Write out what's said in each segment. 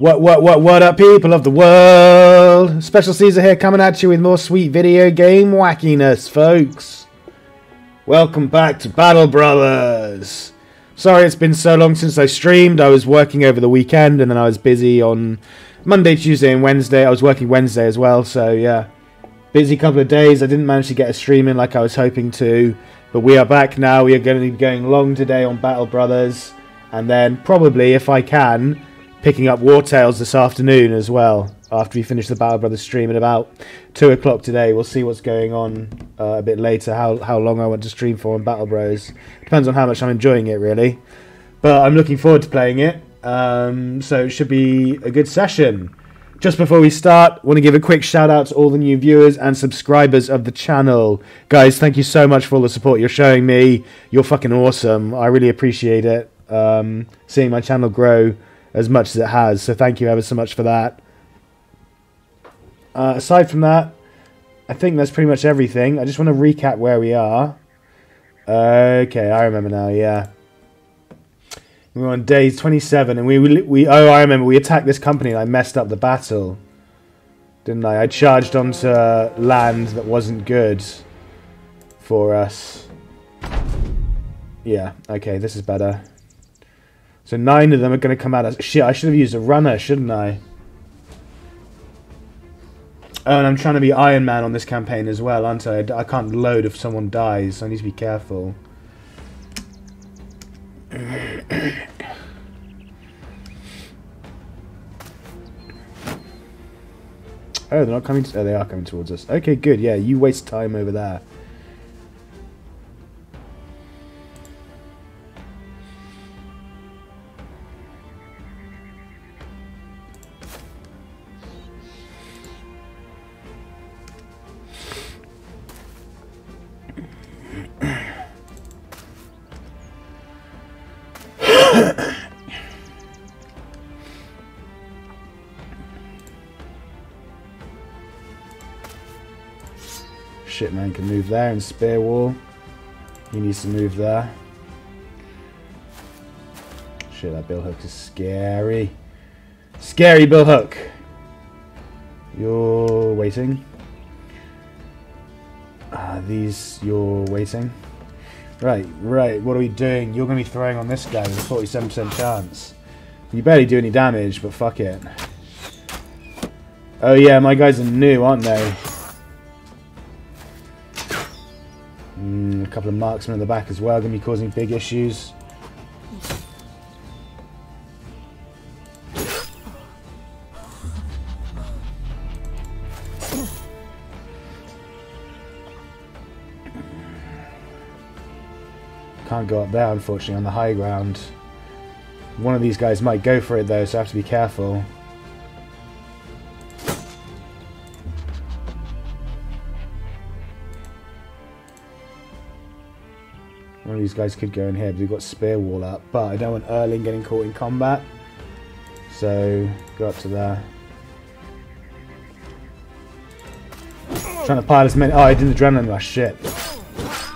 What up, people of the world? Special Caesar here, coming at you with more sweet video game wackiness, folks. Welcome back to Battle Brothers. Sorry it's been so long since I streamed. I was working over the weekend, and then I was busy on Monday, Tuesday, and Wednesday. I was working Wednesday as well, so yeah. Busy couple of days. I didn't manage to get a stream in like I was hoping to. But we are back now. We are going to be going long today on Battle Brothers. And then probably, if I can, picking up Wartales this afternoon as well, after we finish the Battle Brothers stream at about 2 o'clock today. We'll see what's going on a bit later, how long I want to stream for on Battle Bros. Depends on how much I'm enjoying it, really. But I'm looking forward to playing it, so it should be a good session. Just before we start, I want to give a quick shout out to all the new viewers and subscribers of the channel. Guys, thank you so much for all the support you're showing me. You're fucking awesome. I really appreciate it, seeing my channel grow as much as it has, so thank you ever so much for that. Aside from that, I think that's pretty much everything. I just want to recap where we are. Okay, I remember now, yeah. We were on day 27, and oh, I remember, we attacked this company and I messed up the battle, didn't I? I charged onto land that wasn't good for us. Yeah, okay, this is better. So 9 of them are going to come at us. Shit, I should have used a runner, shouldn't I? Oh, and I'm trying to be Iron Man on this campaign as well, aren't I? I can't load if someone dies, so I need to be careful. Oh, they're not coming to... Oh, they are coming towards us. Okay, good, yeah, you waste time over there. Shit, man can move there and spear wall. He needs to move there. Shit, that billhook is scary. Scary billhook. You're waiting. You're waiting. Right, what are we doing? You're going to be throwing on this guy with a 47% chance. You barely do any damage, but fuck it. Oh yeah, my guys are new, aren't they? A couple of marksmen in the back as well, going to be causing big issues. Can't go up there, unfortunately, on the high ground. One of these guys might go for it, though, so I have to be careful. One of these guys could go in here, but we've got spear wall up. But I don't want Erling getting caught in combat. So, go up to there. Trying to pile as many... Oh, I did an adrenaline rush, shit.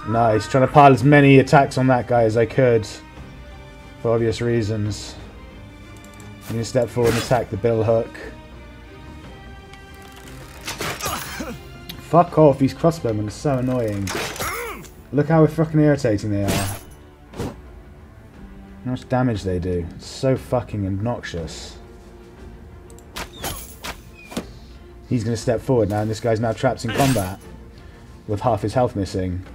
Nice. Trying to pile as many attacks on that guy as I could. For obvious reasons. I'm going to step forward and attack the billhook. Fuck off, these crossbowmen are so annoying. Look how fucking irritating they are. How much damage they do. It's so fucking obnoxious. He's going to step forward now, and this guy's now trapped in combat. With half his health missing.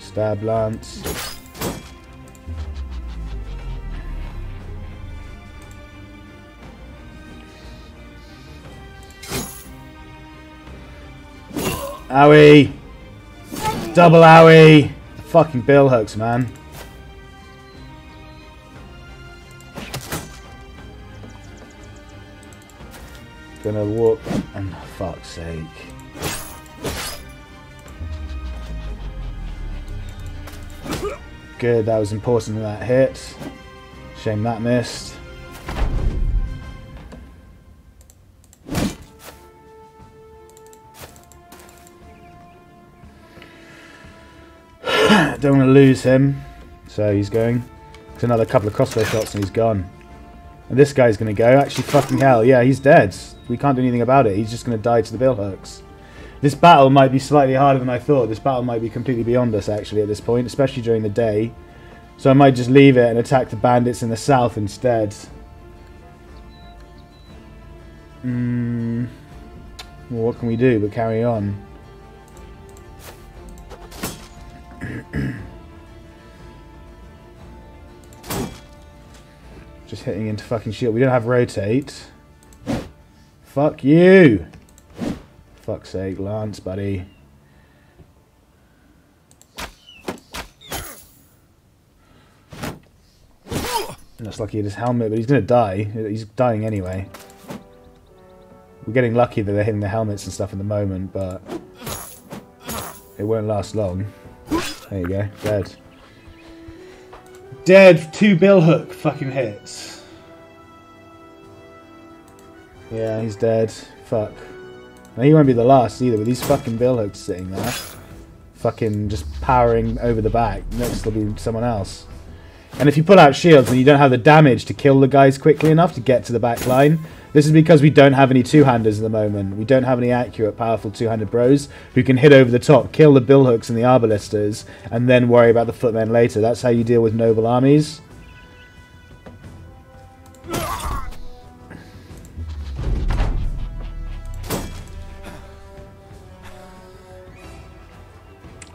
Stab lance. Owie! Double owie! The fucking billhooks, man. Gonna walk and oh, fuck's sake. Good, that was important that hit. Shame that missed. Don't want to lose him. So he's going. It's another couple of crossbow shots and he's gone. And this guy's going to go. Actually, fucking hell. Yeah, he's dead. We can't do anything about it. He's just going to die to the billhooks. This battle might be slightly harder than I thought. This battle might be completely beyond us, actually, at this point, especially during the day. So I might just leave it and attack the bandits in the south instead. Well, what can we do but carry on? Just hitting into fucking shield. We don't have rotate. Fuck you! Fuck's sake, Lance, buddy. Looks like he had his helmet, but he's gonna die. He's dying anyway. We're getting lucky that they're hitting the helmets and stuff at the moment, but it won't last long. There you go, dead. Dead, 2 billhook fucking hits. Yeah, he's dead. Fuck. Now, he won't be the last either, with these fucking billhooks sitting there. Fucking just powering over the back. Next will be someone else. And if you pull out shields and you don't have the damage to kill the guys quickly enough to get to the back line, this is because we don't have any two-handers at the moment. We don't have any accurate, powerful two-handed bros who can hit over the top, kill the billhooks and the arbalisters, and then worry about the footmen later. That's how you deal with noble armies. I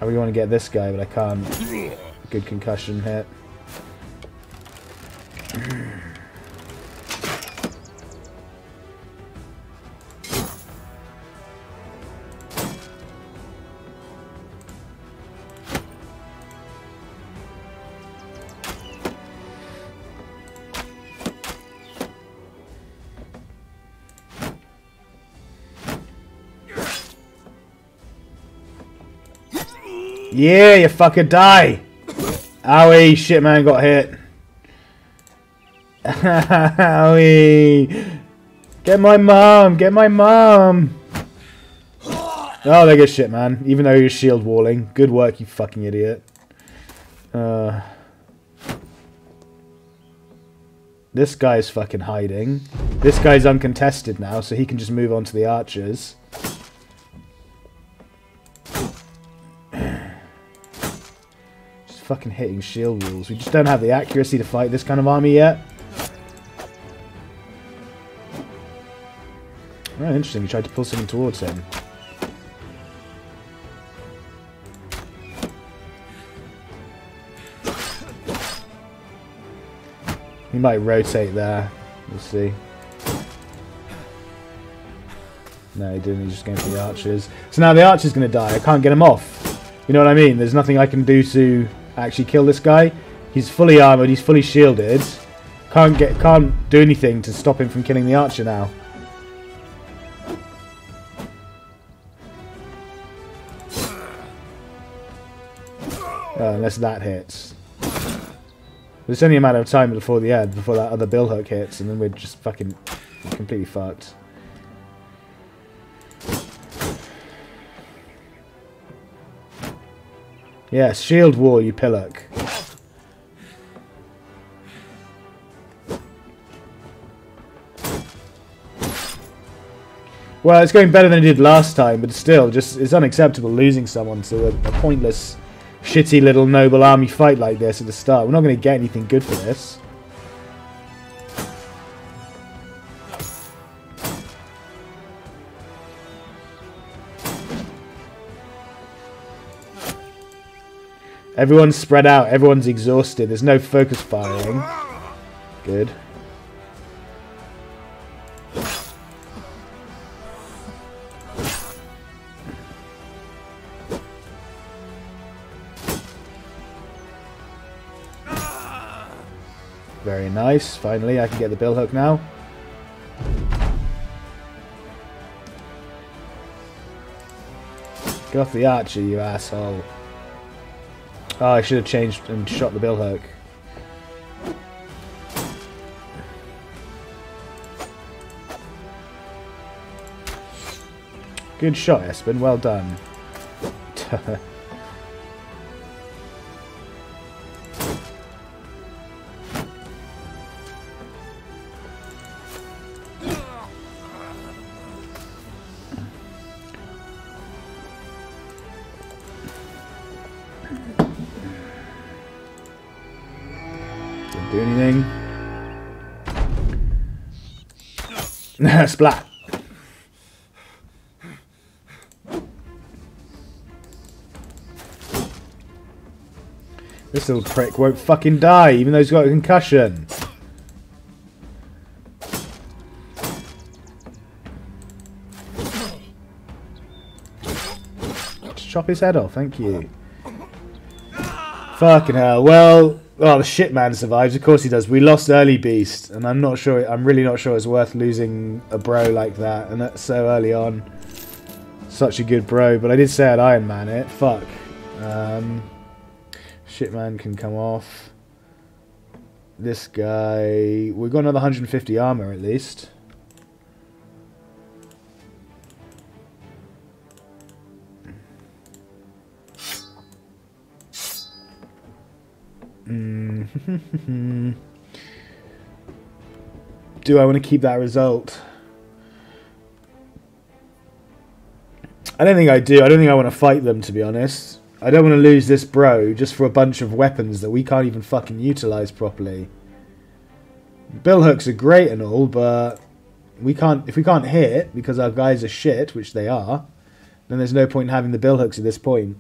really want to get this guy, but I can't. Good concussion hit. Yeah, you fucker die! Owie, shit man got hit. Owie! Get my mum! Get my mum! Oh, there goes shit man. Even though he was shield walling. Good work, you fucking idiot. This guy's fucking hiding. This guy's uncontested now, so he can just move on to the archers. Fucking hitting shield walls. We just don't have the accuracy to fight this kind of army yet. Oh, interesting. He tried to pull something towards him. He might rotate there. We'll see. No, he didn't. He's just going for the archers. So now the archer's going to die. I can't get him off. You know what I mean? There's nothing I can do to actually kill this guy. He's fully armoured, he's fully shielded. Can't do anything to stop him from killing the archer now. Unless that hits. It's only a matter of time before the end, before that other billhook hits, and then we're just fucking completely fucked. Yeah, shield wall, you pillock. Well, it's going better than it did last time, but still, just it's unacceptable losing someone to a pointless, shitty little noble army fight like this at the start. We're not going to get anything good for this. Everyone's spread out. Everyone's exhausted. There's no focus firing. Good. Very nice. Finally, I can get the billhook now. Get off the archer, you asshole. Oh, I should have changed and shot the billhook. Good shot, Espen. Well done. do anything. Splat. This little prick won't fucking die, even though he's got a concussion. Just chop his head off, thank you. Fucking hell. Well, oh, the shit man survives. Of course he does. We lost early beast, and I'm not sure. I'm really not sure it's worth losing a bro like that, and that's so early on. Such a good bro, but I did say I'd Iron Man it. Fuck. Shitman can come off. This guy... We've got another 150 armor at least. Mm. Do I want to keep that result? I don't think I do. I don't think I want to fight them, to be honest. I don't want to lose this bro just for a bunch of weapons that we can't even fucking utilise properly. Bill hooks are great and all, but we can't, if we can't hit because our guys are shit, which they are, then there's no point in having the bill hooks at this point.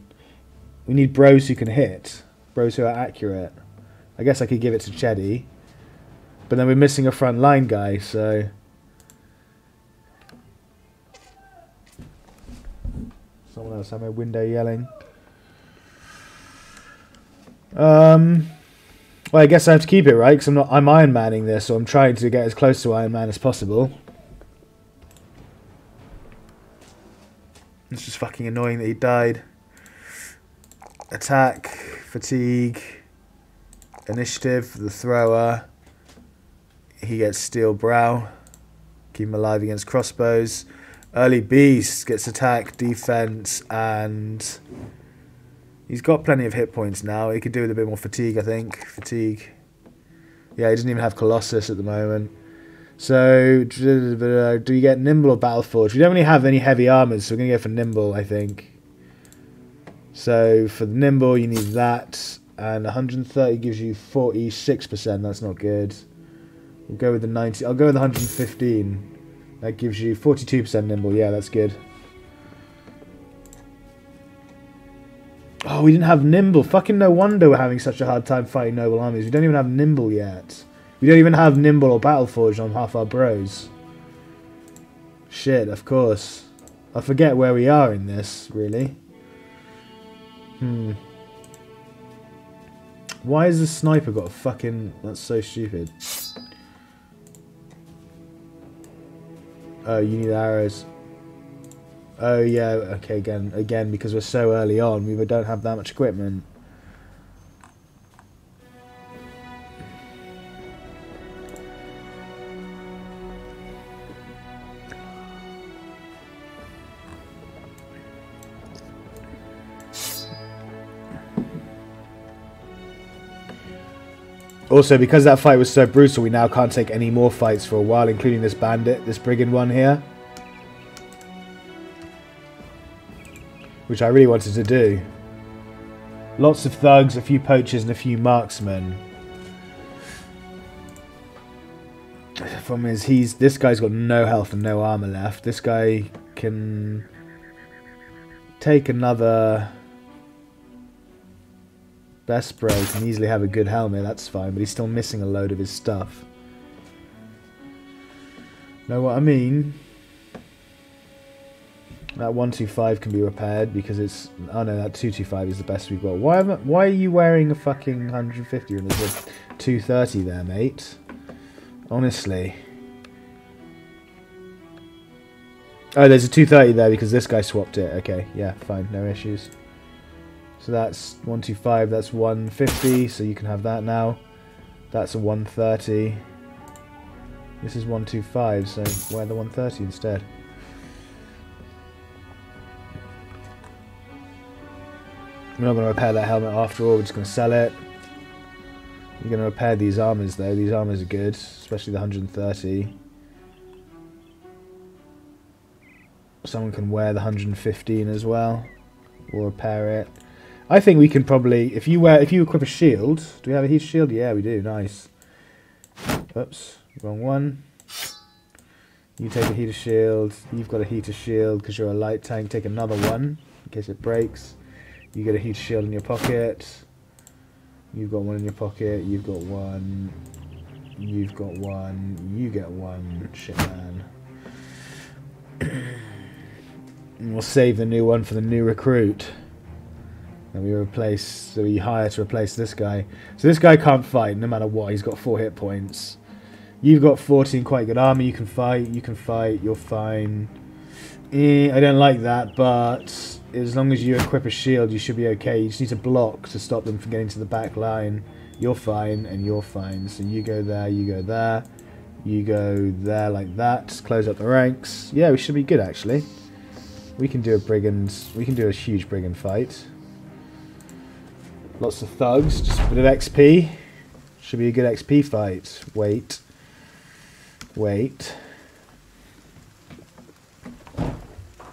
We need bros who can hit, bros who are accurate. I guess I could give it to Cheddy, but then we're missing a front line guy, so... Someone else had my window yelling. Well, I guess I have to keep it, right? Because I'm Iron Manning this, so I'm trying to get as close to Iron Man as possible. It's just fucking annoying that he died. Attack, fatigue, initiative, the thrower. He gets steel brow. Keep him alive against crossbows. Early beast gets attack, defense, and... He's got plenty of hit points now. He could do with a bit more fatigue, I think. Fatigue. Yeah, he doesn't even have Colossus at the moment. So, do you get Nimble or Battleforge? We don't really have any heavy armors, so we're going to go for Nimble, I think. So, for Nimble, you need that. And 130 gives you 46%. That's not good. We'll go with the 90. I'll go with 115. That gives you 42% Nimble. Yeah, that's good. Oh, we didn't have Nimble. Fucking no wonder we're having such a hard time fighting noble armies. We don't even have Nimble yet. We don't even have Nimble or Battleforge on half our bros. Shit, of course. I forget where we are in this, really. Hmm. Why has the sniper got a fucking... That's so stupid. Oh, you need arrows. Oh yeah, okay, again, because we're so early on, we don't have that much equipment. Also, because that fight was so brutal, we now can't take any more fights for a while, including this bandit, this brigand one here. Which I really wanted to do. Lots of thugs, a few poachers, and a few marksmen. The problem is, this guy's got no health and no armor left. This guy can take another best break and easily have a good helmet. That's fine, but he's still missing a load of his stuff. Know what I mean? That 125 can be repaired because it's... Oh no, that 225 is the best we've got. Why are you wearing a fucking 150 and there's a 230 there, mate? Honestly. Oh, there's a 230 there because this guy swapped it. Okay, yeah, fine, no issues. So that's 125, that's 150, so you can have that now. That's a 130. This is 125, so wear the 130 instead. We're not going to repair that helmet after all, we're just going to sell it. We're going to repair these armors though, these armors are good, especially the 130. Someone can wear the 115 as well, we'll repair it. I think we can probably, if you equip a shield, do we have a heat shield? Yeah we do, nice. Oops, wrong one. You take a heater shield. You've got a heater shield because you're a light tank. Take another one in case it breaks. You get a heater shield in your pocket. You've got one in your pocket. You've got one. You've got one. You get one. Shit, man. And we'll save the new one for the new recruit. And we replace. So we hire to replace this guy. So this guy can't fight no matter what. He's got 4 hit points. You've got 14 quite good army, you can fight, you're fine. I don't like that, but as long as you equip a shield, you should be okay. You just need to block to stop them from getting to the back line. You're fine, and you're fine. So you go there, you go there, you go there like that, close up the ranks. Yeah, we should be good, actually. We can do a huge brigand fight. Lots of thugs, just a bit of XP. Should be a good XP fight. Wait. Wait.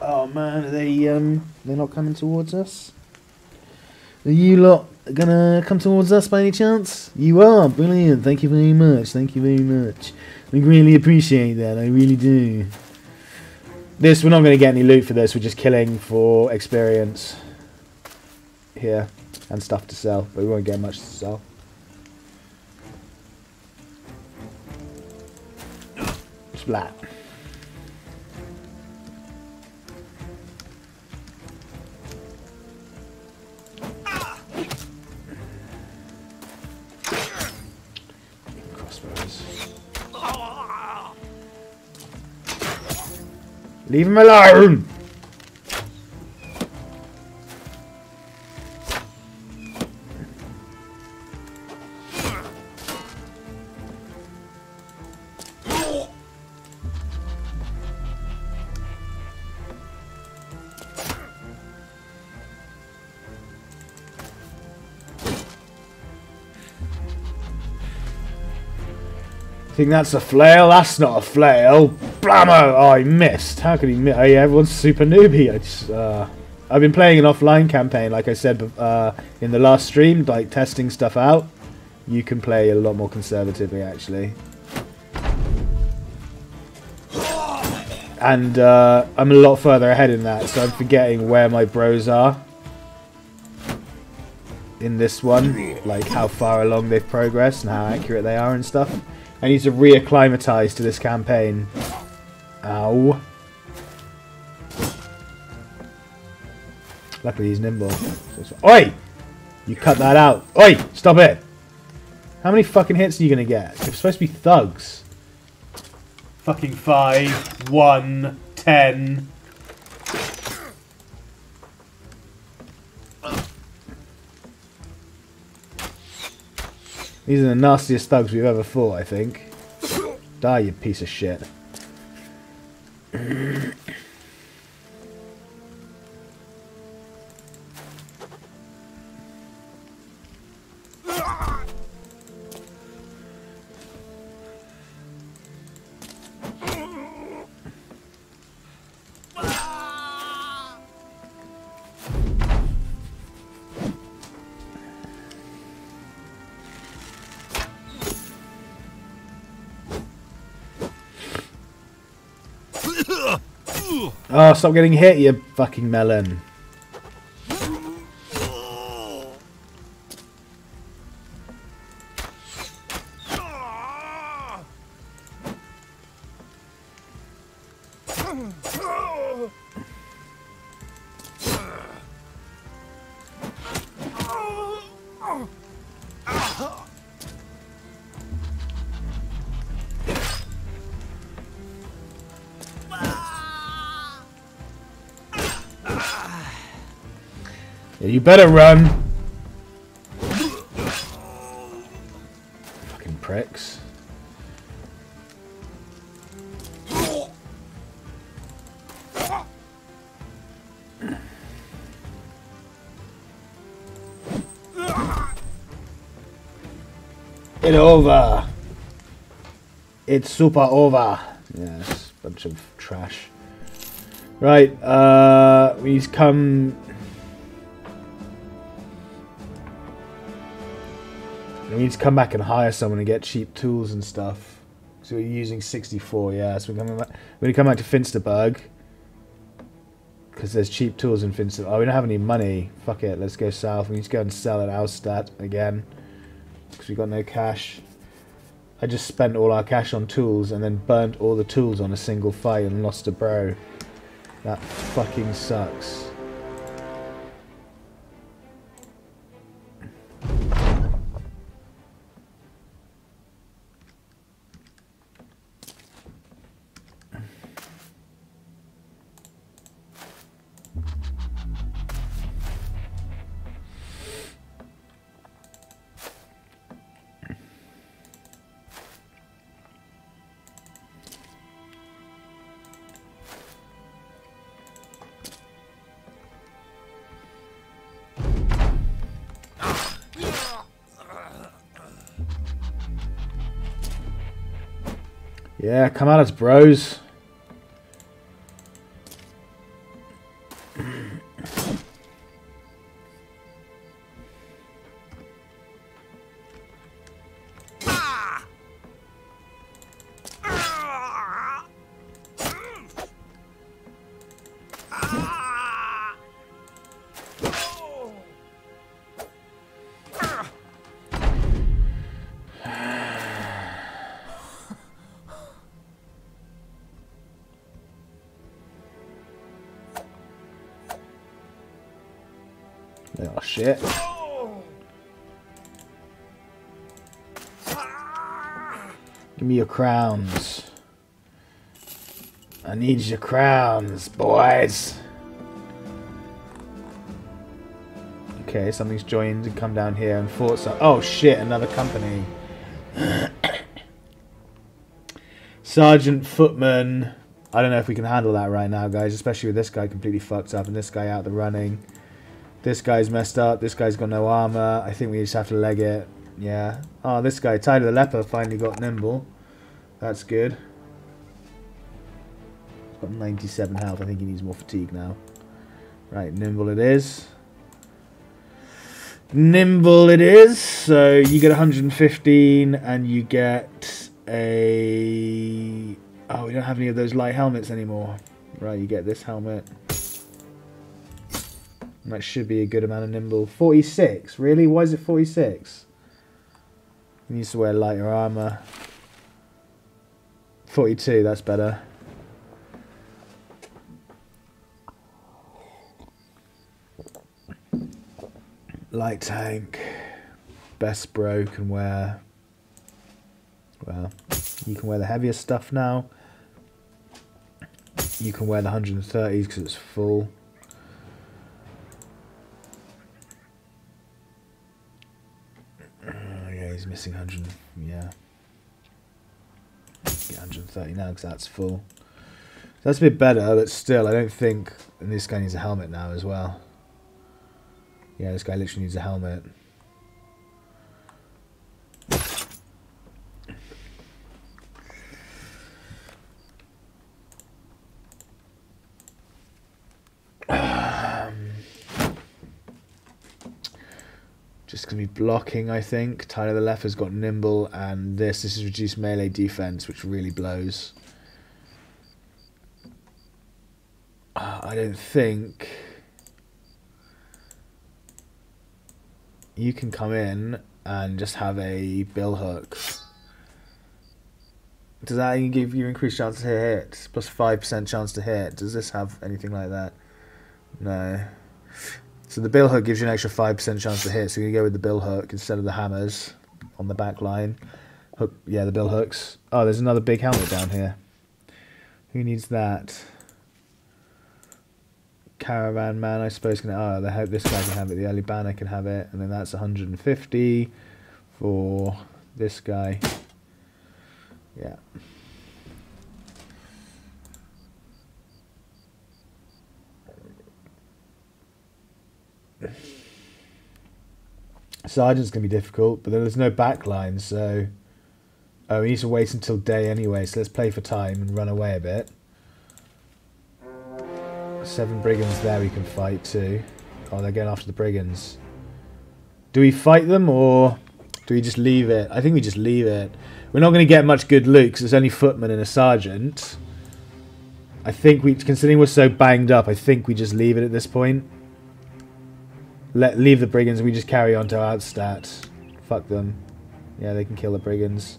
Oh man, are they're not coming towards us? Are you lot gonna come towards us by any chance? You are, brilliant, thank you very much, thank you very much. I really appreciate that, I really do. This, we're not gonna get any loot for this, we're just killing for experience here and stuff to sell, but we won't get much to sell. Flat. Crossbows. Leave him alone. Think that's a flail? That's not a flail. Blammo! Oh, I missed. How could he miss? Oh, yeah, everyone's super newbie. I've been playing an offline campaign, like I said in the last stream, like testing stuff out. You can play a lot more conservatively, actually. And I'm a lot further ahead in that, so I'm forgetting where my bros are in this one, like how far along they've progressed and how accurate they are and stuff. I need to reacclimatise to this campaign. Ow. Luckily he's nimble. Oi! You cut that out. Oi! Stop it! How many fucking hits are you gonna get? They're supposed to be thugs. Fucking 5, 1, 10. These are the nastiest thugs we've ever fought, I think. Die, you piece of shit. Oh, stop getting hit, you fucking melon. You better run. Fucking pricks. It's over. It's super over. Yes, bunch of trash. Right, he's come. We need to come back and hire someone and get cheap tools and stuff. So we're using 64, yeah. So we're going to come back to Finsterburg. Because there's cheap tools in Finsterburg. Oh, we don't have any money. Fuck it, let's go south. We need to go and sell at Outstad again. Because we got no cash. I just spent all our cash on tools and then burnt all the tools on a single fight and lost a bro. That fucking sucks. Yeah, come at us, bros. Oh shit. Give me your crowns. I need your crowns, boys. Okay, something's joined and come down here and fought some. Oh shit, another company. Sergeant Footman. I don't know if we can handle that right now, guys, especially with this guy completely fucked up and this guy out the running. This guy's messed up. This guy's got no armor. I think we just have to leg it. Yeah. Oh, this guy, Tyler the Leper, finally got nimble. That's good. He's got 97 health. I think he needs more fatigue now. Right, nimble it is. Nimble it is. So you get 115 and you get a... Oh, we don't have any of those light helmets anymore. Right, you get this helmet. That should be a good amount of nimble. 46? Really? Why is it 46? He needs to wear lighter armor. 42, that's better. Light tank. Best bro can wear... Well, you can wear the heavier stuff now. You can wear the 130s because it's full. He's missing 100, yeah. Get 130 now because that's full. That's a bit better, but still, I don't think... And this guy needs a helmet now as well. Yeah, this guy literally needs a helmet. Just going to be blocking, I think. Tyler the Leper's got nimble, and this is reduced melee defense, which really blows. I don't think... You can come in and just have a billhook. Does that give you increased chance to hit? Plus 5% chance to hit. Does this have anything like that? No. So the bill hook gives you an extra 5% chance to hit, so you're going to go with the bill hook instead of the hammers on the back line. Hook, yeah, the bill hooks. Oh, there's another big helmet down here. Who needs that? Caravan man, I suppose, can... Oh, this guy can have it, the early banner can have it, and then that's 150 for this guy. Yeah. Sergeant's going to be difficult, but then there's no backline, so... Oh, we need to wait until day anyway, so let's play for time and run away a bit. 7 brigands there we can fight too. Oh, they're going after the brigands. Do we fight them, or... Do we just leave it? I think we just leave it. We're not going to get much good loot because there's only footmen and a sergeant. I think we, considering we're so banged up, I think we just leave it at this point. Leave the brigands and we just carry on to Outstatt. Fuck them. Yeah, they can kill the brigands.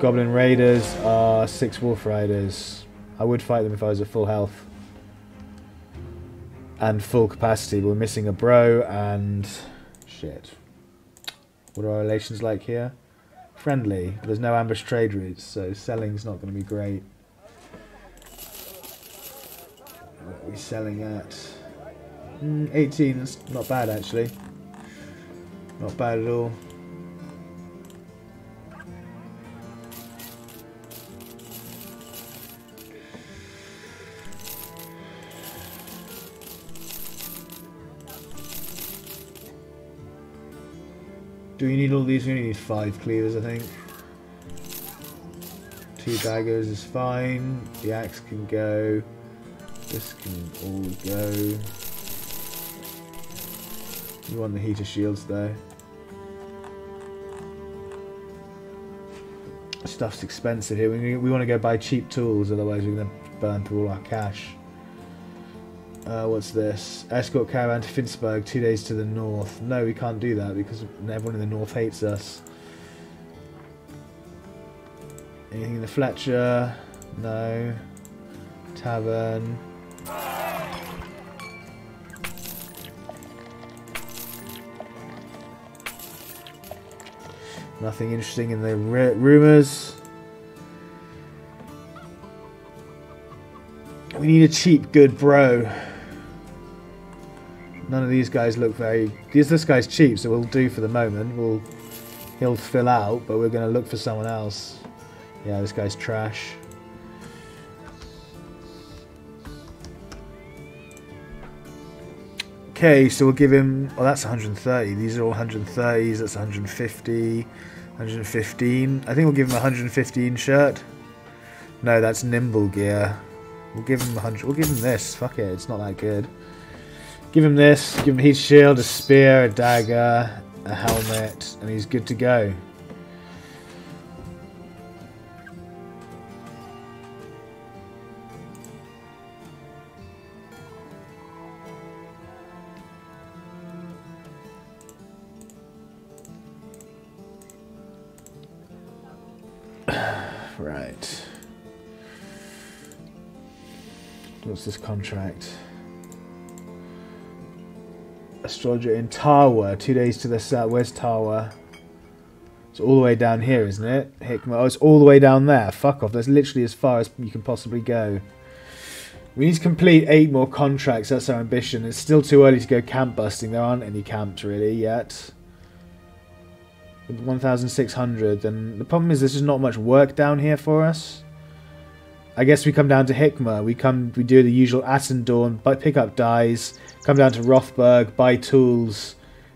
Goblin raiders are 6 wolf riders. I would fight them if I was at full health and full capacity. We're missing a bro and shit. What are our relations like here? Friendly. There's no ambush trade routes, so selling's not going to be great. What are we selling at? 18, that's not bad actually. Not bad at all. Do we need all these? We only need 5 cleavers, I think. 2 daggers is fine. The axe can go. This can all go. You want the heater shields though. Stuff's expensive here. We want to go buy cheap tools, otherwise we're going to burn through all our cash. What's this? Escort caravan to Finsterburg, 2 days to the north. No, we can't do that because everyone in the north hates us. Anything in the Fletcher? No. Tavern. Nothing interesting in the rumours. We need a cheap, good bro. None of these guys look very... This guy's cheap, so we'll do for the moment. He'll fill out, but we're going to look for someone else. Yeah, this guy's trash. Okay, so we'll give him... Oh, that's 130. These are all 130s. That's 150. 115. I think we'll give him a 115 shirt. No, that's nimble gear. We'll give him 100. We'll give him this. Fuck it. It's not that good. Give him this. Give him a heat shield, a spear, a dagger, a helmet, and he's good to go. Right. What's this contract? Astrologer in Tawa, 2 days to the south. Where's Tawa? It's all the way down here, isn't it? Hickma. Oh, it's all the way down there. Fuck off. That's literally as far as you can possibly go. We need to complete 8 more contracts. That's our ambition. It's still too early to go camp busting. There aren't any camps really yet. 1,600, and the problem is there's just not much work down here for us. I guess we come down to Hickma. We do the usual Asendorn, pick up dyes, come down to Rothburg, buy tools,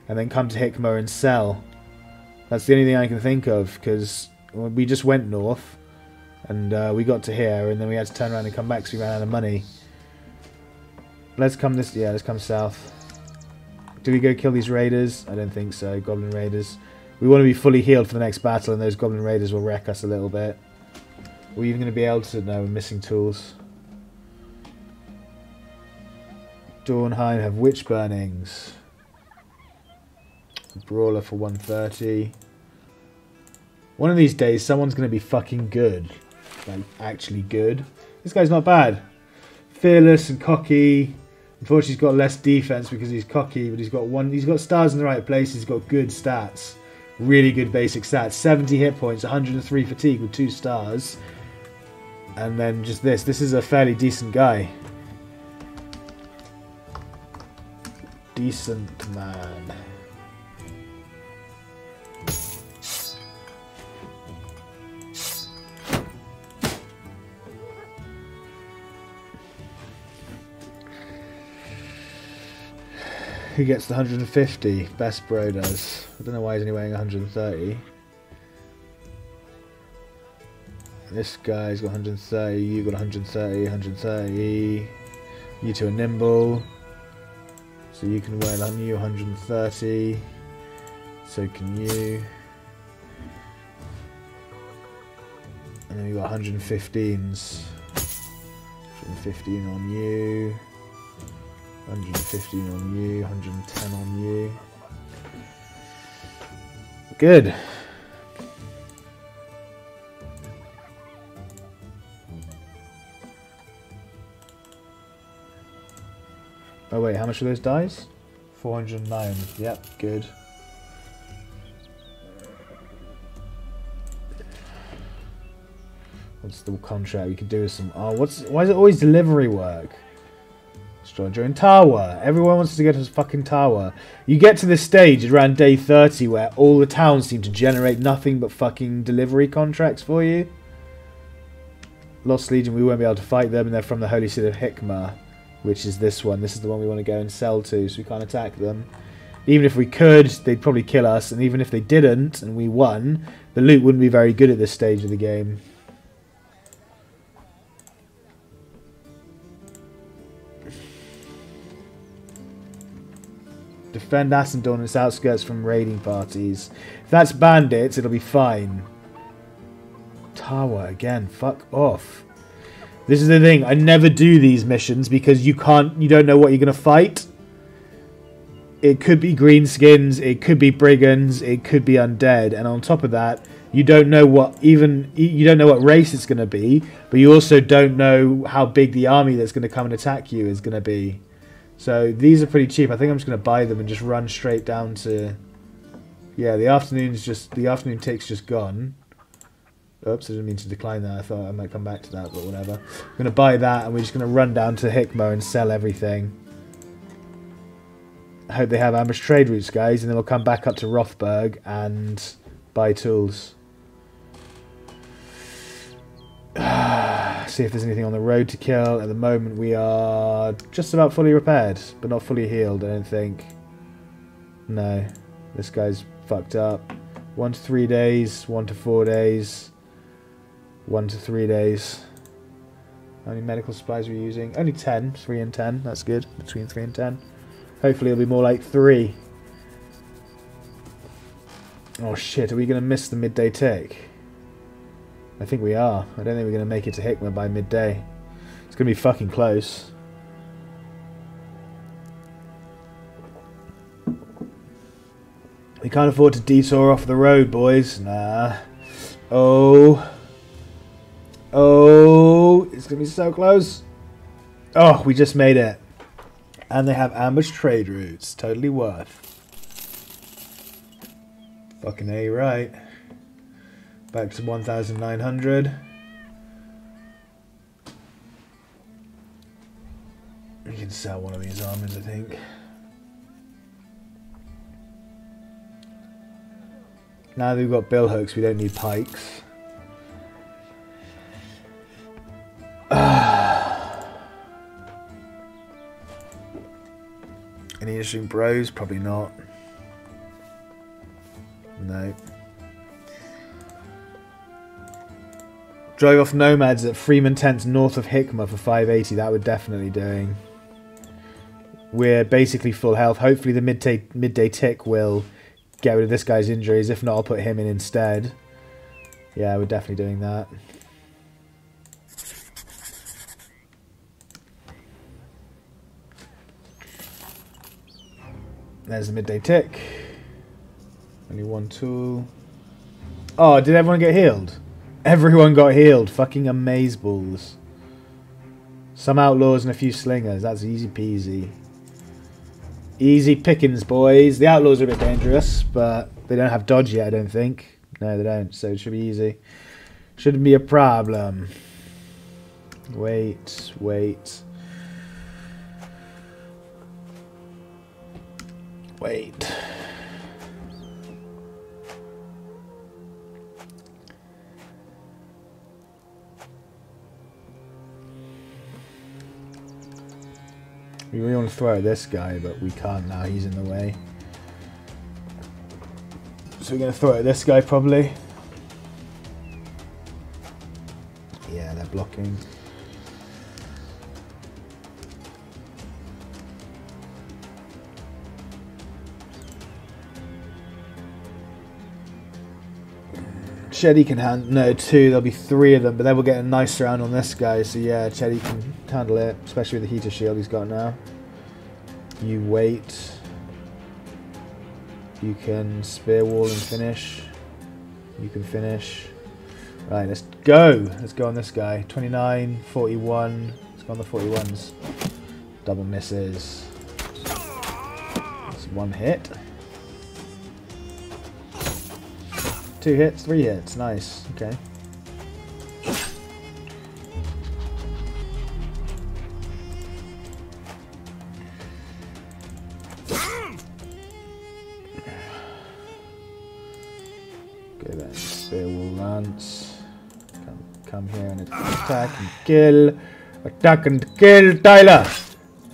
and then come to Hickma and sell. That's the only thing I can think of, because we just went north, and we got to here, and then we had to turn around and come back because we ran out of money. Let's come this... yeah, let's come south. Do we go kill these raiders? I don't think so. Goblin raiders. We want to be fully healed for the next battle, and those goblin raiders will wreck us a little bit. We're even going to be able to... no, we're missing tools. Dornheim have witch burnings. Brawler for 130. One of these days, someone's going to be fucking good. Like, actually good. This guy's not bad. Fearless and cocky. Unfortunately, he's got less defense because he's cocky, but he's got one. He's got stars in the right place. He's got good stats. Really good basic stats. 70 hit points, 103 fatigue with 2 stars. And then just this. This is a fairly decent guy. Decent man. Who gets the 150? Best bro does. I don't know why he's only weighing 130. This guy's got 130, you got 130, 130. You two are nimble. So you can weigh 130. So can you. And then we've got 115s. 115 on you. 115 on you. 110 on you. Good. Oh wait, how much are those dice? 409. Yep, good. What's the contract we could do with some? Oh, why is it always delivery work? Let's try and join Tawa. Everyone wants to get to fucking Tawa. You get to this stage around day 30 where all the towns seem to generate nothing but fucking delivery contracts for you. Lost Legion, we won't be able to fight them, and they're from the holy city of Hickma, which is this one. This is the one we want to go and sell to, so we can't attack them. Even if we could, they'd probably kill us, and even if they didn't and we won, the loot wouldn't be very good at this stage of the game. Defend Asendorn and its outskirts from raiding parties. If that's bandits, it'll be fine. Tawa again, fuck off. This is the thing, I never do these missions because you don't know what you're going to fight. It could be greenskins, it could be brigands, it could be undead, and on top of that, you don't know what race it's going to be, but you also don't know how big the army that's going to come and attack you is going to be. So these are pretty cheap. I think I'm just going to buy them and just run straight down to, yeah, the afternoon tick's just gone. Oops, I didn't mean to decline that. I thought I might come back to that, but whatever. I'm going to buy that, and we're just going to run down to Hickma and sell everything. I hope they have ambush trade routes, guys, and then we'll come back up to Rothburg and buy tools. See if there's anything on the road to kill. At the moment, we are just about fully repaired, but not fully healed, I don't think. No, this guy's fucked up. 1 to 3 days, 1 to 4 days. 1 to 3 days. How many medical supplies are we using? Only 10. 3 and 10. That's good. Between 3 and 10. Hopefully it'll be more like 3. Oh shit, are we going to miss the midday tick? I think we are. I don't think we're going to make it to Hickma by midday. It's going to be fucking close. We can't afford to detour off the road, boys. Nah. Oh. Oh, it's going to be so close. Oh, we just made it. And they have ambush trade routes. Totally worth. Fucking A, right. Back to 1,900. We can sell one of these armors, I think. Now that we've got billhooks, we don't need pikes. Any interesting bros? Probably not. No. Drove off nomads at Freeman Tents north of Hickma for 580. That we're definitely doing. We're basically full health. Hopefully the midday tick will get rid of this guy's injuries. If not, I'll put him in instead. Yeah, we're definitely doing that. There's the midday tick. Only one tool. Oh, did everyone get healed? Everyone got healed. Fucking amazeballs. Some outlaws and a few slingers. That's easy peasy. Easy pickings, boys. The outlaws are a bit dangerous, but they don't have dodge yet, I don't think. No, they don't, so it should be easy. Shouldn't be a problem. Wait, wait. Wait. We really want to throw at this guy, but we can't now. He's in the way. So we're going to throw at this guy, probably. Yeah, they're blocking. Chedi can handle, no, two, there'll be three of them, but then we'll get a nice round on this guy, so yeah, Chedi can handle it, especially with the heater shield he's got now. You wait. You can spear wall and finish. You can finish. Right, let's go! Let's go on this guy. 29, 41. Let's go on the 41s. Double misses. That's one hit. Two hits, three hits. Nice. Okay. Okay then. Spear will lance. Come here and attack and kill. Attack and kill, Tyler.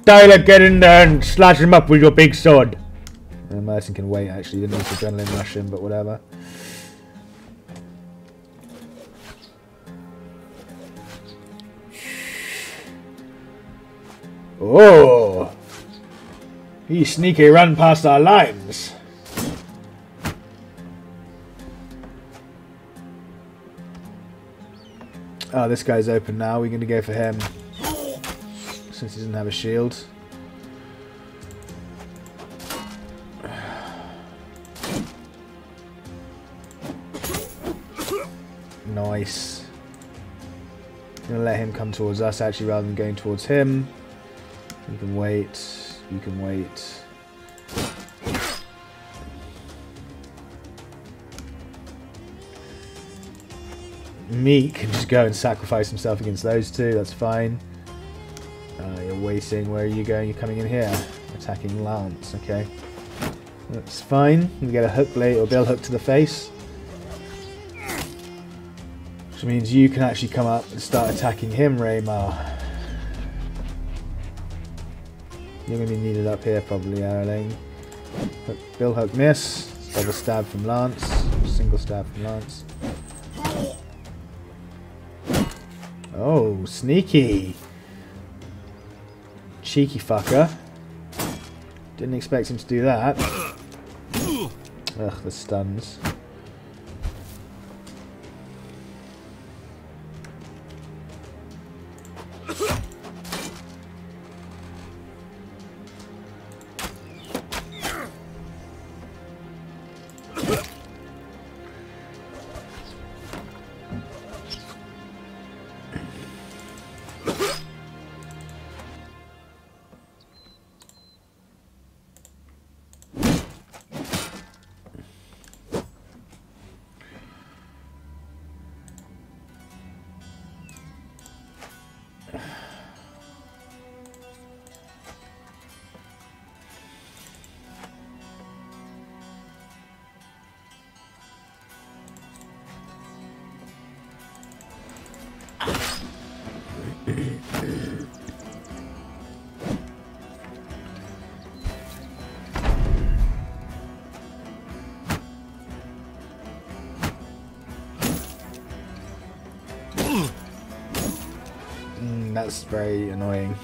Tyler, get in there and slash him up with your big sword. And Merton can wait. Actually, didn't need to adrenaline rush him, but whatever. Oh! He sneaky ran past our lines! Oh, this guy's open now. We're going to go for him. Since he doesn't have a shield. Nice. I'm going to let him come towards us, actually, rather than going towards him. You can wait, you can wait. Meek can just go and sacrifice himself against those two, that's fine. You're waiting, where are you going? You're coming in here. Attacking Lance, okay. That's fine. We get a hook blade or bill hook to the face. Which means you can actually come up and start attacking him, Raymar. You're going to be needed up here probably, Araling. Bill hook miss. Double stab from Lance. Single stab from Lance. Oh, sneaky. Cheeky fucker. Didn't expect him to do that. Ugh, the stuns. That's very annoying.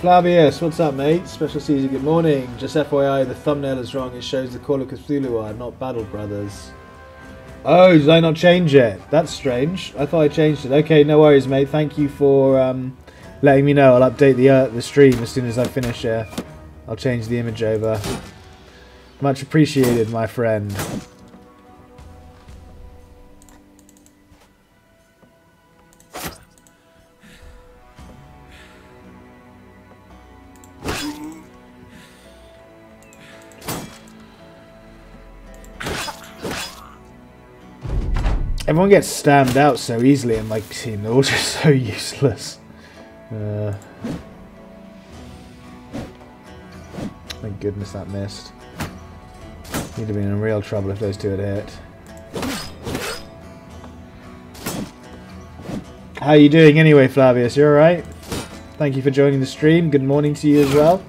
Flavius, what's up, mate? Special Caesar, good morning. Just FYI, the thumbnail is wrong. It shows the Call of Cthulhu art, not Battle Brothers. Oh, did I not change it? That's strange. I thought I changed it. Okay, no worries, mate. Thank you for letting me know. I'll update the stream as soon as I finish here. I'll change the image over. Much appreciated, my friend. Everyone gets stamped out so easily in my team. They're all just so useless. Thank goodness that missed. He'd have been in real trouble if those two had hit. How you doing anyway, Flavius? You alright? Thank you for joining the stream. Good morning to you as well.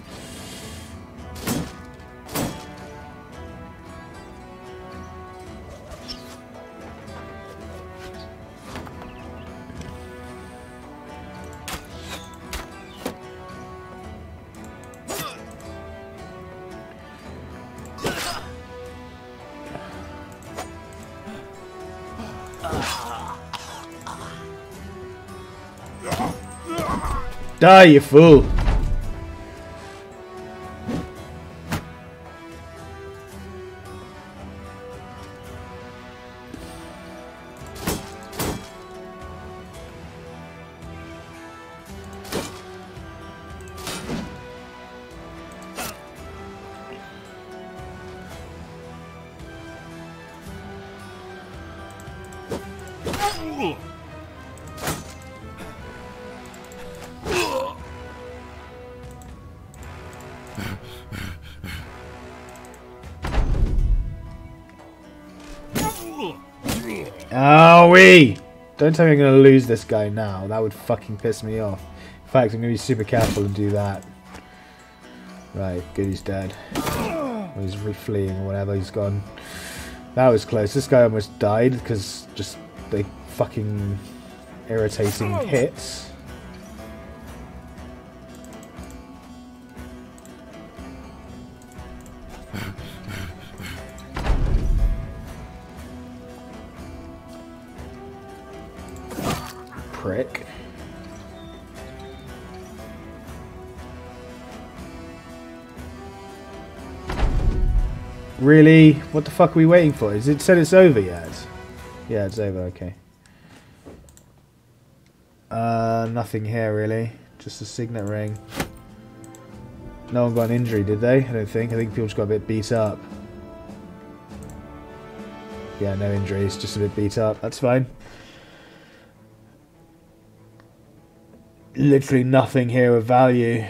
Die, you fool! Don't tell me I'm going to lose this guy now. That would fucking piss me off. In fact, I'm going to be super careful and do that. Right, good, he's dead. Or he's fleeing or whatever, he's gone. That was close. This guy almost died because just the fucking irritating hits. Prick. Really? What the fuck are we waiting for? Is it said it's over yet? Yeah, it's over, okay. Nothing here really. Just a signet ring. No one got an injury, did they? I don't think. I think people just got a bit beat up. Yeah, no injuries, just a bit beat up. That's fine. Literally nothing here of value.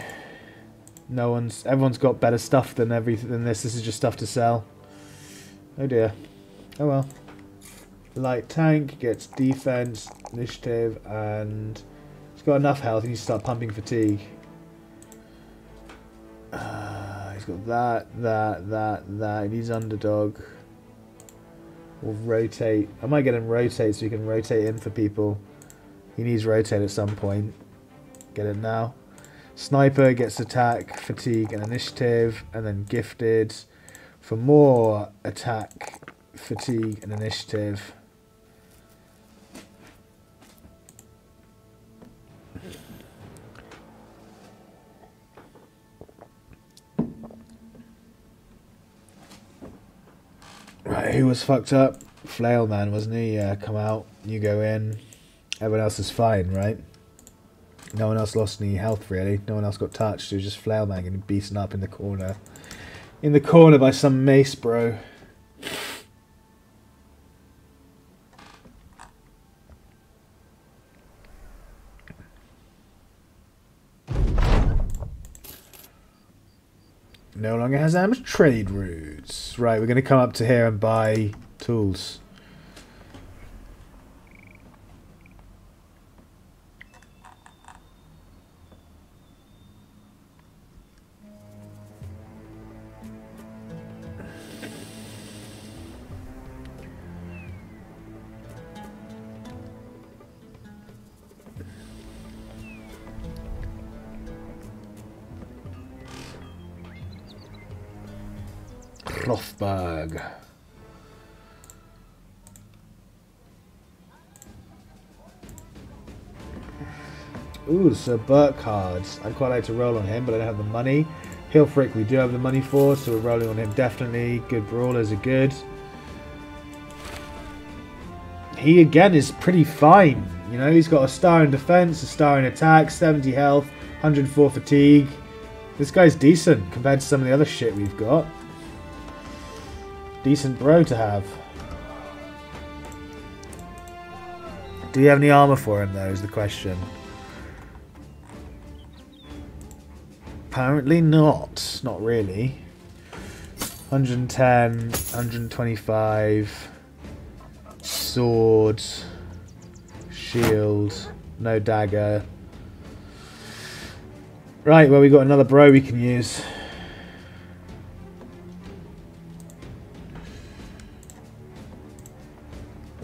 No one's. Everyone's got better stuff than this. This is just stuff to sell. Oh dear. Oh well. Light tank gets defense, initiative, and it's got enough health. He needs to start pumping fatigue. He's got that. He needs underdog. We'll rotate. I might get him rotate so he can rotate in for people. He needs rotate at some point. Get it now. Sniper gets attack, fatigue, and initiative, and then gifted for more attack, fatigue, and initiative. Right, who was fucked up? Flail Man, wasn't he? Yeah, come out. You go in. Everyone else is fine, right? No one else lost any health, really. No one else got touched. It was just Flailman getting beaten up in the corner. In the corner by some mace, bro. No longer has ambush trade routes. Right, we're going to come up to here and buy tools. Rothburg. Ooh, Sir Burkhards. I'd quite like to roll on him, but I don't have the money. Hillfrick, we do have the money for, so we're rolling on him definitely. Good brawlers are good. He again is pretty fine. You know, he's got a star in defense, a star in attack, 70 health, 104 fatigue. This guy's decent compared to some of the other shit we've got. Decent bro to have. Do you have any armor for him though, is the question. Apparently not. Not really. 110, 125. Sword. Shield. No dagger. Right, well we got another bro we can use.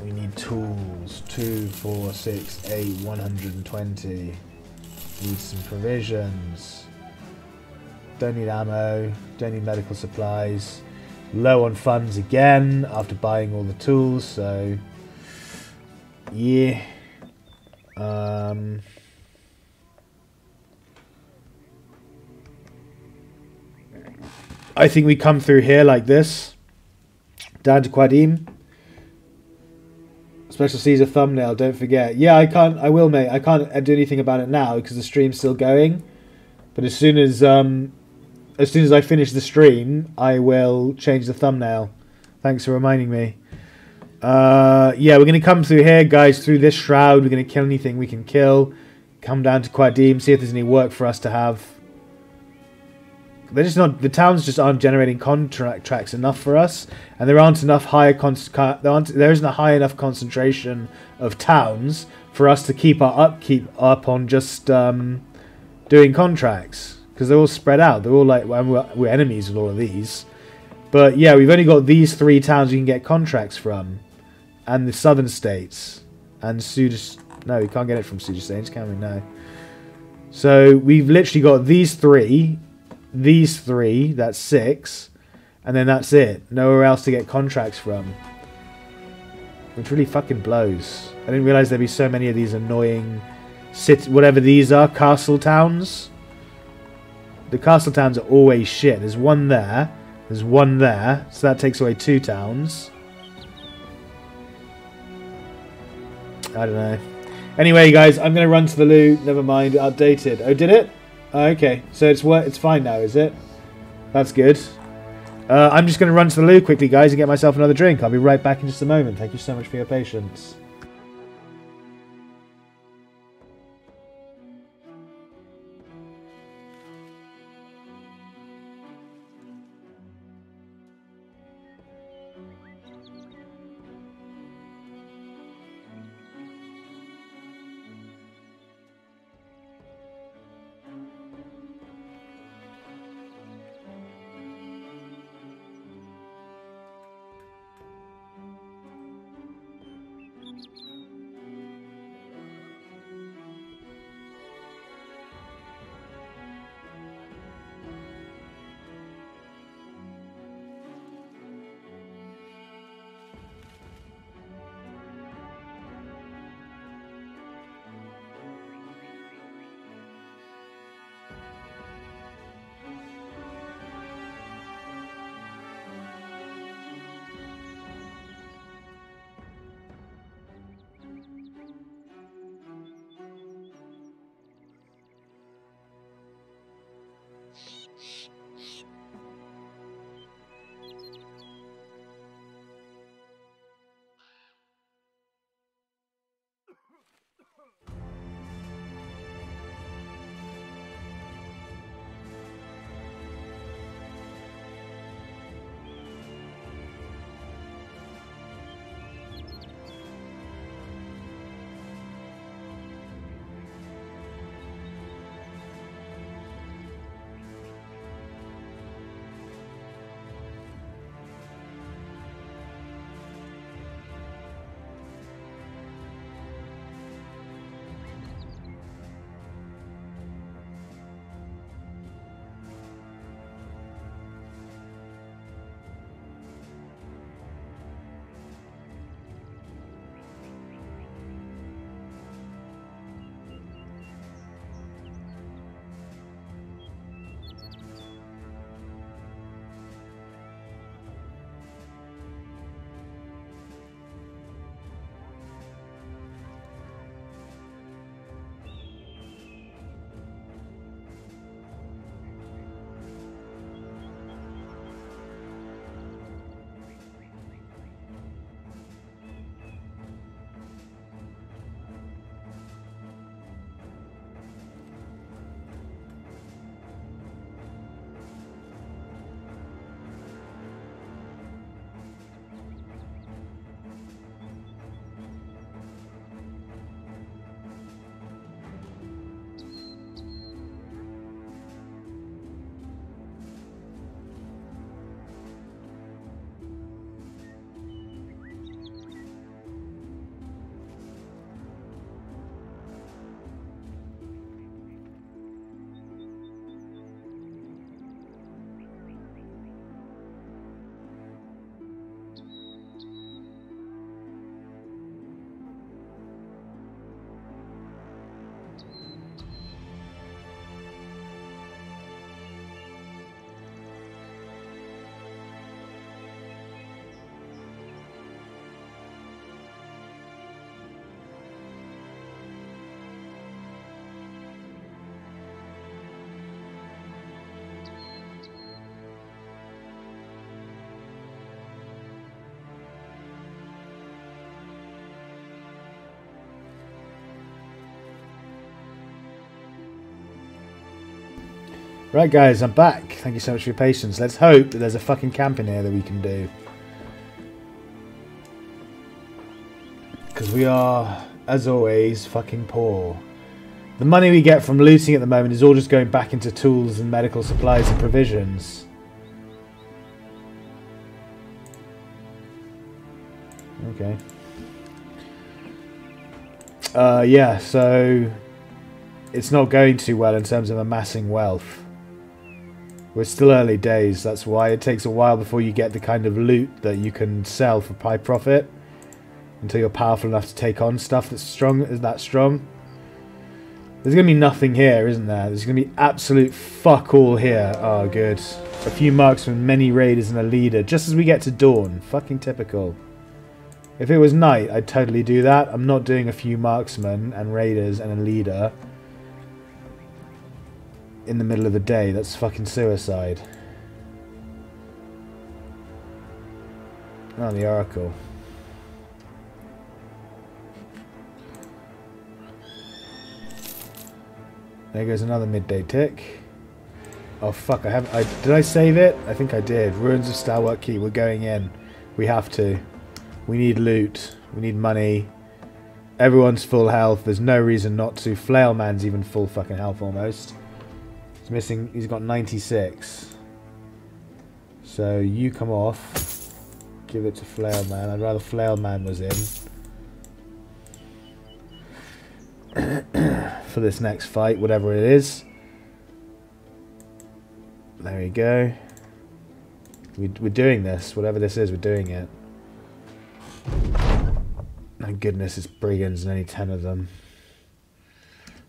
We need tools, 2, 4, 6, 8, 120. Need some provisions. Don't need ammo, don't need medical supplies. Low on funds again after buying all the tools, so Yeah. I think we come through here like this. Down to Quadim. Special Caesar thumbnail, don't forget. Yeah, I can't, I will, mate. I can't do anything about it now because the stream's still going. But as soon as I finish the stream, I will change the thumbnail. Thanks for reminding me. Yeah, we're going to come through here, guys, through this shroud. We're going to kill anything we can kill. Come down to Quadim, see if there's any work for us to have. They're just not, the towns just aren't generating contracts enough for us, and there aren't enough there isn't a high enough concentration of towns for us to keep our upkeep up on just doing contracts, because they're all spread out. They're all like, well, we're enemies with all of these, but yeah, we've only got these three towns you can get contracts from, and the southern states and no, we can't get it from Sudastains, can we? No. So we've literally got these three. These three, that's six, and then that's it. Nowhere else to get contracts from, which really fucking blows. I didn't realize there'd be so many of these annoying whatever these are, castle towns. The castle towns are always shit. There's one there, there's one there, so that takes away two towns. I don't know. Anyway, guys, I'm gonna run to the loo. Never mind, updated. Oh, did it? Okay, so it's fine now, is it? That's good. I'm just going to run to the loo quickly, guys, and get myself another drink. I'll be right back in just a moment. Thank you so much for your patience. Right guys, I'm back. Thank you so much for your patience. Let's hope that there's a fucking camp in here that we can do. Because we are, as always, fucking poor. The money we get from looting at the moment is all just going back into tools and medical supplies and provisions. Okay. Yeah, so it's not going too well in terms of amassing wealth. We're still early days, that's why it takes a while before you get the kind of loot that you can sell for high profit. Until you're powerful enough to take on stuff that's strong, There's going to be nothing here, isn't there? There's going to be absolute fuck all here. Oh, good. A few marks from many raiders and a leader, just as we get to dawn. Fucking typical. If it was night, I'd totally do that. I'm not doing a few marksmen and raiders and a leader in the middle of the day. That's fucking suicide. Oh, the Oracle. There goes another midday tick. Oh fuck, I haven't... did I save it? I think I did. Ruins of Starwork Key. We're going in. We have to. We need loot. We need money. Everyone's full health. There's no reason not to. Flailman's even full fucking health almost. He's missing... He's got 96. So you come off. Give it to Flailman. I'd rather Flailman was in. For this next fight, whatever it is. There we go. We're doing this. Whatever this is, we're doing it. Thank goodness it's brigands and only 10 of them.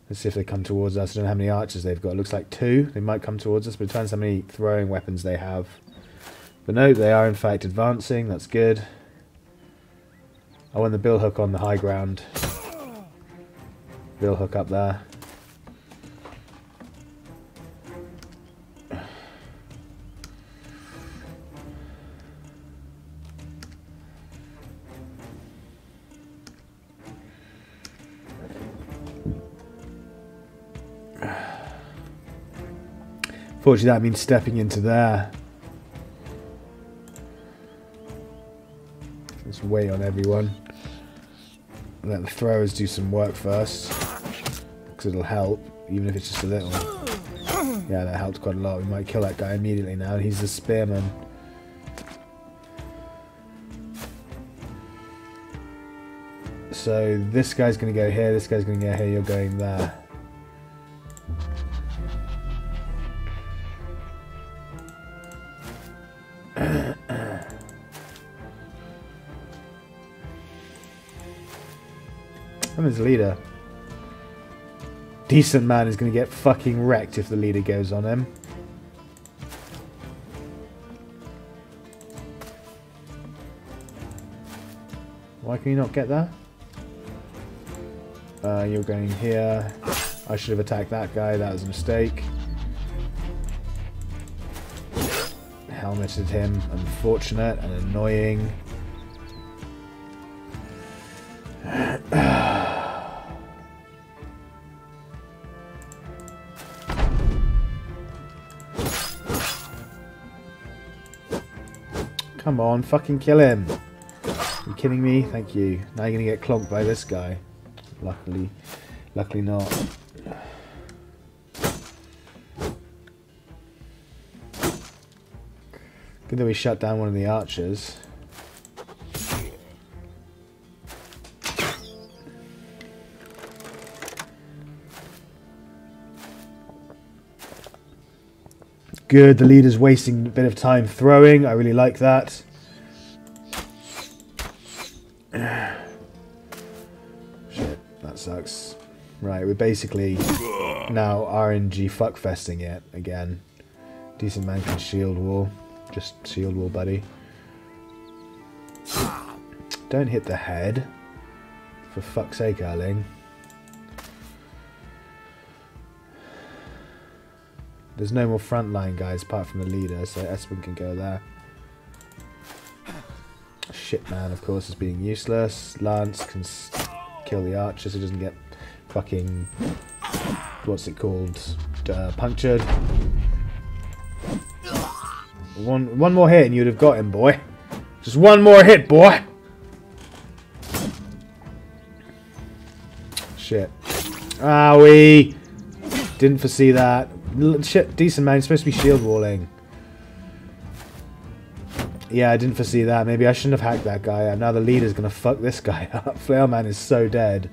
Let's see if they come towards us. I don't know how many archers they've got. It looks like 2. They might come towards us, but it depends how many throwing weapons they have. But no, they are in fact advancing. That's good. I want the bill hook on the high ground. Bill hook up there. Fortunately, that means stepping into there. Let's wait on everyone. Let the throwers do some work first. It'll help, even if it's just a little. Yeah, that helped quite a lot. We might kill that guy immediately now. He's a spearman. So this guy's going to go here, this guy's going to go here, you're going there. I'm his leader. Decent man is going to get fucking wrecked if the leader goes on him. Why can you not get that? You're going here. I should have attacked that guy. That was a mistake. Helmeted him. Unfortunate and annoying. Come on, fucking kill him. Are you kidding me? Thank you. Now you're going to get clonked by this guy. Luckily not. Good that we shut down one of the archers. Good, the leader's wasting a bit of time throwing. I really like that. Shit, that sucks. Right, we're basically now RNG fuckfesting it again. Decent man can shield wall. Just shield wall, buddy. Don't hit the head. For fuck's sake, Erling. There's no more frontline guys apart from the leader, so Espen can go there. Shit man, of course, is being useless. Lance can kill the archer so he doesn't get fucking... what's it called? Punctured. One more hit and you'd have got him, boy. Just one more hit, boy! Shit. Ah, we didn't foresee that. Shit, decent man. You're supposed to be shield walling. Yeah, I didn't foresee that. Maybe I shouldn't have hacked that guy up. Now the leader's gonna fuck this guy up. Flail man is so dead.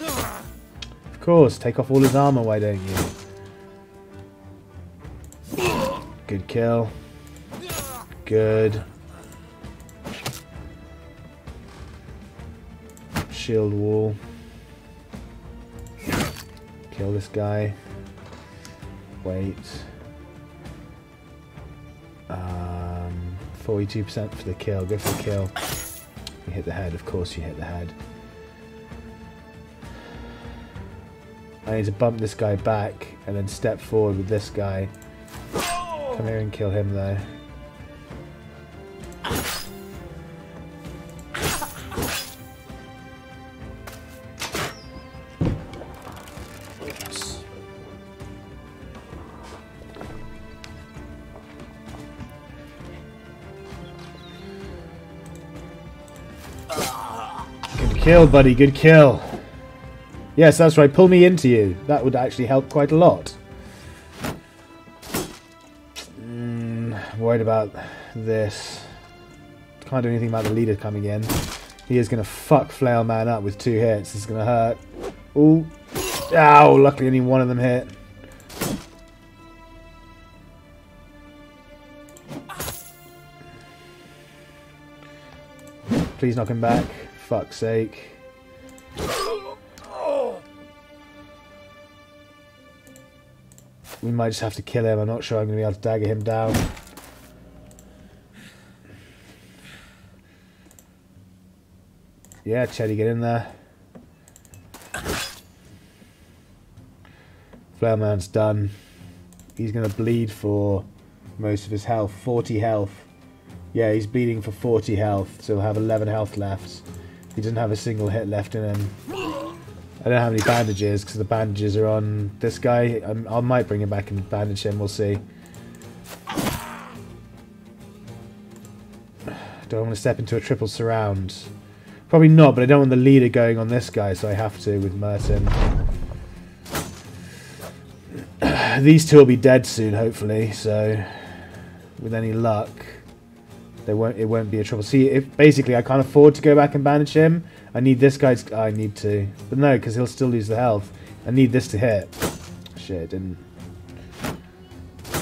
Of course, take off all his armor, why don't you? Good kill. Good. Shield wall. Kill this guy. Wait. 42% for the kill. Go for the kill. You hit the head. Of course you hit the head. I need to bump this guy back and then step forward with this guy. Come here and kill him though. Kill, buddy. Good kill. Yes, that's right. Pull me into you. That would actually help quite a lot. Worried about this. Can't do anything about the leader coming in. He is going to fuck Flail Man up with 2 hits. It's going to hurt. Ooh. Ow. Luckily only one of them hit. Please knock him back. Fuck's sake. We might just have to kill him. I'm not sure I'm going to be able to dagger him down. Yeah, Chetty, get in there. Flailman's done. He's going to bleed for most of his health. 40 health. Yeah, he's bleeding for 40 health, so he'll have 11 health left. He doesn't have a single hit left in him. I don't have any bandages because the bandages are on this guy. I might bring him back and bandage him. We'll see. Do I want to step into a triple surround? Probably not, but I don't want the leader going on this guy, so I have to with Merton. These two will be dead soon, hopefully. So, with any luck. They won't. It won't be a trouble. See, if basically I can't afford to go back and bandage him. I need this guy's. I need to, but no, because he'll still lose the health. I need this to hit. Shit, didn't.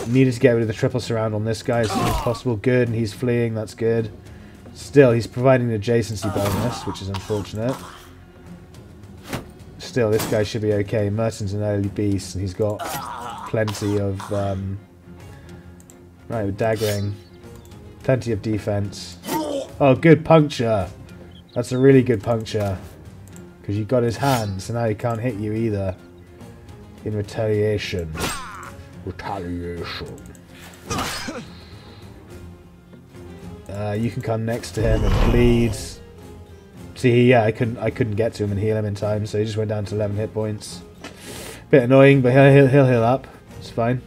Needed to get rid of the triple surround on this guy as soon as possible. Good, and he's fleeing. That's good. Still, he's providing an adjacency bonus, which is unfortunate. Still, this guy should be okay. Merton's an early beast, and he's got plenty of. Right, with daggering. Plenty of defense. Oh, good puncture. That's a really good puncture. Because you got his hand, so now he can't hit you either. In retaliation. Retaliation. You can come next to him and bleed. See, yeah, I couldn't get to him and heal him in time, so he just went down to 11 hit points. Bit annoying, but he'll heal up. It's fine.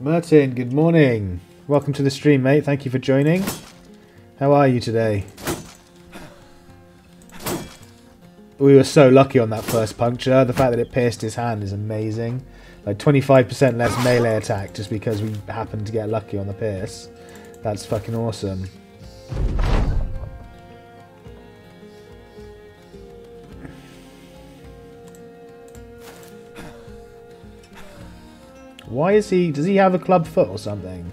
Martin, good morning. Welcome to the stream, mate. Thank you for joining. How are you today? We were so lucky on that first puncture. The fact that it pierced his hand is amazing. Like 25% less melee attack just because we happened to get lucky on the pierce. That's fucking awesome. Why is he... Does he have a club foot or something?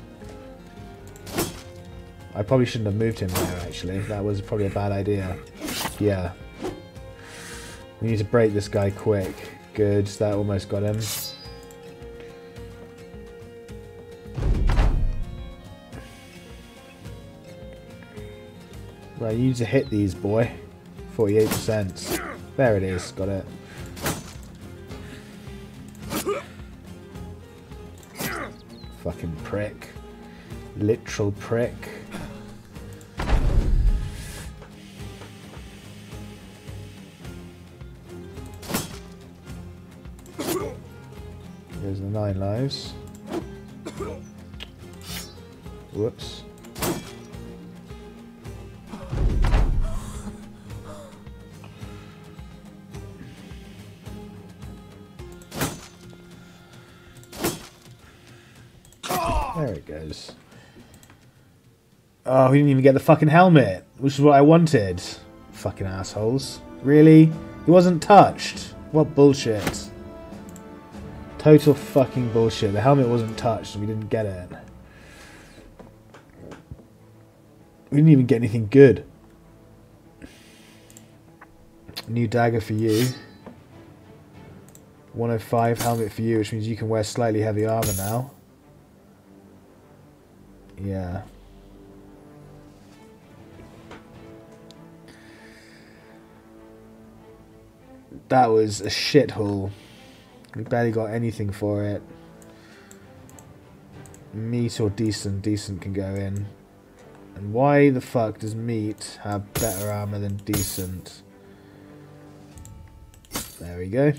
I probably shouldn't have moved him there, actually. That was probably a bad idea. Yeah. We need to break this guy quick. Good. That almost got him. Right, you need to hit these, boy. 48%. There it is. Got it. Fucking prick. Literal prick. There's the 9 lives. Whoops. There it goes. Oh, we didn't even get the fucking helmet, which is what I wanted. Fucking assholes. Really? He wasn't touched. What bullshit. Total fucking bullshit. The helmet wasn't touched and we didn't get it. We didn't even get anything good. New dagger for you. 105 helmet for you, which means you can wear slightly heavy armor now. Yeah. That was a shithole. We barely got anything for it. Meat or decent? Decent can go in. And why the fuck does meat have better armor than decent? There we go.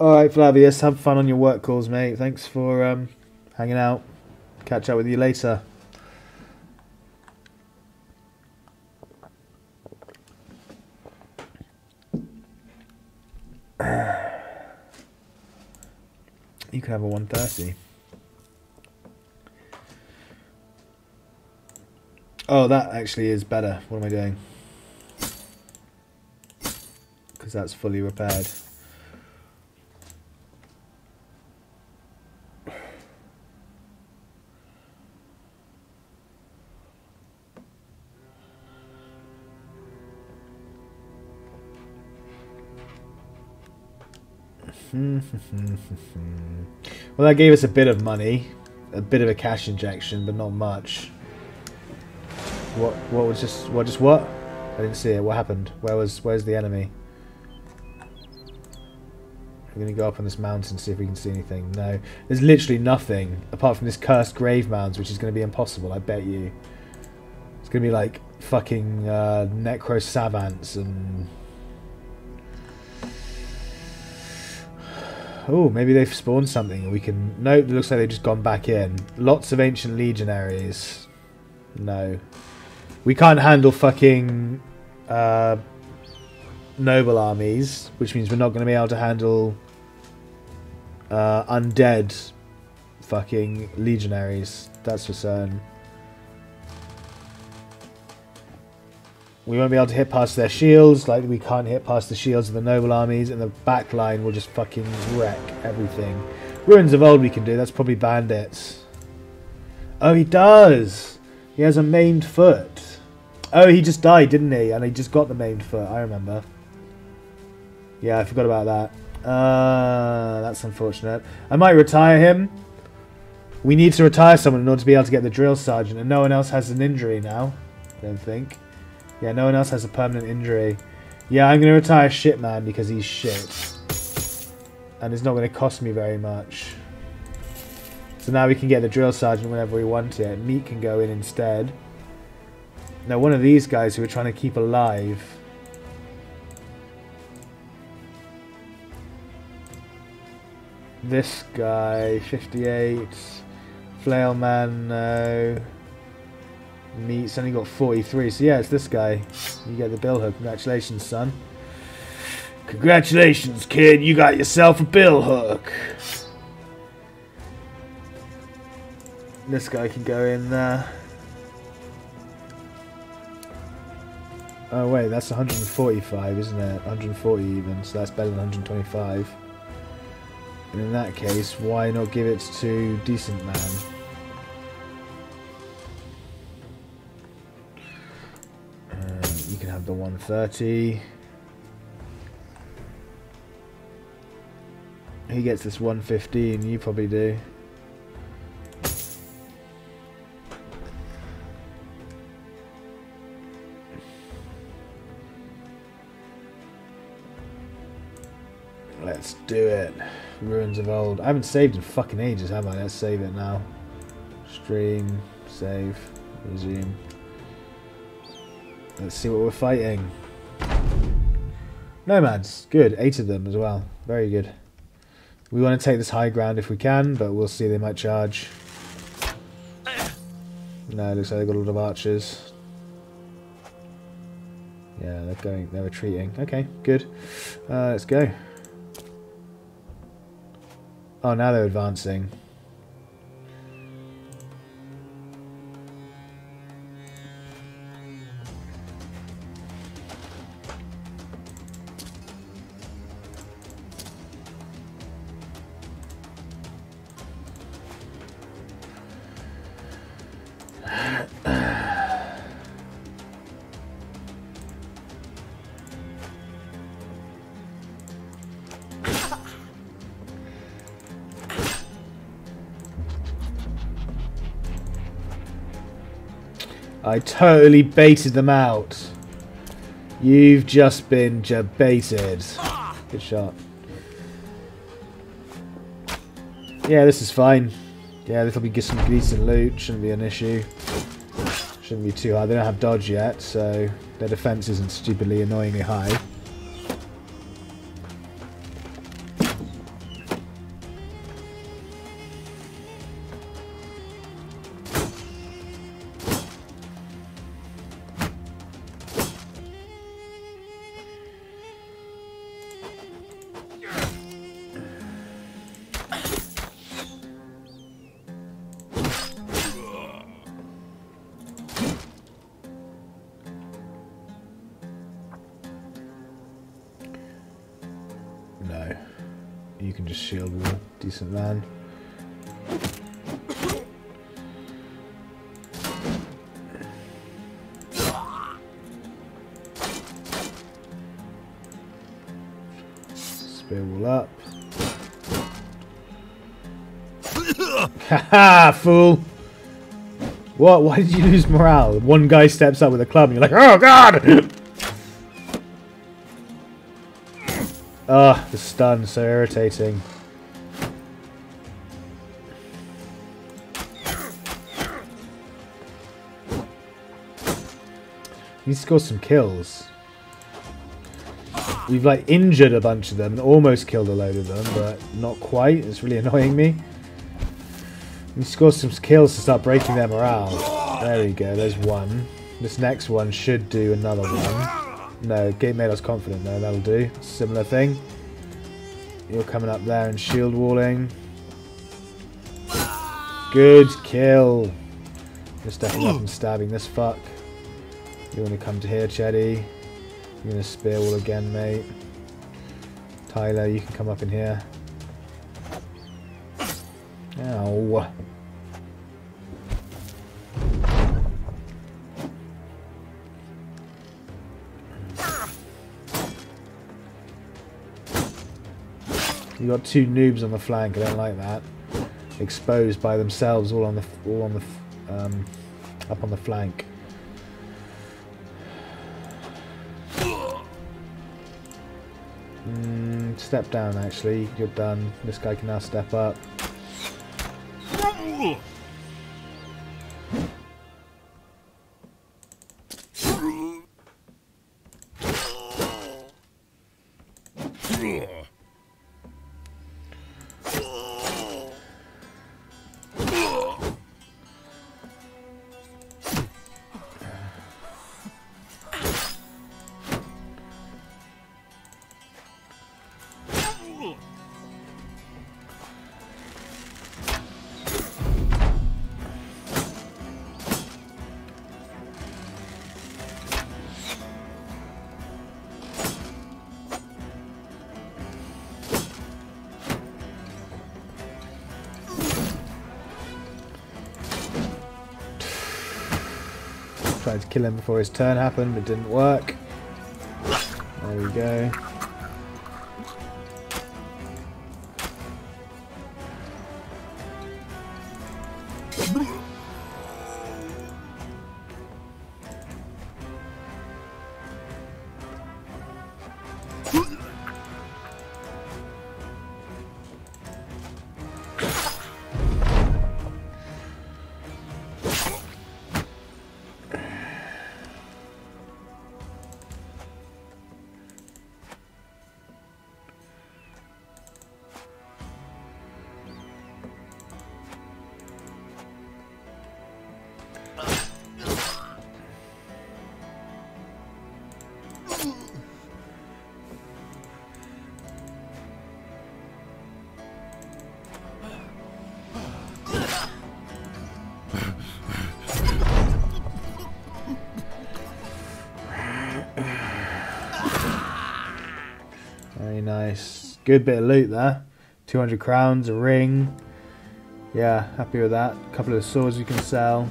Alright, Flavius, have fun on your work calls, mate. Thanks for hanging out. Catch up with you later. You can have a 130. Oh, that actually is better. What am I doing? Because that's fully repaired. Well, that gave us a bit of money, a bit of a cash injection, but not much. What was just what? Just what? I didn't see it. What happened? Where's the enemy? We're gonna go up on this mountain and see if we can see anything. No, there's literally nothing apart from this cursed grave mounds, which is gonna be impossible. I bet you. It's gonna be like fucking necro savants and. Oh, maybe they've spawned something. We can. No, it looks like they've just gone back in. Lots of ancient legionaries. No, we can't handle fucking noble armies, which means we're not going to be able to handle undead fucking legionaries. That's for certain. We won't be able to hit past their shields, like we can't hit past the shields of the noble armies, and the back line will just fucking wreck everything. Ruins of old we can do, that's probably bandits. Oh, he does! He has a maimed foot. Oh, he just died, didn't he? And he just got the maimed foot, I remember. Yeah, I forgot about that. That's unfortunate. I might retire him. We need to retire someone in order to be able to get the drill sergeant, and no one else has an injury now, I don't think. Yeah, no one else has a permanent injury. Yeah, I'm going to retire Shitman because he's shit. And it's not going to cost me very much. So now we can get the drill sergeant whenever we want it. Meat can go in instead. Now one of these guys who we're trying to keep alive. This guy, 58. Flailman, no. Meat's only got 43, so yeah, it's this guy. You get the bill hook. Congratulations, son. Congratulations, kid. You got yourself a bill hook. This guy can go in there. Oh, wait, that's 145, isn't it? 140 even, so that's better than 125. And in that case, why not give it to Decent Man? You can have the 130. He gets this 115, you probably do. Let's do it. Ruins of old. I haven't saved in fucking ages, have I? Let's save it now. Stream, save, resume. Let's see what we're fighting. Nomads. Good. 8 of them as well. Very good. We want to take this high ground if we can, but we'll see. They might charge. No, it looks like they've got a lot of archers. Yeah, they're going. They're retreating. Okay, good. Let's go. Oh, now they're advancing. I totally baited them out. You've just been baited. Good shot. Yeah, this is fine. Yeah, this will be get some decent loot. Shouldn't be an issue. Shouldn't be too high. They don't have dodge yet, so their defense isn't stupidly annoyingly high. You can just shield with a decent man. Spear wall up. Haha, fool! What? Why did you lose morale? One guy steps up with a club and you're like, oh god! Ah, the stun, so irritating. He scored some kills. We've like injured a bunch of them, almost killed a load of them, but not quite. It's really annoying me. We scored some kills to start breaking their morale. There we go, there's one. This next one should do another one. No, game made us confident though, that'll do. Similar thing. You're coming up there and shield walling. Good kill. You're stepping up and stabbing this fuck. You want to come to here, Cheddy. You're going to spear wall again, mate. Tyler, you can come up in here. Ow. You got 2 noobs on the flank. I don't like that. Exposed by themselves, up on the flank. Step down. Actually, you're done. This guy can now step up. Tried to kill him before his turn happened, but it didn't work. There we go. Very nice. Good bit of loot there. 200 crowns, a ring. Yeah, happy with that. A couple of swords you can sell.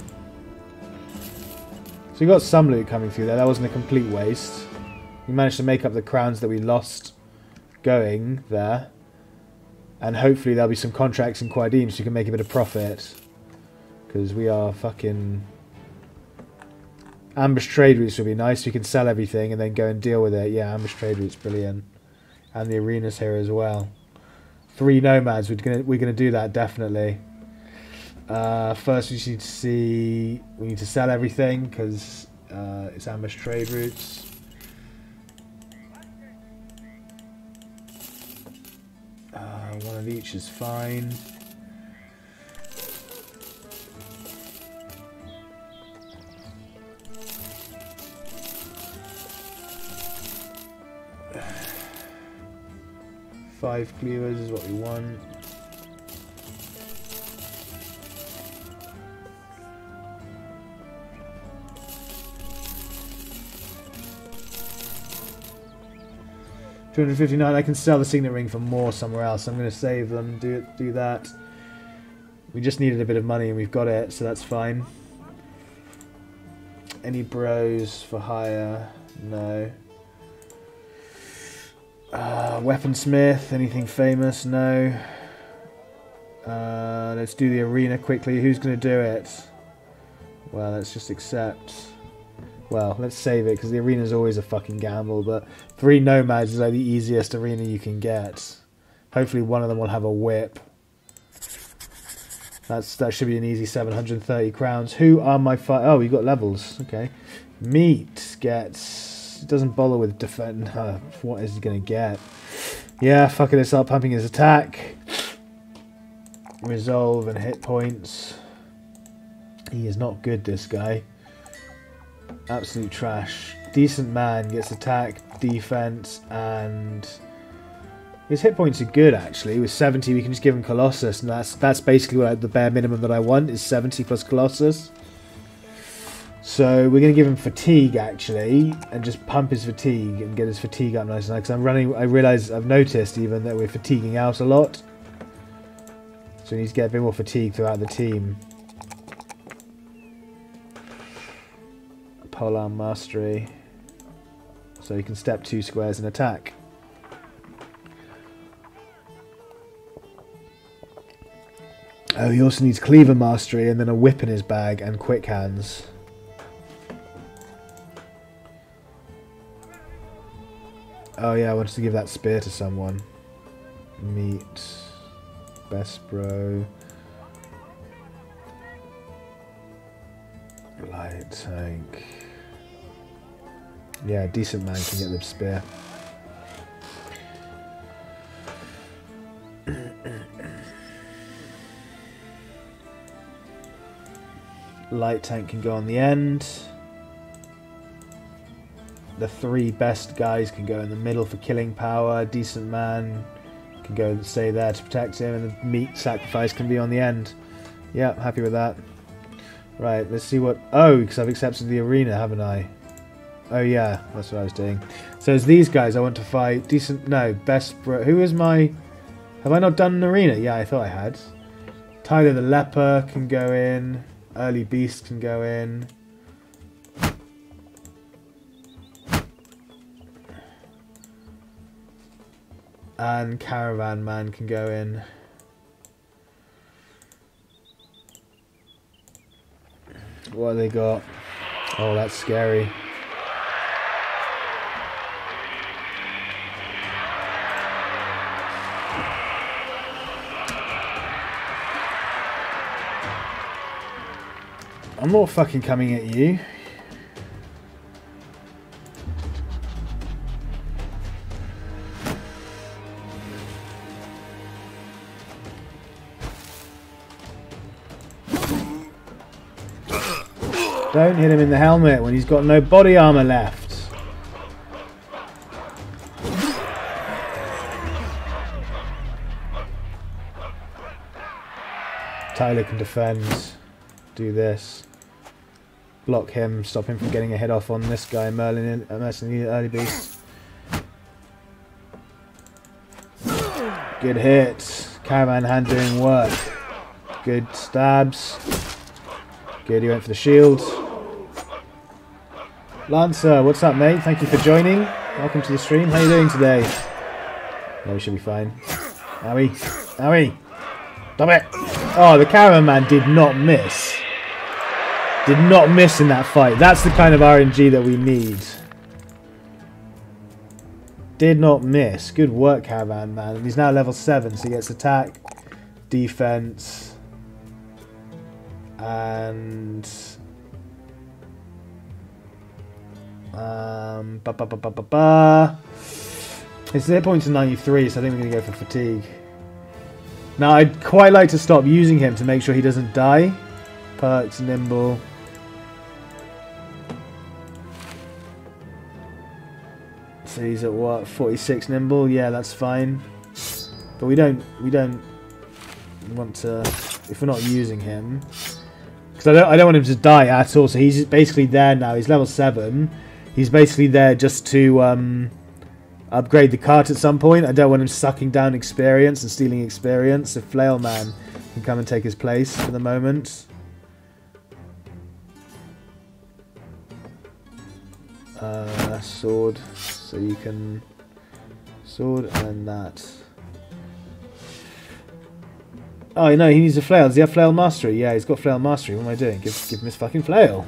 So you got some loot coming through there. That wasn't a complete waste. We managed to make up the crowns that we lost going there. And hopefully there'll be some contracts in Quadim so you can make a bit of profit. Because we are fucking... Ambush trade routes would be nice. We can sell everything and then go and deal with it. Yeah, ambush trade routes, brilliant. And the arenas here as well. 3 nomads, we're gonna do that definitely. First we just need to see, we need to sell everything because it's ambush trade routes. One of each is fine. Five cleavers is what we want. $259. I can sell the signet ring for more somewhere else. I'm going to save them. Do that. We just needed a bit of money and we've got it, so that's fine. Any bros for hire? No. Weaponsmith, anything famous? No. Let's do the arena quickly. Who's going to do it? Well, let's just accept. Well, let's save it because the arena is always a fucking gamble, but 3 nomads is like the easiest arena you can get. Hopefully one of them will have a whip. That should be an easy 730 crowns. Who are my five? Oh, we got levels. Okay. Meat gets... It doesn't bother with defend. What is he going to get? Yeah, fuck it. Let's start pumping his attack. Resolve and hit points. He is not good, this guy. Absolute trash. Decent man gets attack, defense, and... His hit points are good, actually. With 70, we can just give him Colossus, and that's basically what the bare minimum that I want, is 70 plus Colossus. So we're going to give him fatigue actually, and just pump his fatigue and get his fatigue up nice and high. Because I'm running, I realise I've noticed even that we're fatiguing out a lot. So we need to get a bit more fatigue throughout the team. Polearm mastery, so you can step 2 squares and attack. Oh, he also needs cleaver mastery and then a whip in his bag and quick hands. Oh yeah, I wanted to give that spear to someone. Meat. Best bro. Light tank. Yeah, decent man can get the spear. Light tank can go on the end. The 3 best guys can go in the middle for killing power. Decent man can go and stay there to protect him, and the meat sacrifice can be on the end. Yeah, happy with that. Right, let's see what... Oh, because I've accepted the arena, haven't I? Oh yeah, that's what I was doing. So it's these guys I want to fight. Decent... No, best... Bro, who is my... Have I not done an arena? Yeah, I thought I had. Tyler the Leper can go in. Early Beast can go in. And Caravan Man can go in. What have they got? Oh, that's scary. I'm not fucking coming at you. Don't hit him in the helmet when he's got no body armor left. Tyler can defend, do this, block him, stop him from getting a hit off on this guy, Merlin, Mercenary Early Beast. Good hit, Caravan Hand doing work, good stabs, good, he went for the shield. Lancer, what's up mate, thank you for joining, welcome to the stream, how are you doing today? No, we should be fine. Owie, owie, damn it! Oh, the Caravan Man did not miss. Did not miss in that fight. That's the kind of RNG that we need. Did not miss. Good work, Caravan Man. And he's now level 7, so he gets attack, defense, and his hit points are 93, so I think we're going to go for fatigue. Now, I'd quite like to stop using him to make sure he doesn't die. Perks, nimble. So he's at what, 46 nimble? Yeah, that's fine. But we don't want to, if we're not using him, because I don't want him to die at all. So he's basically there now. He's level 7. He's basically there just to upgrade the cart at some point. I don't want him sucking down experience and stealing experience. So Flail Man can come and take his place for the moment. Sword, so you can sword and that. Oh no, he needs a flail. Does he have flail mastery? Yeah, he's got flail mastery. What am I doing? Give him his fucking flail.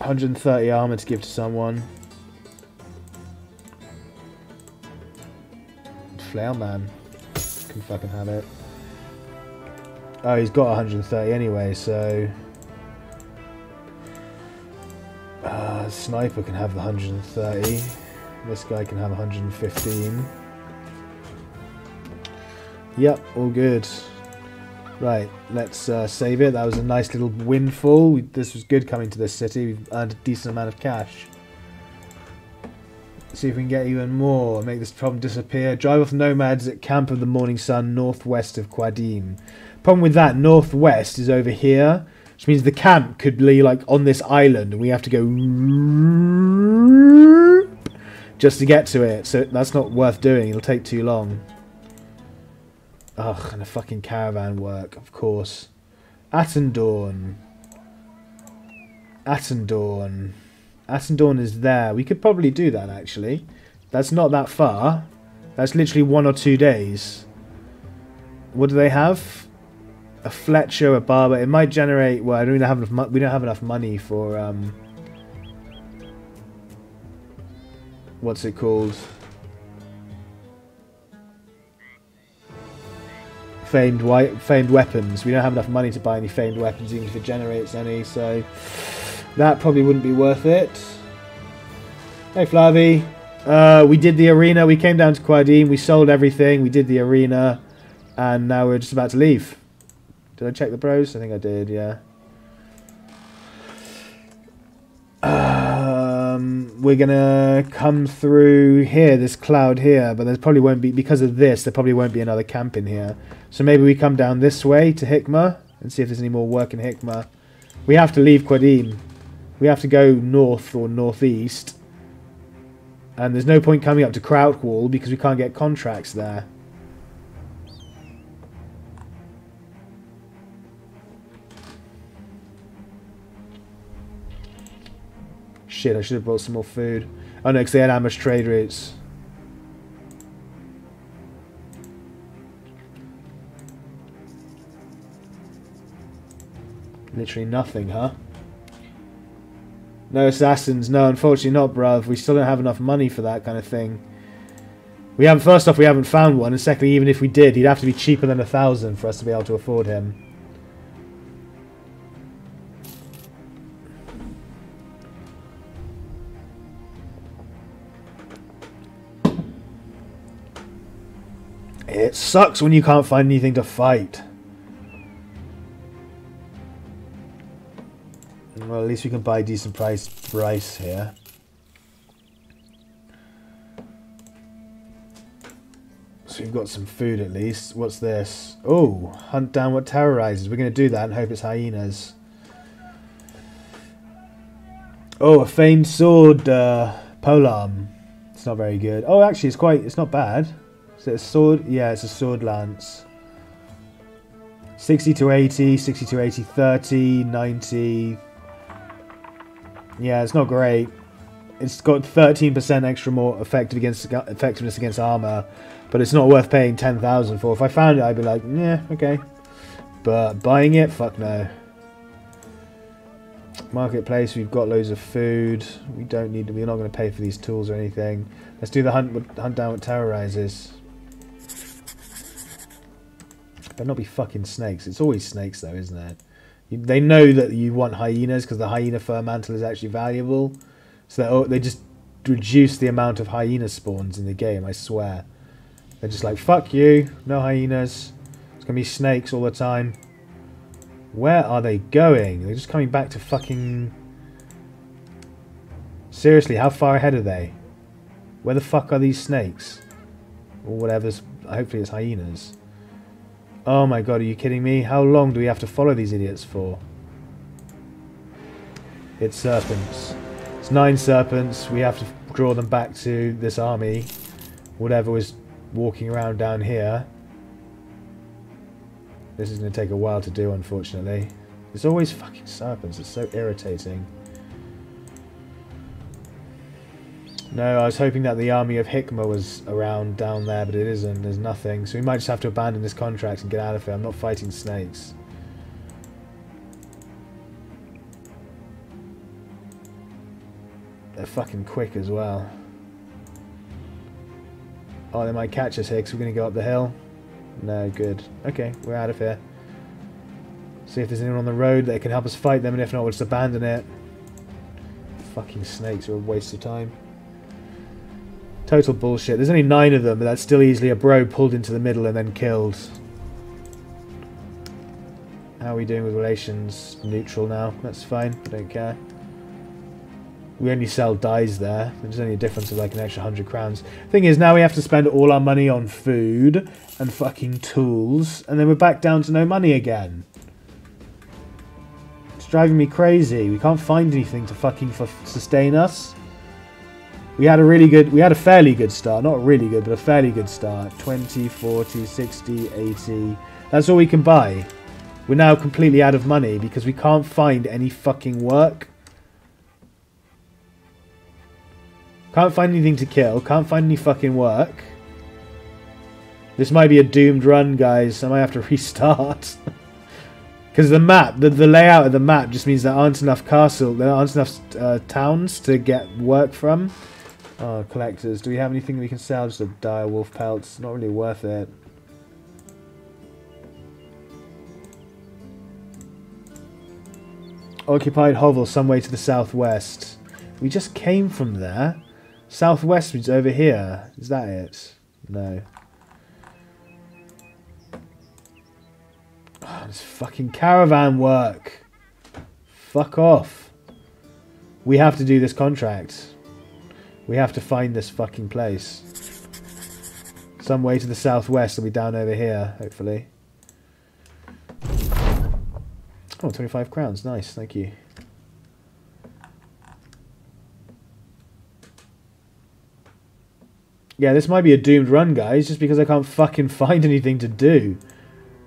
$130 armor to give to someone. Flail Man can fucking have it. Oh, he's got 130 anyway, so Sniper can have the 130. This guy can have 115. Yep, all good. Right, let's save it. That was a nice little windfall. This was good coming to this city. We've earned a decent amount of cash. See if we can get even more. Make this problem disappear. Drive off nomads at Camp of the Morning Sun, northwest of Quadim. Problem with that, northwest is over here, which means the camp could be like on this island, and we have to go just to get to it. So that's not worth doing. It'll take too long. Ugh, and a fucking caravan work, of course. Asendorn. Asendorn. Asendorn is there. We could probably do that, actually. That's not that far. That's literally 1 or 2 days. What do they have? A Fletcher, a Barber. It might generate... Well, I don't have enough we don't have enough money for... what's it called? Famed weapons. We don't have enough money to buy any famed weapons, even if it generates any, so... That probably wouldn't be worth it. Hey, Flavi. We did the arena. We came down to Quadim. We sold everything. We did the arena. And now we're just about to leave. Did I check the bros? I think I did, yeah. We're going to come through here, this cloud here. But there probably won't be, because of this, there probably won't be another camp in here. So maybe we come down this way to Hickma and see if there's any more work in Hickma. We have to leave Quadim. We have to go north or northeast. And there's no point coming up to Krautwall because we can't get contracts there. Shit, I should have brought some more food. Oh no, because they had ambush trade routes. Literally nothing, huh? No assassins, no, unfortunately not, bruv. We still don't have enough money for that kind of thing. We haven't. First off, we haven't found one, and secondly, even if we did, he'd have to be cheaper than 1,000 for us to be able to afford him. It sucks when you can't find anything to fight. Well, at least we can buy decent price here. So we've got some food at least. What's this? Oh, hunt down what terrorizes. We're going to do that and hope it's hyenas. Oh, a famed sword polearm. It's not very good. Oh, actually, it's not bad. So it's a sword. Yeah, it's a sword lance. 60 to 80, 60 to 80, 30, 90. Yeah, it's not great. It's got 13% extra more effectiveness against armor, but it's not worth paying 10,000 for. If I found it, I'd be like, yeah, okay. But buying it? Fuck no. Marketplace, we've got loads of food. We don't need to, we're not going to pay for these tools or anything. Let's do the hunt down what terrorizes. But not be fucking snakes. It's always snakes though, isn't it? They know that you want hyenas because the hyena fur mantle is actually valuable. So they just reduce the amount of hyena spawns in the game, I swear. They're just like, fuck you, no hyenas. It's going to be snakes all the time. Where are they going? They're just coming back to fucking... Seriously, how far ahead are they? Where the fuck are these snakes? Or whatever's... Hopefully it's hyenas. Oh my god, are you kidding me? How long do we have to follow these idiots for? It's serpents. It's 9 serpents. We have to draw them back to this army. Whatever was walking around down here. This is going to take a while to do, unfortunately. There's always fucking serpents. It's so irritating. No, I was hoping that the army of Hickma was around down there, but it isn't. There's nothing. So we might just have to abandon this contract and get out of here. I'm not fighting snakes. They're fucking quick as well. Oh, they might catch us here because we're going to go up the hill. No, good. Okay, we're out of here. See if there's anyone on the road that can help us fight them, and if not, we'll just abandon it. Fucking snakes are a waste of time. Total bullshit. There's only 9 of them, but that's still easily a bro pulled into the middle and then killed. How are we doing with relations? Neutral now. That's fine. I don't care. We only sell dyes there. There's only a difference of like an extra 100 crowns. Thing is, now we have to spend all our money on food and fucking tools, and then we're back down to no money again. It's driving me crazy. We can't find anything to fucking sustain us. We had a fairly good start. Not really good, but a fairly good start. 20, 40, 60, 80. That's all we can buy. We're now completely out of money because we can't find any fucking work. Can't find anything to kill. Can't find any fucking work. This might be a doomed run, guys. I might have to restart. Because the map, the layout of the map just means there aren't enough castles, there aren't enough towns to get work from. Oh, collectors. Do we have anything we can sell? Just a dire wolf pelt. It's not really worth it. Occupied hovel some way to the southwest. We just came from there. Southwestwards over here. Is that it? No. Oh, this fucking caravan work. Fuck off. We have to do this contract. We have to find this fucking place. Some way to the southwest will be down over here, hopefully. Oh, 25 crowns. Nice, thank you. Yeah, this might be a doomed run, guys, just because I can't fucking find anything to do.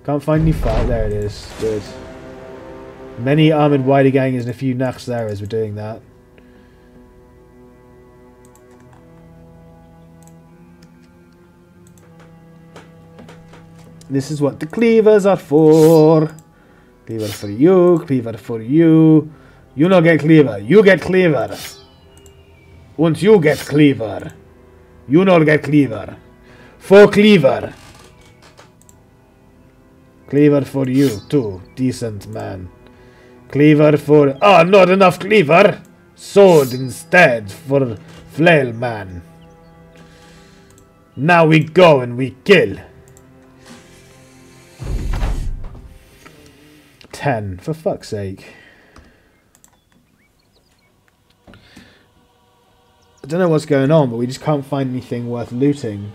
Can't find any fight. There it is. Good. Many armoured widergangers and a few nachts there as we're doing that. This is what the cleavers are for. Cleaver for you, cleaver for you. You no get cleaver, you get cleaver. Once you get cleaver. You not get cleaver. For cleaver. Cleaver for you too, decent man. Cleaver for... Ah, not enough cleaver. Sword instead for flail man. Now we go and we kill. 10, for fuck's sake. I don't know what's going on, but we just can't find anything worth looting.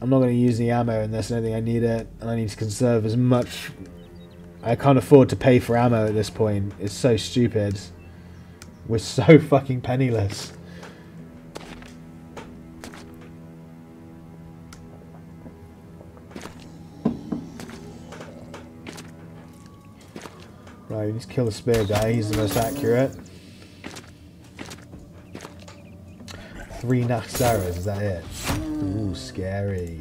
I'm not going to use the ammo unless I think I need it, and I need to conserve as much. I can't afford to pay for ammo at this point. It's so stupid. We're so fucking penniless. Right, let's kill the spear guy. He's the most accurate. 3 Naxaras, is that it? Ooh, scary.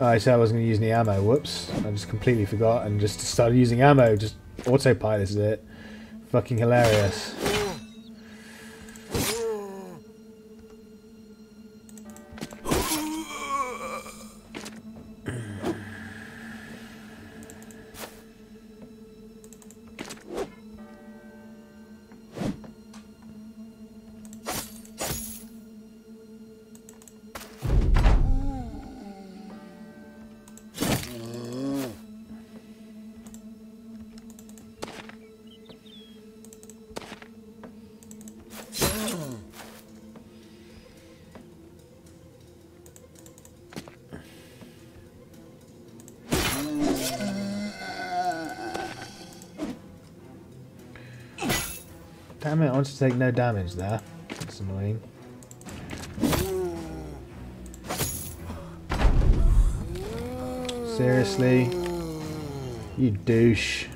I said I wasn't going to use any ammo. Whoops. I just completely forgot and just started using ammo. Just autopilot is it. Fucking hilarious. Damn it, I want to take no damage there. That's annoying. Seriously? You douche.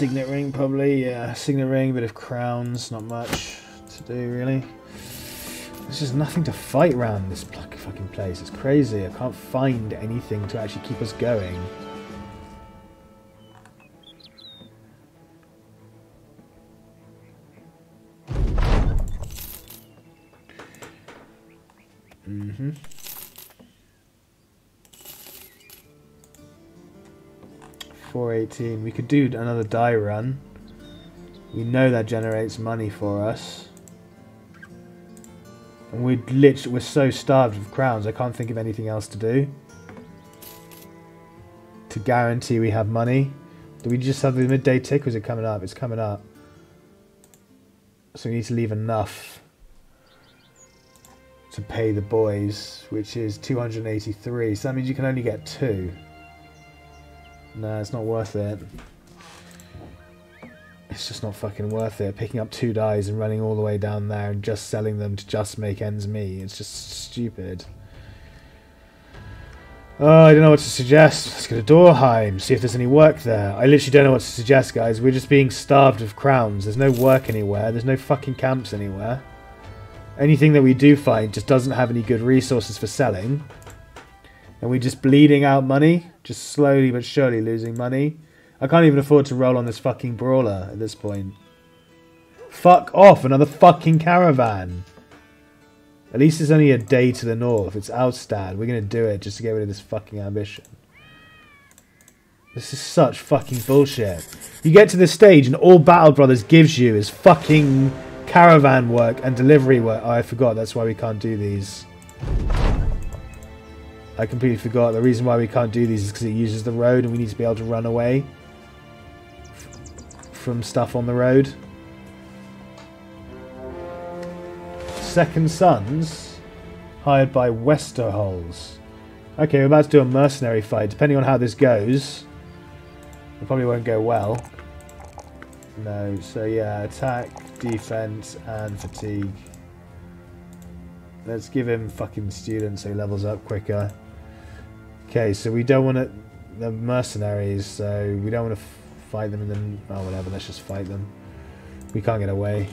Signet ring, probably, yeah. Signet ring, a bit of crowns, not much to do, really. There's just nothing to fight around this fucking place. It's crazy. I can't find anything to actually keep us going. Mm-hmm. $4.18. We could do another die run. We know that generates money for us. And we're so starved of crowns, I can't think of anything else to do to guarantee we have money. Do we just have the midday tick, or is it coming up? It's coming up. So we need to leave enough to pay the boys, which is 283. So that means you can only get 2. No, it's not worth it. It's just not fucking worth it. Picking up 2 dies and running all the way down there and just selling them to just make ends meet. It's just stupid. Oh, I don't know what to suggest. Let's go to Dornheim, see if there's any work there. I literally don't know what to suggest, guys. We're just being starved of crowns. There's no work anywhere. There's no fucking camps anywhere. Anything that we do find just doesn't have any good resources for selling. And we're just bleeding out money, just slowly but surely losing money. I can't even afford to roll on this fucking brawler at this point. Fuck off, another fucking caravan. At least it's only a day to the north. It's Outstad. We're going to do it just to get rid of this fucking ambition. This is such fucking bullshit. You get to this stage and all Battle Brothers gives you is fucking caravan work and delivery work. Oh, I forgot. That's why we can't do these. I completely forgot. The reason why we can't do these is because it uses the road and we need to be able to run away from stuff on the road. Second Sons, hired by Westerholz. Okay, we're about to do a mercenary fight. Depending on how this goes, it probably won't go well. No, so yeah, attack, defense, and fatigue. Let's give him fucking students so he levels up quicker. Okay, so we don't want to... They're mercenaries, so we don't want to fight them and then... Oh, whatever, let's just fight them. We can't get away.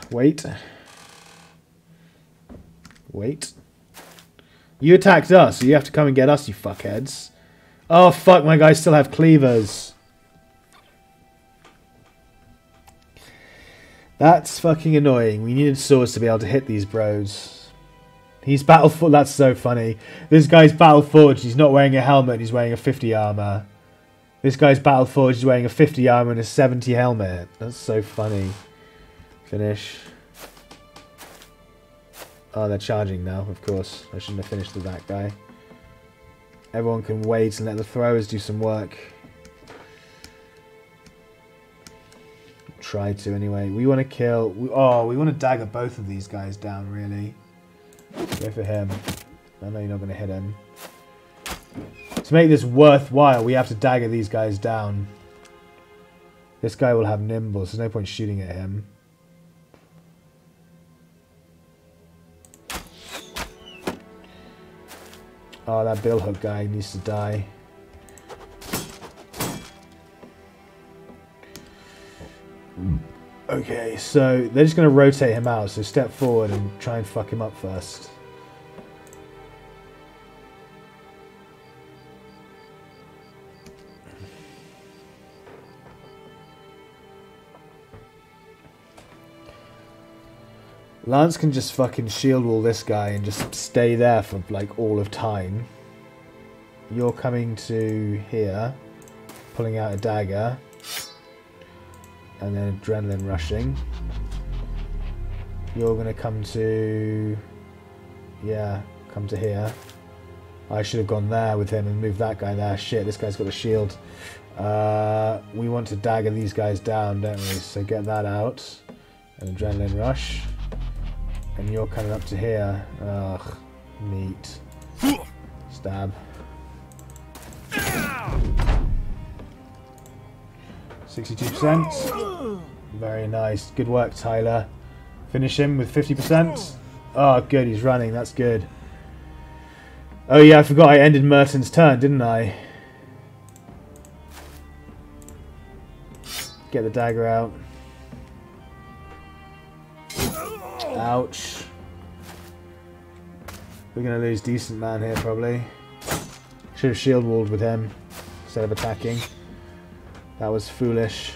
Wait. You attacked us, so you have to come and get us, you fuckheads. Oh, fuck, my guys still have cleavers. That's fucking annoying. We needed swords to be able to hit these bros. He's Battleforged. That's so funny. This guy's Battleforged. He's not wearing a helmet. He's wearing a 50 armor. This guy's Battleforged. He's wearing a 50 armor and a 70 helmet. That's so funny. Finish. Oh, they're charging now, of course. I shouldn't have finished with that guy. Everyone can wait and let the throwers do some work. Try to, anyway. We want to kill... we want to dagger both of these guys down, really. Go for him. I know you're not going to hit him. To make this worthwhile, we have to dagger these guys down. This guy will have nimble, so there's no point shooting at him. Oh, that billhook guy needs to die. Okay, so they're just going to rotate him out, so step forward and try and fuck him up first. Lance can just fucking shield wall this guy and just stay there for, like, all of time. You're coming to here, pulling out a dagger, and then adrenaline rushing. You're going to come to... yeah, come to here. I should have gone there with him and moved that guy there. Shit, this guy's got a shield. We want to dagger these guys down, don't we? So get that out. An adrenaline rush. And you're coming up to here. Ugh, neat. Stab. Ow! 62%. Very nice. Good work, Tyler. Finish him with 50%. Oh, good. He's running. That's good. Oh, yeah. I forgot I ended Merton's turn, didn't I? Get the dagger out. Ouch. We're going to lose decent man here, probably. Should have shield walled with him instead of attacking. That was foolish.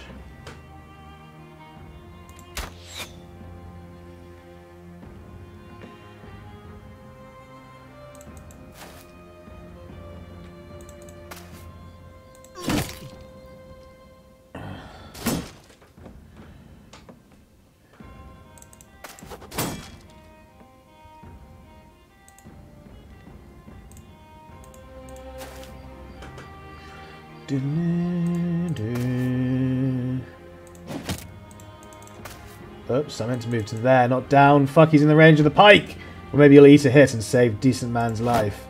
Oops, I meant to move to there, not down. Fuck, he's in the range of the pike! Or maybe you'll eat a hit and save decent man's life.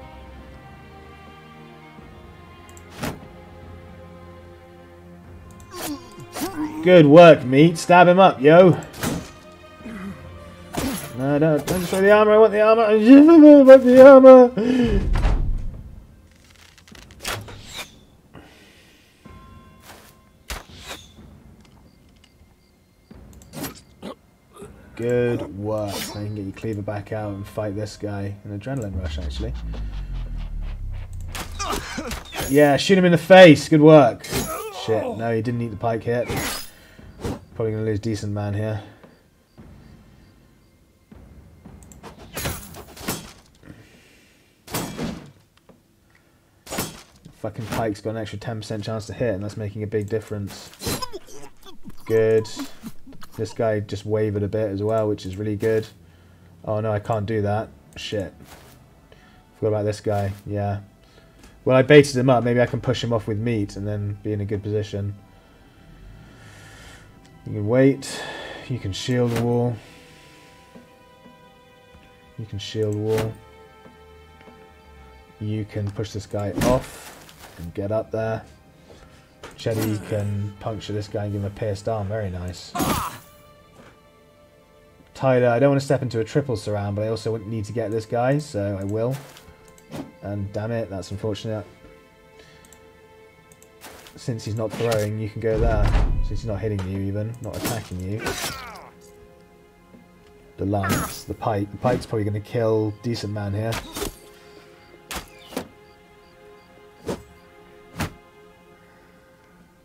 Good work, meat. Stab him up, yo. No, don't destroy the armor. I want the armor. I want the armor. Good work. Now you can get your cleaver back out and fight this guy. An adrenaline rush, actually. Yeah, shoot him in the face. Good work. Shit, no, he didn't eat the pike hit. Probably going to lose decent man here. Fucking pike's got an extra 10% chance to hit, and that's making a big difference. Good. This guy just wavered a bit as well, which is really good. Oh no, I can't do that. Shit. Forgot about this guy. Yeah. Well, I baited him up. Maybe I can push him off with meat and then be in a good position. You can wait. You can shield the wall. You can shield the wall. You can push this guy off and get up there. Chetty can puncture this guy and give him a pierced arm. Very nice. Tyler, I don't want to step into a triple surround, but I also need to get this guy, so I will. And damn it, that's unfortunate. Since he's not throwing, you can go there. Since he's not hitting you even, not attacking you. The lance, the pike. The pike's probably going to kill decent man here.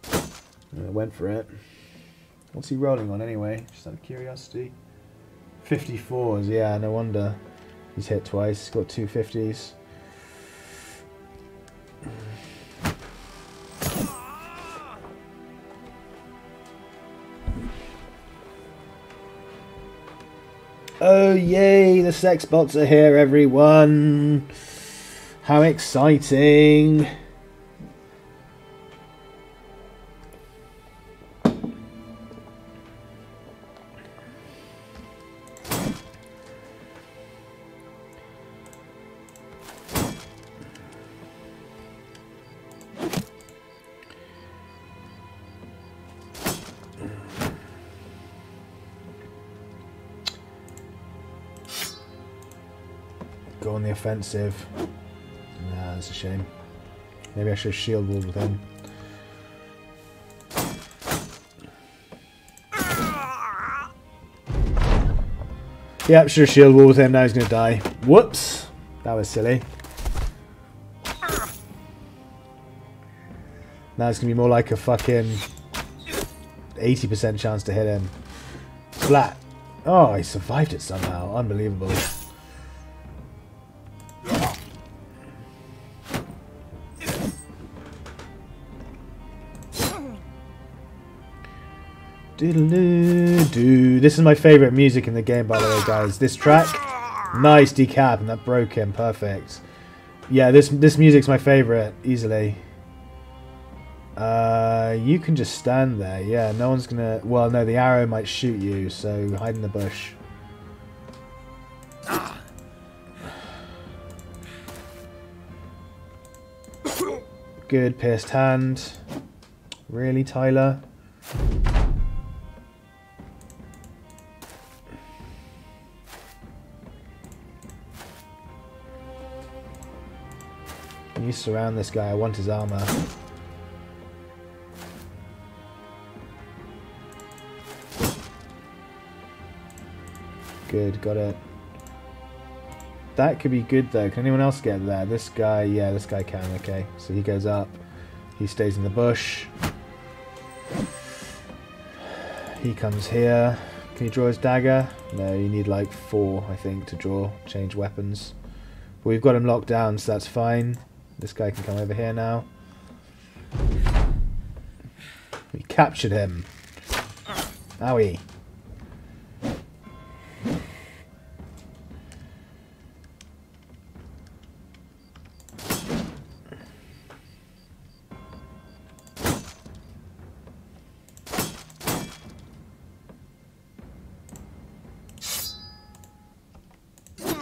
I went for it. What's he rolling on anyway? Just out of curiosity. 54s, yeah, no wonder. He's hit twice, he's got two 50s. Oh yay, the sex bots are here everyone! How exciting! Offensive. Nah, that's a shame. Maybe I should have shield walled with him. Yeah, I should have shield walled with him. Now he's going to die. Whoops! That was silly. Now it's going to be more like a fucking 80% chance to hit him. Flat. Oh, he survived it somehow. Unbelievable. This is my favourite music in the game, by the way, guys. This track, nice decap, and that broke him, perfect. Yeah, this music's my favourite, easily. You can just stand there, yeah. No one's gonna. Well, no, the arrow might shoot you, so hide in the bush. Good pierced hand. Really, Tyler? You surround this guy, I want his armor. Good, got it. That could be good though. Can anyone else get there? This guy, yeah, this guy can, okay. So he goes up, he stays in the bush. He comes here. Can he draw his dagger? No, you need like 4, I think, to draw, change weapons. But we've got him locked down, so that's fine. This guy can come over here now. We captured him. Owie.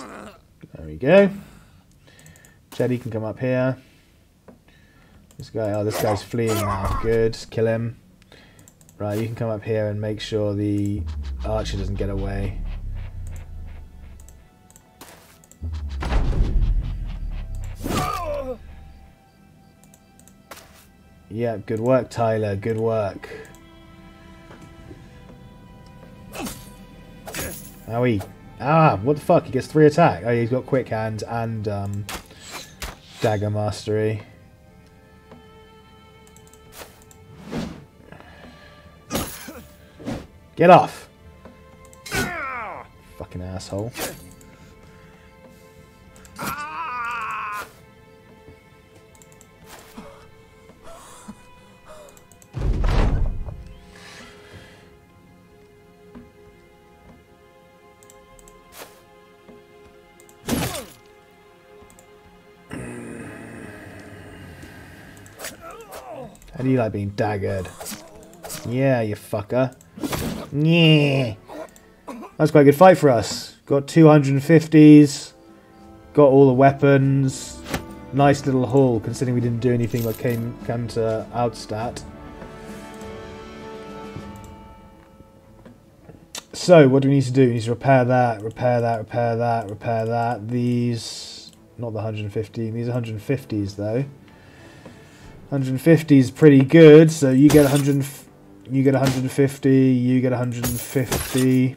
There we go. He can come up here. This guy, oh, this guy's fleeing now. Good, kill him. Right, you can come up here and make sure the archer doesn't get away. Yeah, good work, Tyler. Good work. Owie. Ah, what the fuck? He gets 3 attack. Oh, yeah, he's got quick hand and dagger mastery. Get off! Fucking asshole. How do you like being daggered? Yeah, you fucker. Yeah. That's quite a good fight for us. Got 250s. Got all the weapons. Nice little haul, considering we didn't do anything but came to Outstatt. So, what do we need to do? We need to repair that, repair that, repair that, repair that. These... Not the 115. These are 150s, though. 150 is pretty good, so you get 100, you get 150, you get 150,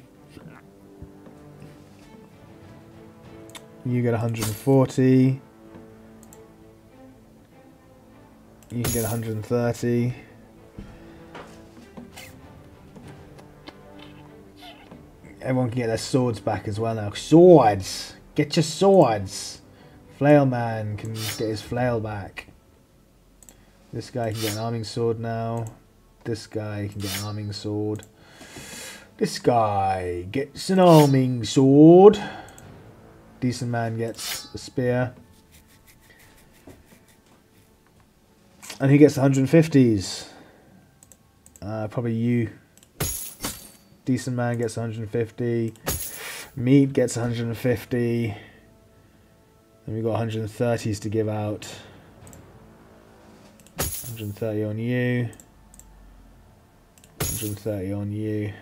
you get 140, you can get 130. Everyone can get their swords back as well now. Swords! Get your swords! Flail man can get his flail back. This guy can get an arming sword now. This guy can get an arming sword. This guy gets an arming sword. Decent man gets a spear. And he gets 150s. Probably you. Decent man gets 150. Meat gets 150. And we've got 130s to give out. 130 on you, 130 on you,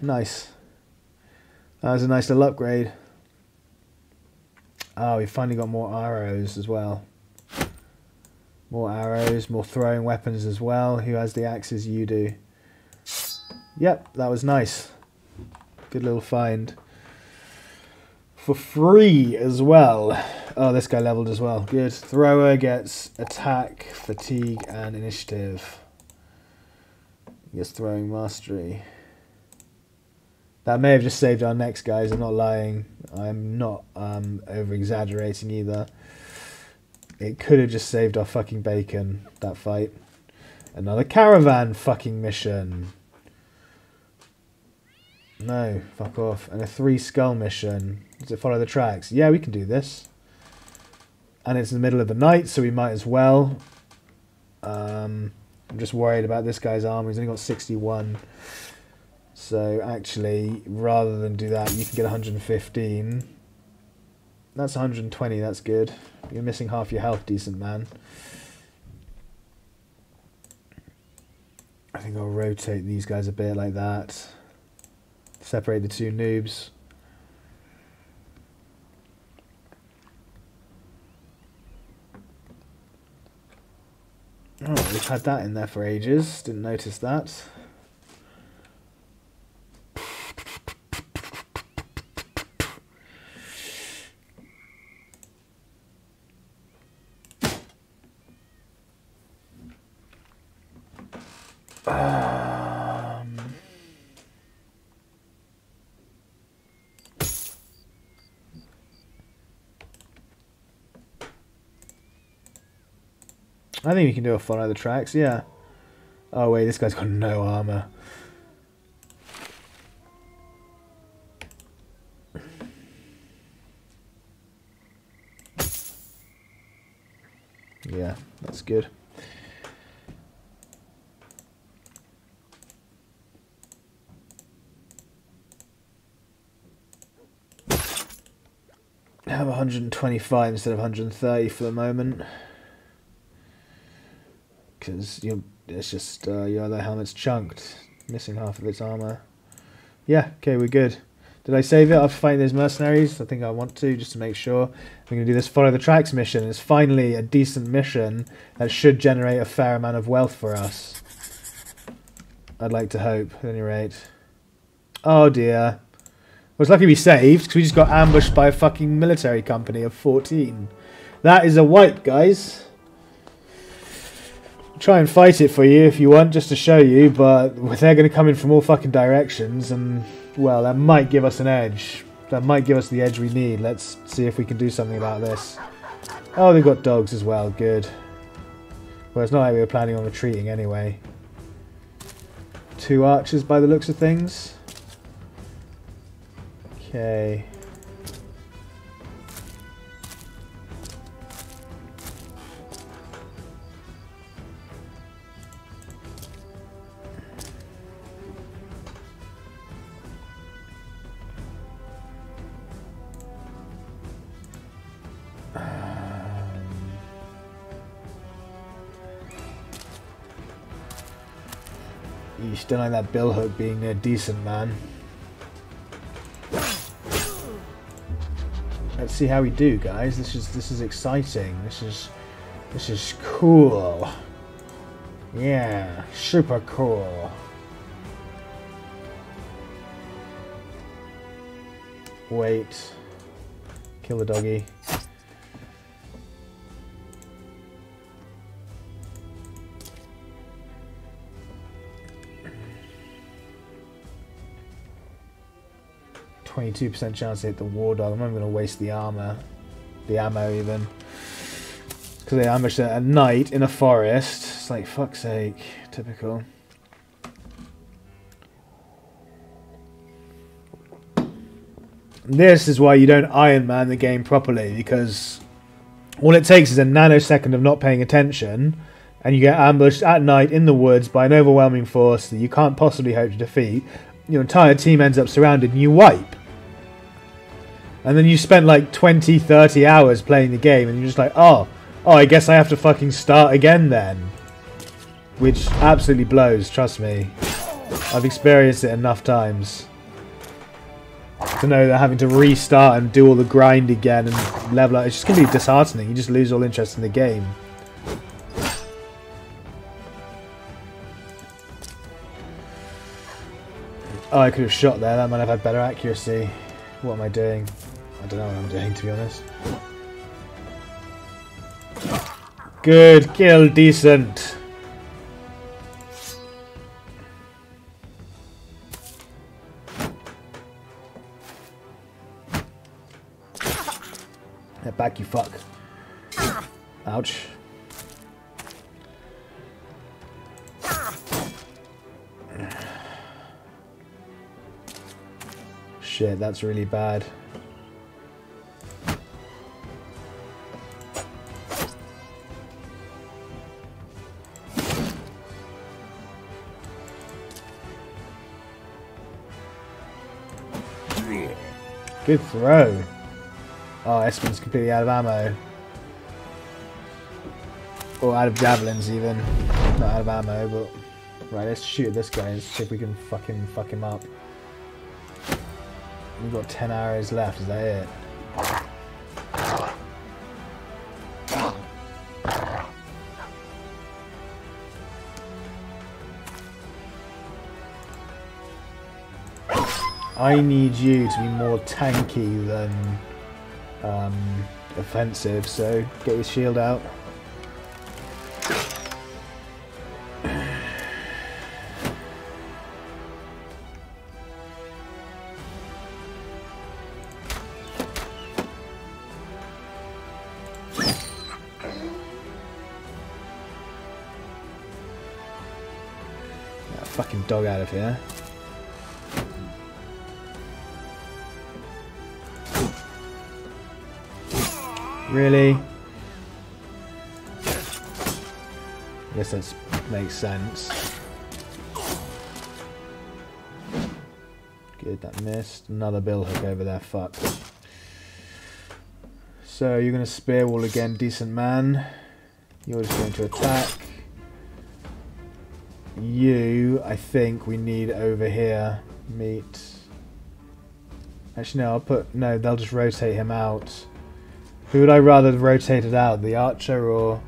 nice, that was a nice little upgrade. Oh, we finally got more arrows as well, more arrows, more throwing weapons as well. Who has the axes? You do. Yep, that was nice, good little find. For free as well. Oh, this guy leveled as well. Good. Thrower gets attack, fatigue, and initiative. He gets throwing mastery. That may have just saved our necks, guys. I'm not lying. I'm not over-exaggerating either. It could have just saved our fucking bacon, that fight. Another caravan fucking mission. No, fuck off. And a 3 skull mission. Does it follow the tracks? Yeah, we can do this. And it's in the middle of the night, so we might as well. I'm just worried about this guy's armor. He's only got 61. So actually, rather than do that, you can get 115. That's 120, that's good. You're missing half your health, decent man. I think I'll rotate these guys a bit like that. Separate the two noobs. Oh, we've had that in there for ages. Didn't notice that. I think we can do a follow the tracks, yeah. Oh wait, this guy's got no armor. Yeah, that's good. I have 125 instead of 130 for the moment. Because it's just your other helmet's chunked. Missing half of its armor. Yeah, okay, we're good. Did I save it after fighting those mercenaries? I think I want to, just to make sure. I'm going to do this Follow the Tracks mission. It's finally a decent mission that should generate a fair amount of wealth for us. I'd like to hope, at any rate. Oh dear. Well, it's lucky we saved, because we just got ambushed by a fucking military company of 14. That is a wipe, guys. try and fight it for you if you want, just to show you, but they're going to come in from all fucking directions, and, well, that might give us an edge. That might give us the edge we need. Let's see if we can do something about this. Oh, they've got dogs as well. Good. Well, it's not like we were planning on retreating anyway. 2 archers by the looks of things. Okay. Eesh, don't like that bill hook being near decent, man. Let's see how we do, guys. This is exciting. This is cool. Yeah, super cool. Wait. Kill the doggy. .2% chance to hit the war dog. I'm not going to waste the armor, the ammo even, because they ambushed it at night in a forest. It's like, fuck's sake, typical. This is why you don't Iron Man the game properly, because all it takes is a nanosecond of not paying attention, and you get ambushed at night in the woods by an overwhelming force that you can't possibly hope to defeat. Your entire team ends up surrounded, and you wipe. And then you spent like 20, 30 hours playing the game, and you're just like, oh, I guess I have to fucking start again then. Which absolutely blows, trust me. I've experienced it enough times to know that having to restart and do all the grind again and level up, it's just going to be disheartening. You just lose all interest in the game. Oh, I could have shot there. That might have had better accuracy. What am I doing? I don't know what I'm doing, to be honest. Good kill, decent. Get back, you fuck. Ouch. Shit, that's really bad. Good throw. Oh, Espen's completely out of ammo. Or out of javelins even. Not out of ammo, but... Right, let's shoot this guy and see if we can fucking fuck him up. We've got 10 arrows left, is that it? I need you to be more tanky than offensive, so get your shield out. Dog out of here. Really? I guess that makes sense. Good, that missed. Another bill hook over there, fuck. So you're gonna spear wall again, decent man. You're just going to attack. You, I think we need over here meat. Actually, no, I'll put... No, they'll just rotate him out. Who would I rather rotate it out? The archer or...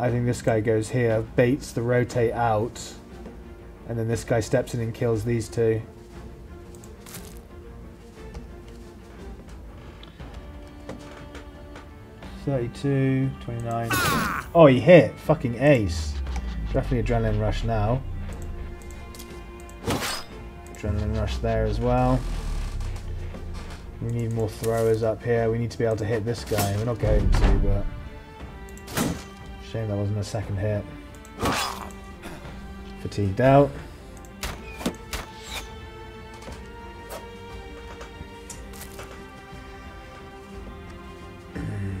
I think this guy goes here, baits the rotate out, and then this guy steps in and kills these two. 32, 29. Oh, he hit. Fucking ace. Definitely adrenaline rush now. Adrenaline rush there as well. We need more throwers up here. We need to be able to hit this guy. We're not going to, but... Shame that wasn't a second hit. Fatigued out.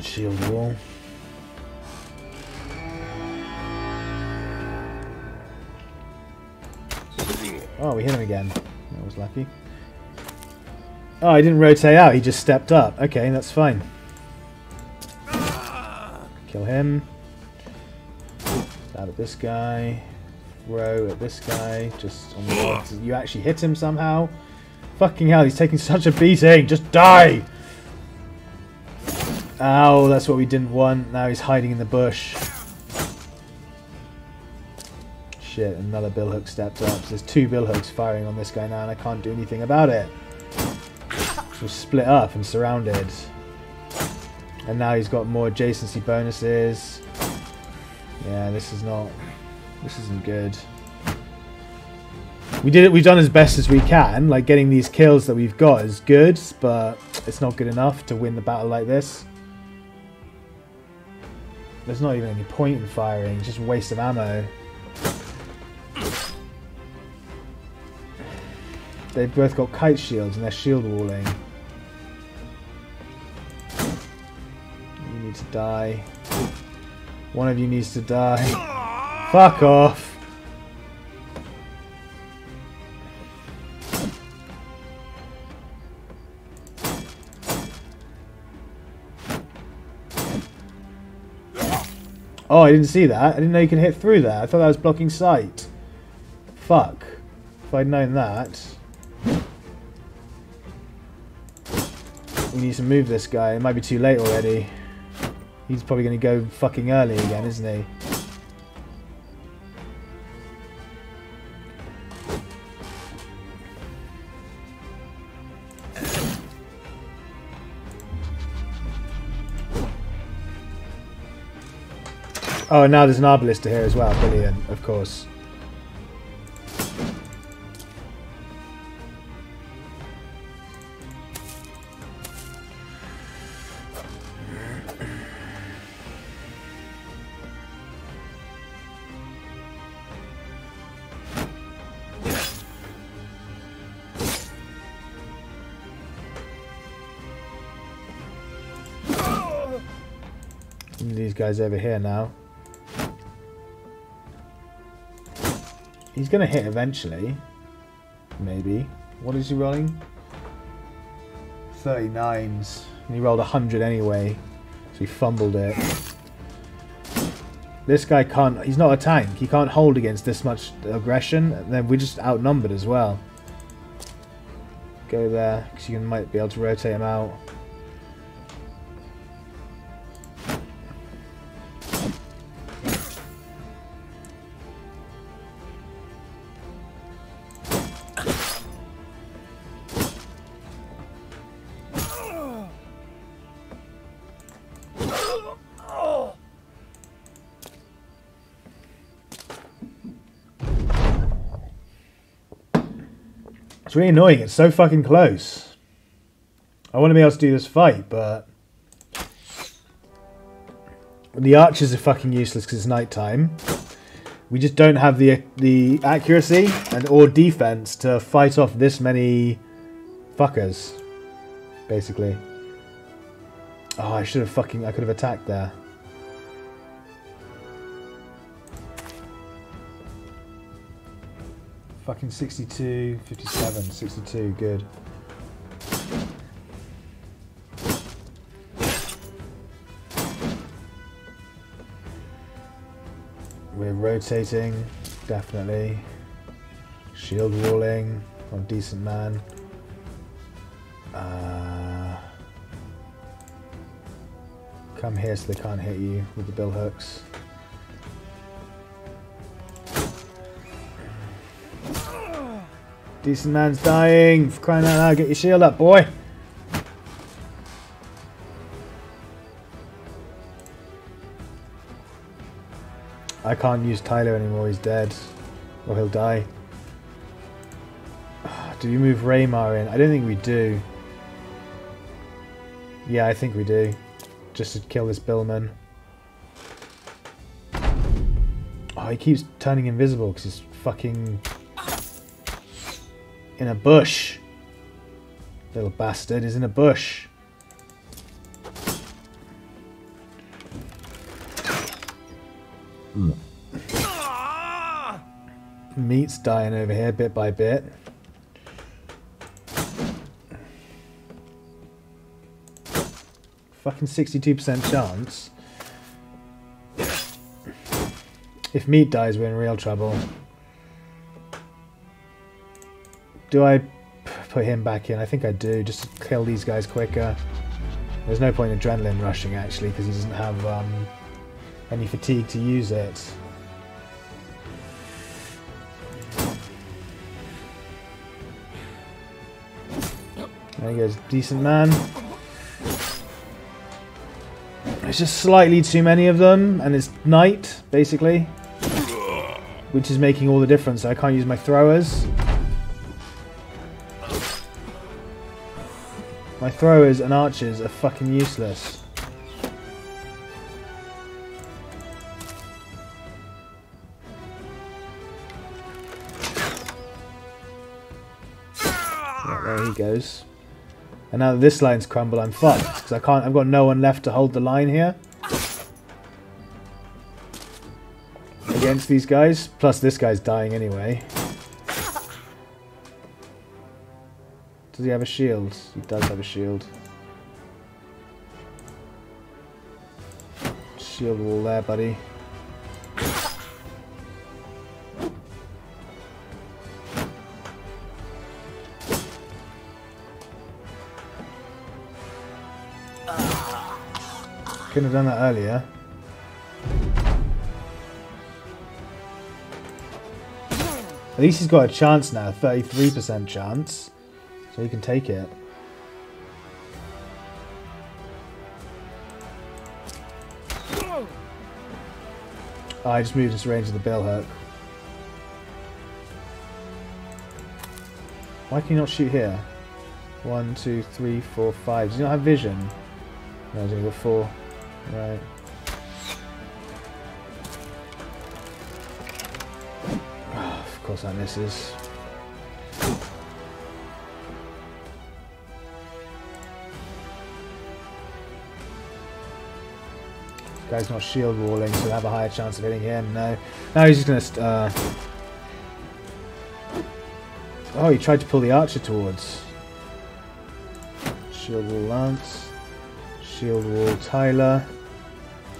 Shield wall. Oh, we hit him again. That was lucky. Oh, he didn't rotate out. He just stepped up. Okay, that's fine. Kill him. Out at this guy. Throw at this guy. Just on the... You actually hit him somehow. Fucking hell, he's taking such a beating. Just die! Ow, that's what we didn't want. Now he's hiding in the bush. Shit, another billhook stepped up. So there's two billhooks firing on this guy now, and I can't do anything about it. We're split up and surrounded. And now he's got more adjacency bonuses. Yeah, this isn't good. We did it, we've done as best as we can. Like, getting these kills that we've got is good, but it's not good enough to win the battle like this. There's not even any point in firing, it's just a waste of ammo. They've both got kite shields and they're shield walling. You need to die. One of you needs to die. Fuck off! Oh, I didn't see that. I didn't know you could hit through that. I thought that was blocking sight. Fuck. If I'd known that. We need to move this guy. It might be too late already. He's probably going to go fucking early again, isn't he? Oh, now there's an arbalist here as well. Brilliant, of course. These guys over here now. He's going to hit eventually. Maybe. What is he rolling? 39s. And he rolled 100 anyway. So he fumbled it. This guy can't... He's not a tank. He can't hold against this much aggression. And then we're just outnumbered as well. Go there. Because you might be able to rotate him out. It's really annoying, it's so fucking close. I want to be able to do this fight, but the archers are fucking useless because it's nighttime. We just don't have the accuracy and or defense to fight off this many fuckers, basically. Oh, I should have fucking... I could have attacked there. Fucking 62, 57, 62, good. We're rotating, definitely. Shield walling, I'm a decent man. Come here so they can't hit you with the bill hooks. Decent man's dying. For crying out loud, get your shield up, boy. I can't use Tyler anymore, he's dead. Or he'll die. Do we move Raymar in? I don't think we do. Yeah, I think we do. Just to kill this billman. Oh, he keeps turning invisible because he's fucking... in a bush. Little bastard is in a bush. Mm. Meat's dying over here bit by bit. Fucking 62% chance. If meat dies, we're in real trouble. Do I put him back in? I think I do, just to kill these guys quicker. There's no point in adrenaline rushing, actually, because he doesn't have any fatigue to use it. There he goes, decent man. There's just slightly too many of them, and it's night, basically. Which is making all the difference. I can't use my throwers. My throwers and archers are fucking useless. Yeah, there he goes. And now that this line's crumbled, I'm fucked. Because I can't, I've got no one left to hold the line here. Against these guys. Plus this guy's dying anyway. Does he have a shield? He does have a shield. Shield wall there, buddy. Couldn't have done that earlier. At least he's got a chance now, 33% chance. So he can take it. Oh, I just moved into range of the bell hook. Why can you not shoot here? 1, 2, 3, 4, 5. Does he not have vision? No, he's only got 4. Right. Oh, of course that misses. This guy's not shield walling, so we'll have a higher chance of hitting him. No. Now he's just gonna... Oh, he tried to pull the archer towards. Shield wall Lance. Shield wall Tyler.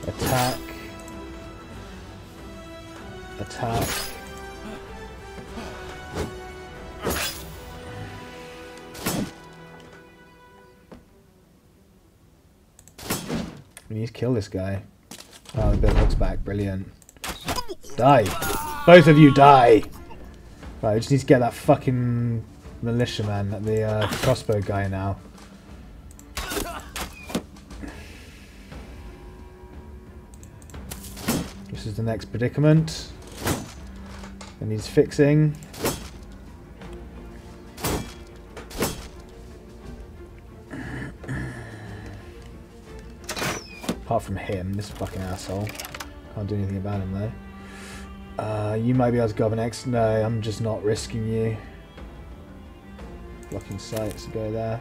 Attack. Attack. We need to kill this guy. Oh, the bit looks back. Brilliant. Die. Both of you die. Right, we just need to get that fucking militiaman, the crossbow guy now. This is the next predicament. It needs fixing. Apart from him, this fucking asshole. Can't do anything about him though. You might be able to go up an X. No, I'm just not risking you. Blocking sights, go there.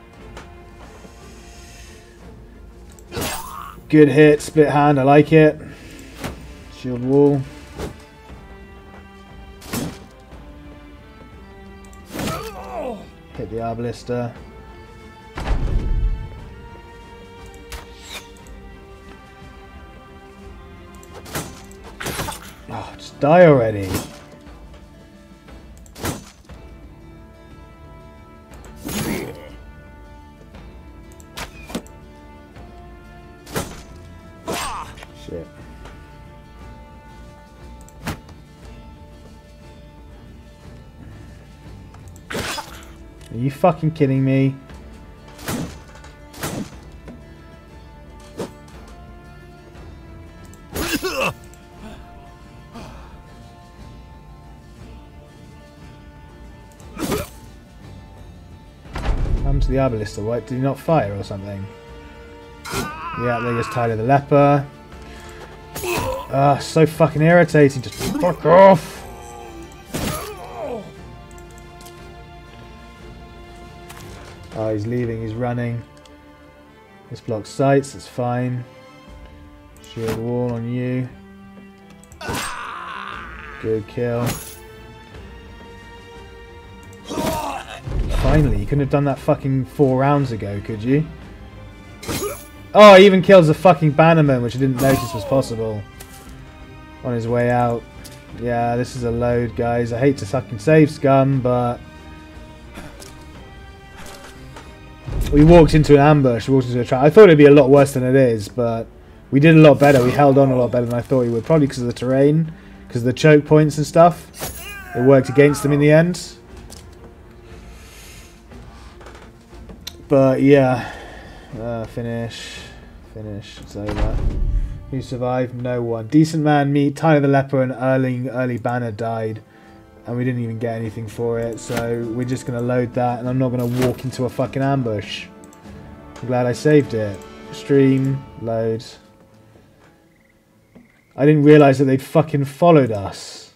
Good hit, split hand, I like it. Shield wall. Hit the Arbalister. Oh, just die already. Are you fucking kidding me? to the arbalist or what? Did he not fire or something? The outlay Tyler the leper. Ah, so fucking irritating. Just fuck off. Oh, he's leaving, he's running. This blocks sights, it's fine. Shield wall on you. Good kill. Finally, you couldn't have done that fucking 4 rounds ago, could you? Oh, he even kills the fucking bannerman, which I didn't notice was possible. On his way out. Yeah, this is a load, guys. I hate to fucking save scum, but... we walked into an ambush, walked into a trap. I thought it'd be a lot worse than it is, but we did a lot better. We held on a lot better than I thought we would, probably because of the terrain, because of the choke points and stuff. It worked against them in the end. But yeah, finish. It's over. Who survived? No one. Decent man, me, Tyler the leper, and early banner died. And we didn't even get anything for it, so we're just going to load that, and I'm not going to walk into a fucking ambush. I'm glad I saved it. Stream, load. I didn't realise that they'd fucking followed us.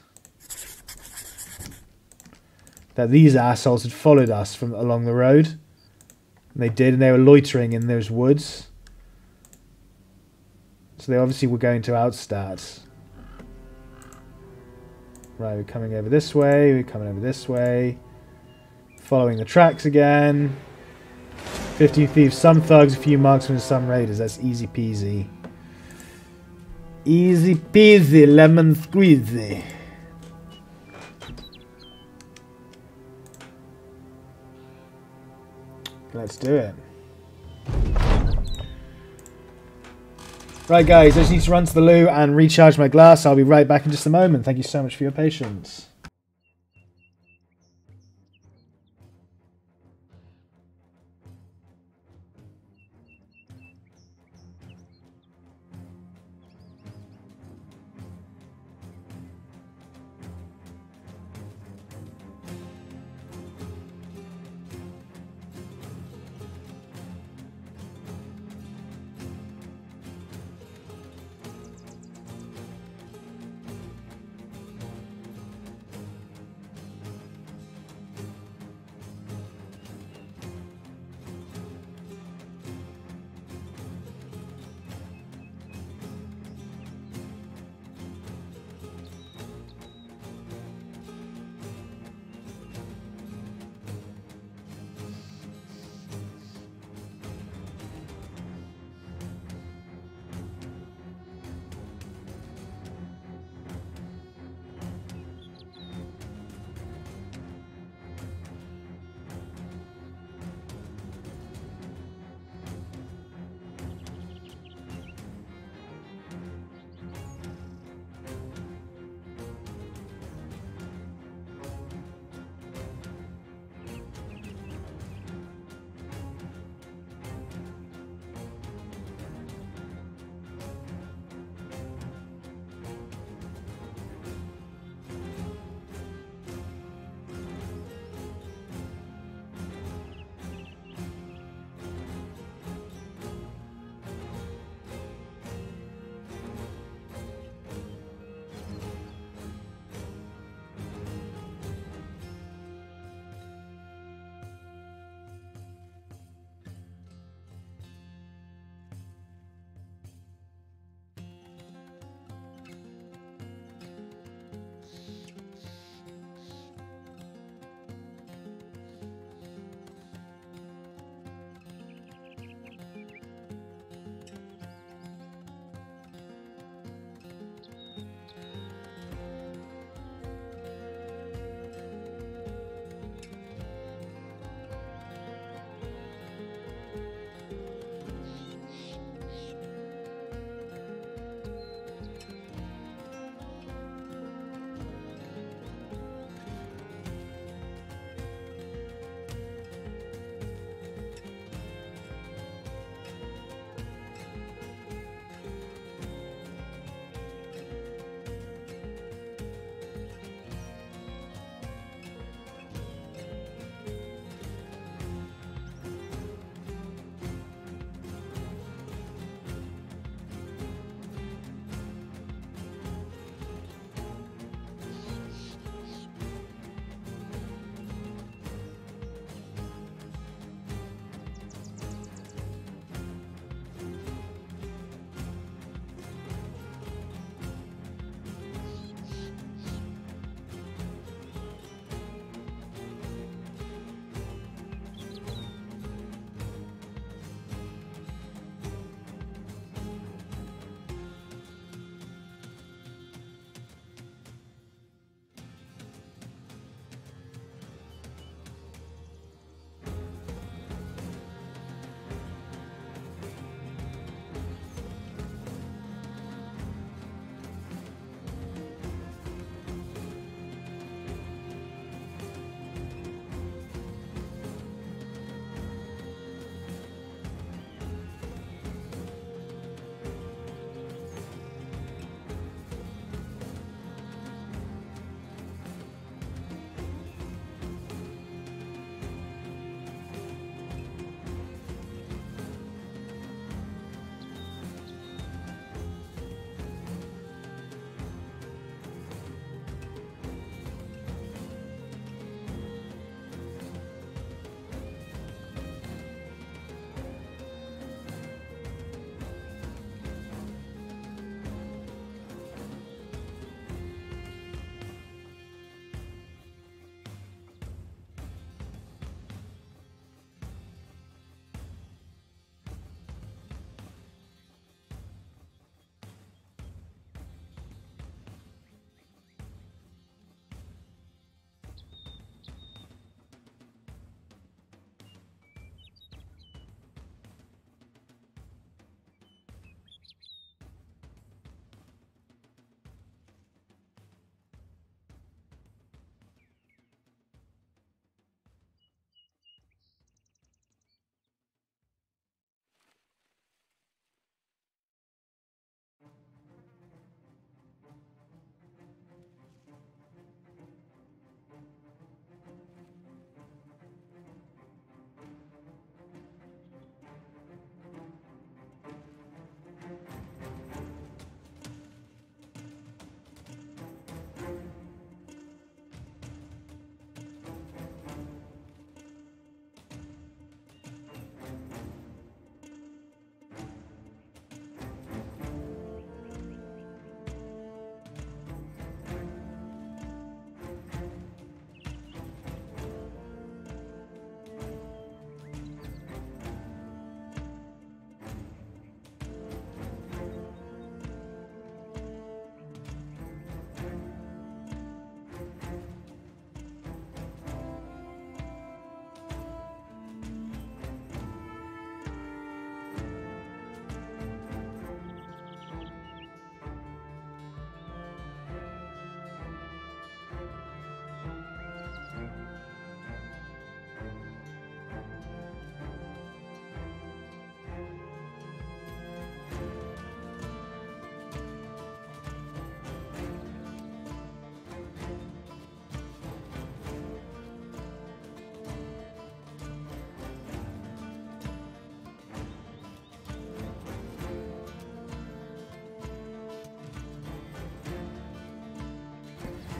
That these assholes had followed us from along the road. And they did, and they were loitering in those woods. So they obviously were going to Outstadt. Right, we're coming over this way, we're coming over this way. Following the tracks again. 50 thieves, some thugs, a few marksmen, some raiders. That's easy peasy. Easy peasy, lemon squeezy. Let's do it. Right guys, I just need to run to the loo and recharge my glass. I'll be right back in just a moment. Thank you so much for your patience.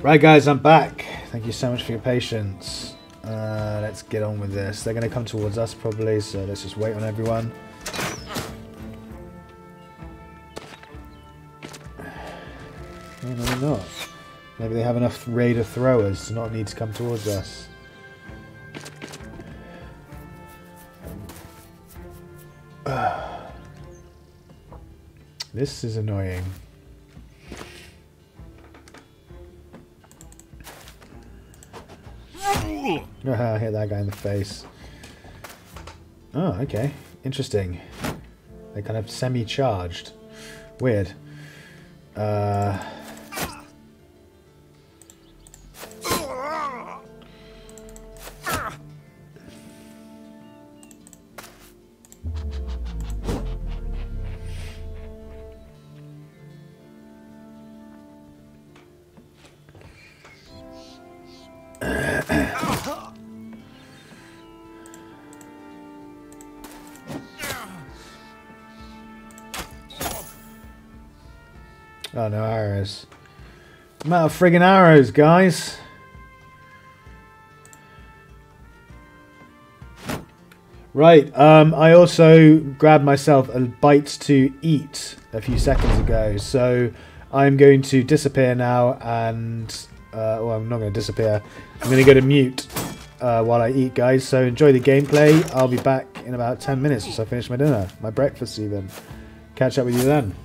Right guys, I'm back. Thank you so much for your patience. Let's get on with this. They're going to come towards us probably, so let's just wait on everyone. Maybe not. Maybe they have enough raider throwers to not need to come towards us. This is annoying. I hit that guy in the face. Oh, okay. Interesting. They're kind of semi-charged. Weird. Oh, no arrows. I'm out of friggin' arrows, guys. Right, I also grabbed myself a bite to eat a few seconds ago, so I'm going to disappear now and... well, I'm not going to disappear. I'm going to go to mute while I eat, guys, so enjoy the gameplay. I'll be back in about 10 minutes once I finish my dinner, my breakfast even. Catch up with you then.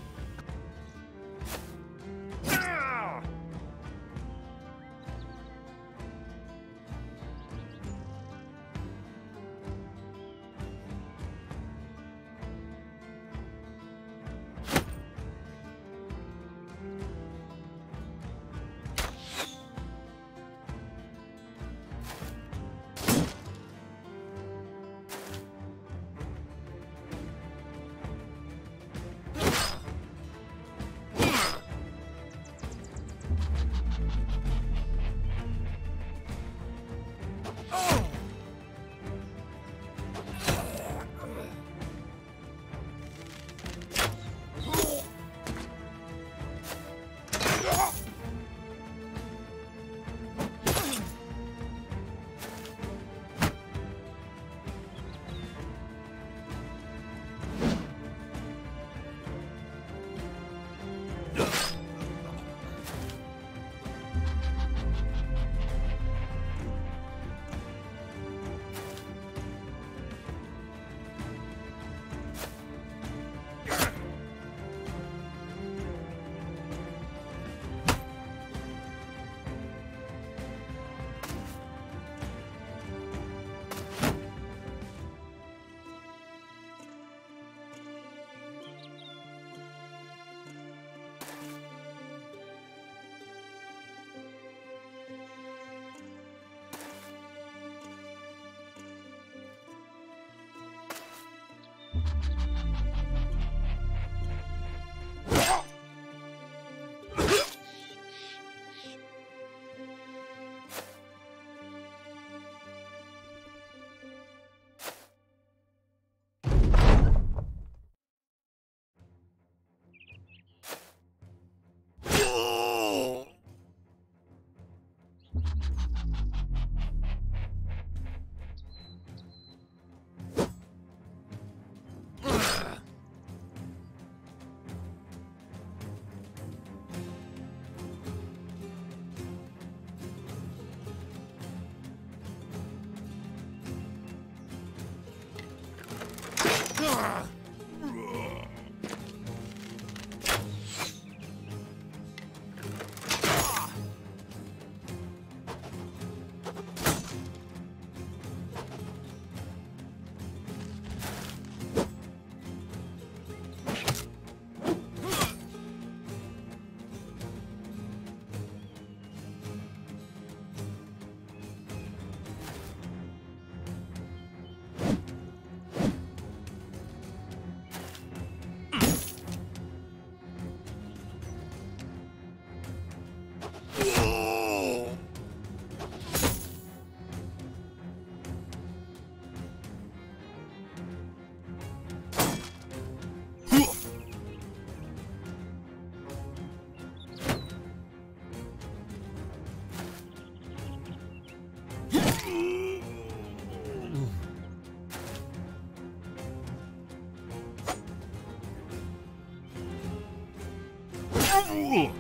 fool!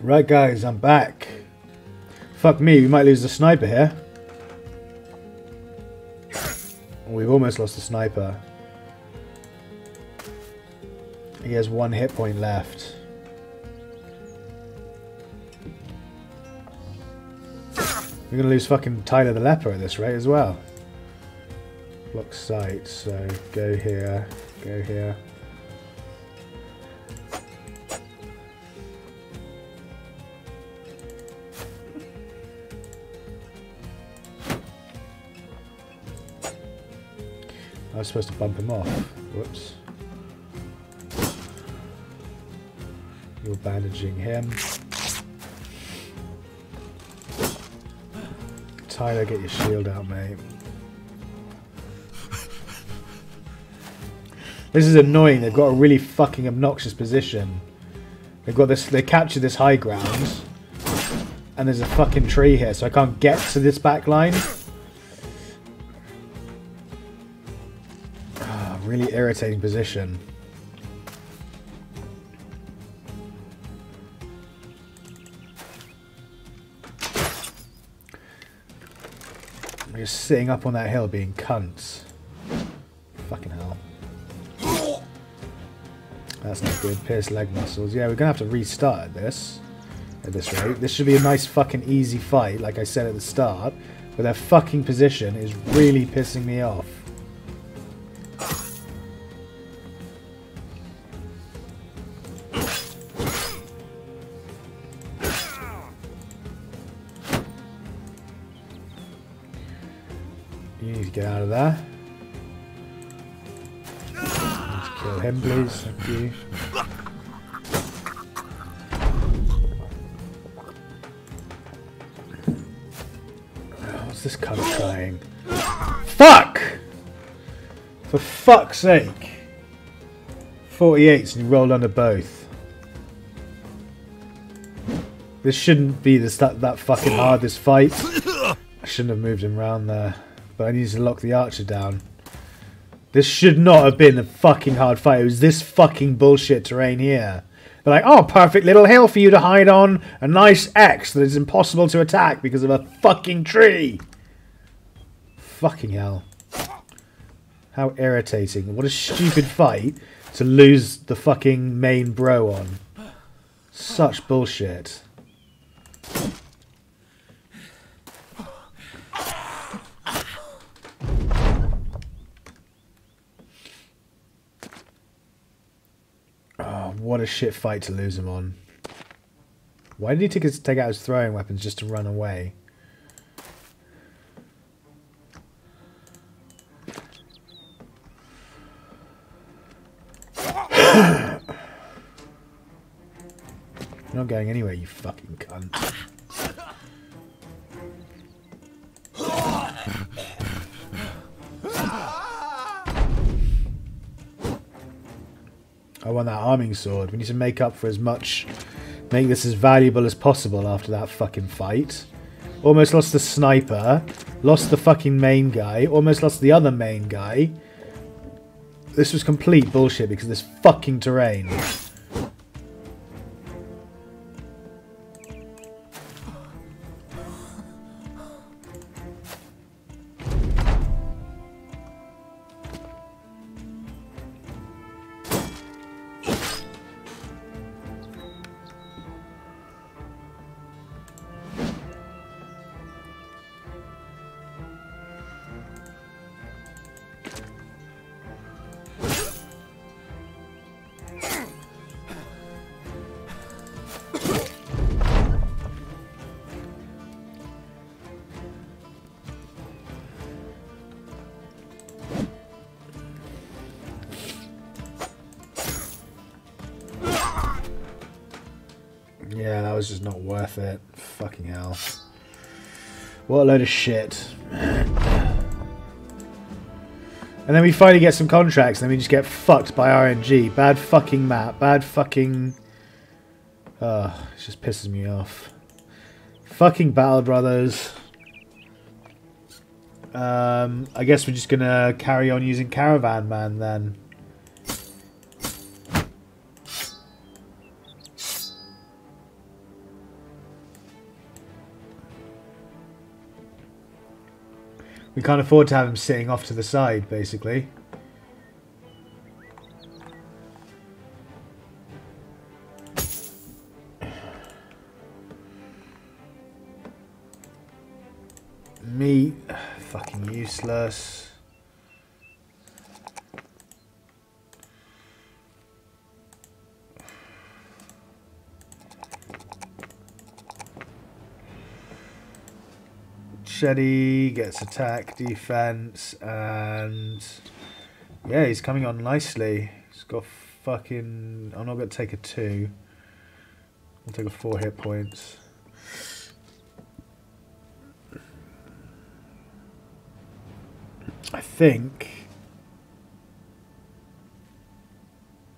Right guys, I'm back. Fuck me, we might lose the sniper here. We've almost lost the sniper. He has one hit point left. We're gonna lose fucking Tyler the Leper at this rate as well. Block sight, so go here, go here. I was supposed to bump him off. Whoops. You're bandaging him. Tyler, get your shield out, mate. This is annoying. They've got a really fucking obnoxious position. They've got this. They captured this high ground, and there's a fucking tree here, so I can't get to this back line. Really irritating position. We're just sitting up on that hill being cunts. Fucking hell. That's not good. Pierced leg muscles. Yeah, we're gonna have to restart this. At this rate. This should be a nice fucking easy fight, like I said at the start. But their fucking position is really pissing me off. Get out of there. Let's kill him, please. Thank you. Oh, what's this cunt trying? Fuck! For fuck's sake! 48s and you rolled under both. This shouldn't be this, that fucking hard, this fight. I shouldn't have moved him around there. But I need to lock the archer down. This should not have been a fucking hard fight. It was this fucking bullshit terrain here. They're like, oh, perfect little hill for you to hide on. A nice X that is impossible to attack because of a fucking tree. Fucking hell. How irritating. What a stupid fight to lose the fucking main bro on. Such bullshit. What a shit fight to lose him on. Why did he take out his throwing weapons just to run away? You're not going anywhere, you fucking cunt. I want that arming sword. We need to make up for as much, make this as valuable as possible after that fucking fight. Almost lost the sniper, lost the fucking main guy, almost lost the other main guy. This was complete bullshit because of this fucking terrain. was just not worth it. Fucking hell. What a load of shit. And then we finally get some contracts, and then we just get fucked by RNG. Bad fucking map. Bad fucking... Oh, it just pisses me off. Fucking Battle Brothers. I guess we're just gonna carry on using Caravan Man then. We can't afford to have him sitting off to the side, basically. Meat. Fucking useless. Shetty gets attack, defense, and yeah, he's coming on nicely. He's got fucking... I'm not going to take a 2. I'll take a 4 hit points. I think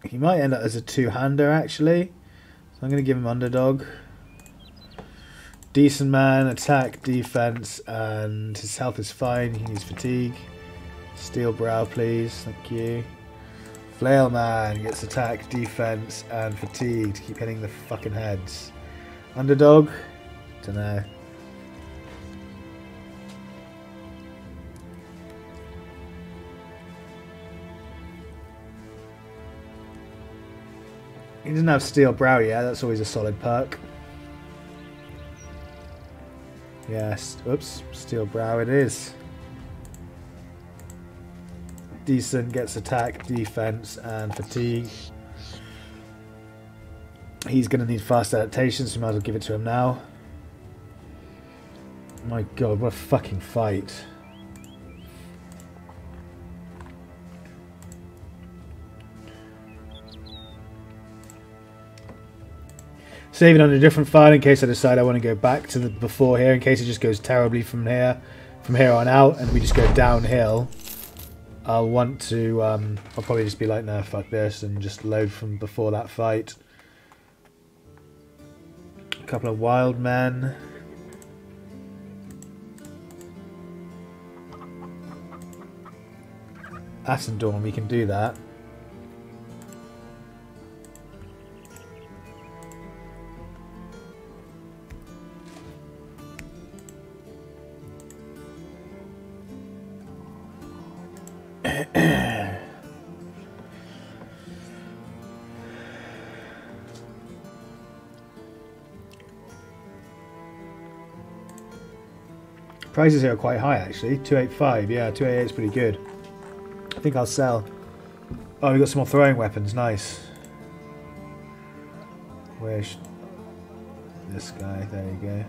he might end up as a two-hander actually. So I'm going to give him underdog. Decent man, attack, defense, and his health is fine. He needs fatigue. Steel brow, please. Thank you. Flail man gets attack, defense, and fatigue to keep hitting the fucking heads. Underdog? Dunno. He doesn't have steel brow yet. That's always a solid perk. Yes, oops, steel brow it is. Decent gets attack, defense, and fatigue. He's going to need fast adaptation, so we might as well give it to him now. My god, what a fucking fight. Saving on a different file in case I decide I want to go back to the before here, in case it just goes terribly from here on out, and we just go downhill. I'll want to, I'll probably just be like, nah, fuck this, and just load from before that fight. A couple of wild men. Asendorn, we can do that. Prices here are quite high actually. 285, yeah, 288 is pretty good. I think I'll sell. Oh, we got some more throwing weapons, nice. Where's this guy? There you go.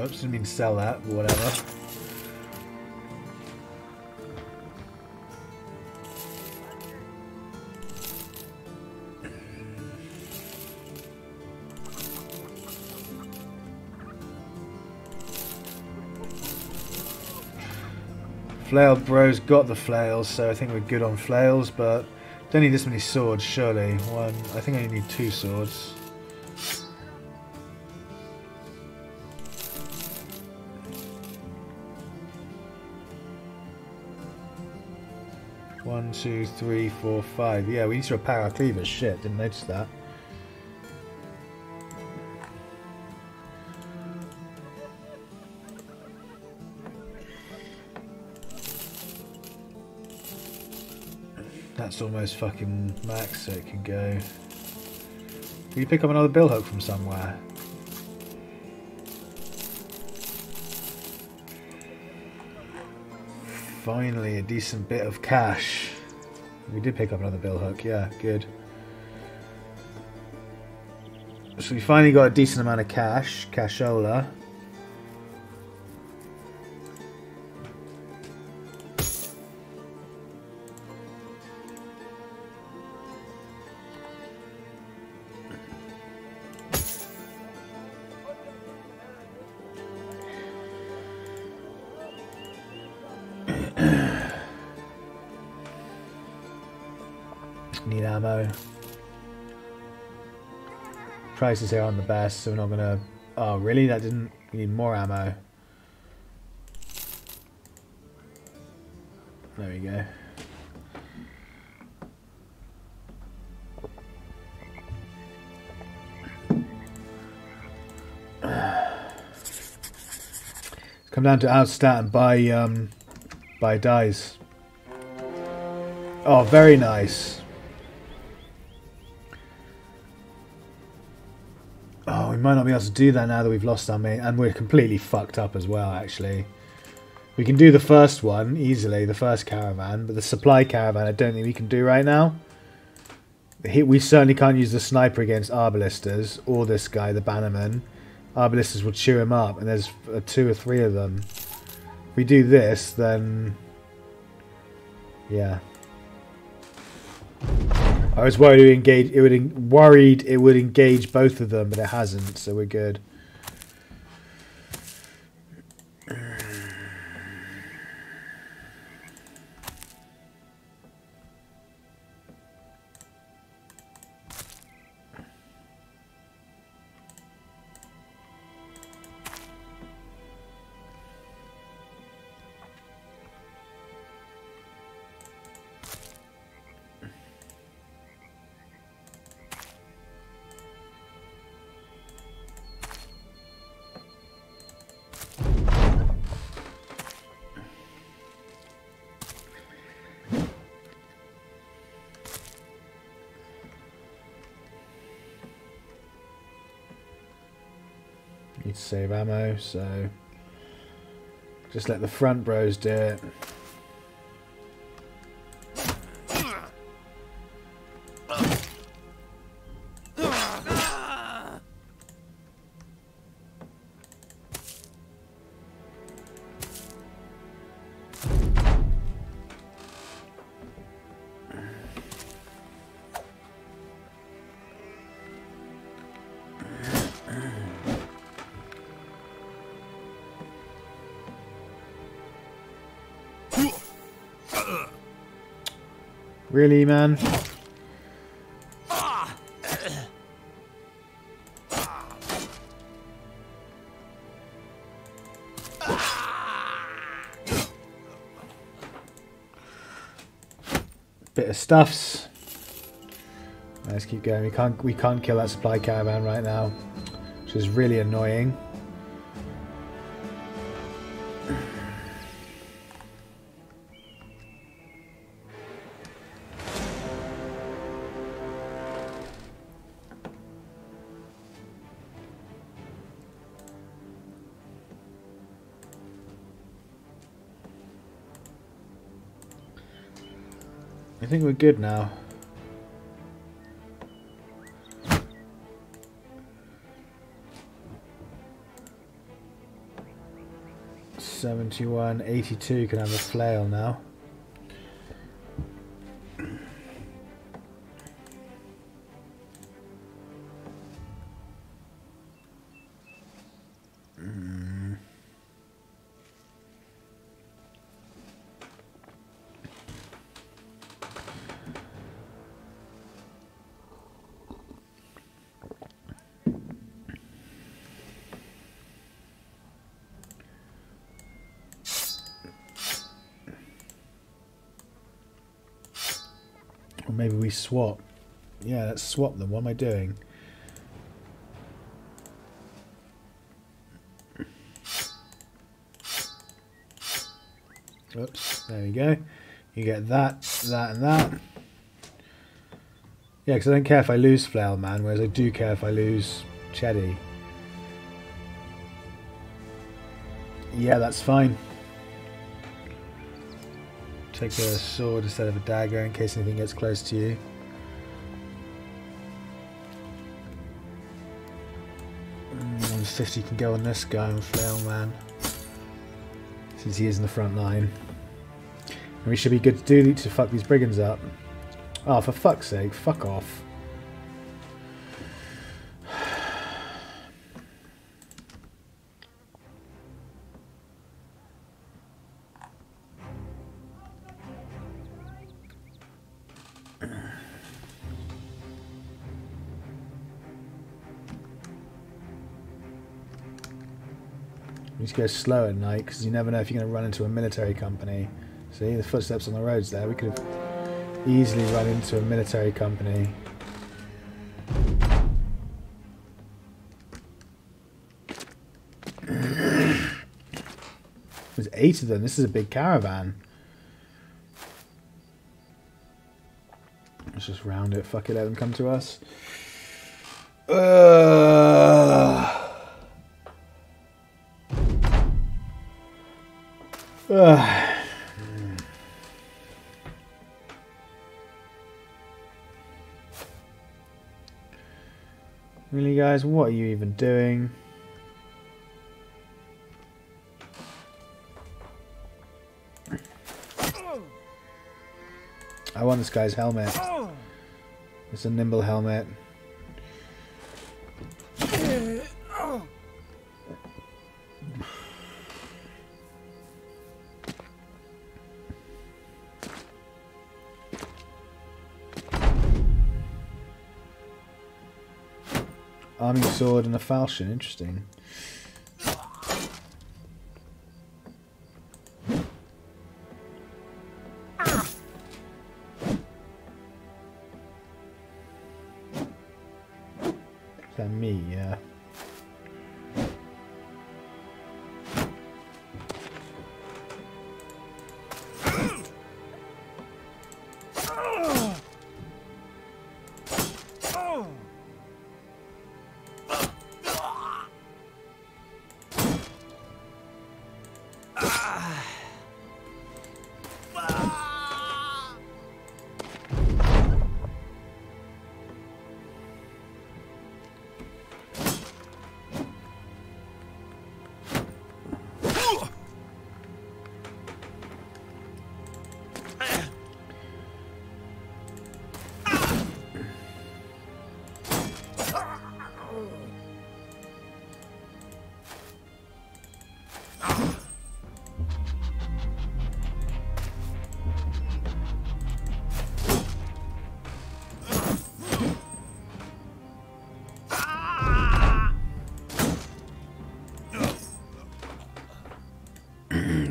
Oops, didn't mean to sell that, but whatever. Flail Bro's got the flails, so I think we're good on flails, but don't need this many swords, surely. One, I think I only need 2 swords. One, two, three, four, five. Yeah, we need to repair our cleaver. Shit, didn't notice that. That's almost fucking max, so it can go. Did you pick up another billhook from somewhere? Finally, a decent bit of cash. We did pick up another billhook, yeah, good. So we finally got a decent amount of cash, cashola. Need ammo. Prices here aren't the best, so we're not gonna. Oh, really? That didn't. We need more ammo. There we go. Come down to Outstadt and buy dies. Oh, very nice. Oh, we might not be able to do that now that we've lost our mate. And we're completely fucked up as well, actually. We can do the first one easily, the first caravan. But the supply caravan, I don't think we can do right now. We certainly can't use the sniper against arbalisters. Or this guy, the bannerman. Arbalisters will chew him up. And there's 2 or 3 of them. If we do this, then... yeah. I was worried it would engage both of them, but it hasn't, so we're good. Need to save ammo, so just let the front bros do it. Really, man? Bit of stuffs. Let's keep going. We can't kill that supply caravan right now, which is really annoying. I think we're good now. $71.82 can have a flail now. Maybe we swap. Yeah, let's swap them. What am I doing? Oops, there we go. You get that, that, and that. Yeah, because I don't care if I lose Flail Man, whereas I do care if I lose Cheddy. Yeah, that's fine. Take a sword instead of a dagger in case anything gets close to you. And 50 can go on this guy and Flail Man, since he is in the front line. And we should be good to do to fuck these brigands up. Oh, for fuck's sake, fuck off. You need to go slow at night because you never know if you're going to run into a military company. See, the footsteps on the roads there, we could have easily run into a military company. There's 8 of them. This is a big caravan. Let's just round it. Fuck it, let them come to us. Really, guys, what are you even doing? I want this guy's helmet. It's a nimble helmet. Arming sword and a falchion, interesting. Is that me? Yeah.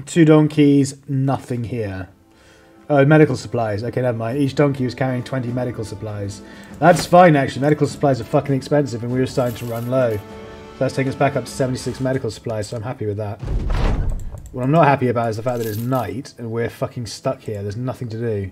Two donkeys, nothing here. Oh, medical supplies. Okay, never mind. Each donkey was carrying 20 medical supplies. That's fine, actually. Medical supplies are fucking expensive, and we were starting to run low. So that's taken us back up to 76 medical supplies, so I'm happy with that. What I'm not happy about is the fact that it's night, and we're fucking stuck here. There's nothing to do.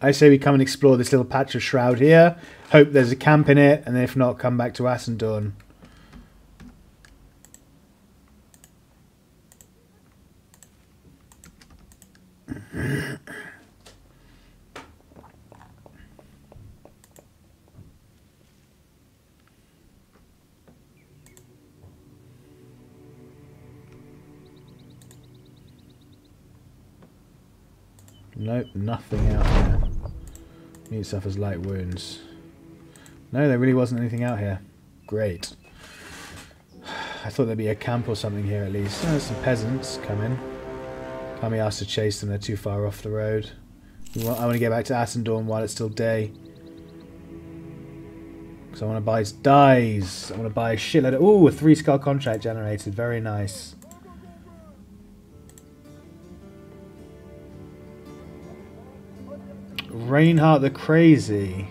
I say we come and explore this little patch of shroud here, hope there's a camp in it, and if not, come back to Asendorn. Nope, nothing out there. He suffers light wounds. No, there really wasn't anything out here. Great. I thought there'd be a camp or something here at least. Oh, there's some peasants coming. Can't be asked to chase them, they're too far off the road. I want to get back to Asendorn while it's still day. Because I want to buy dyes. I want to buy a shitload of... Ooh, a 3-skull contract generated. Very nice. Reinhardt the Crazy.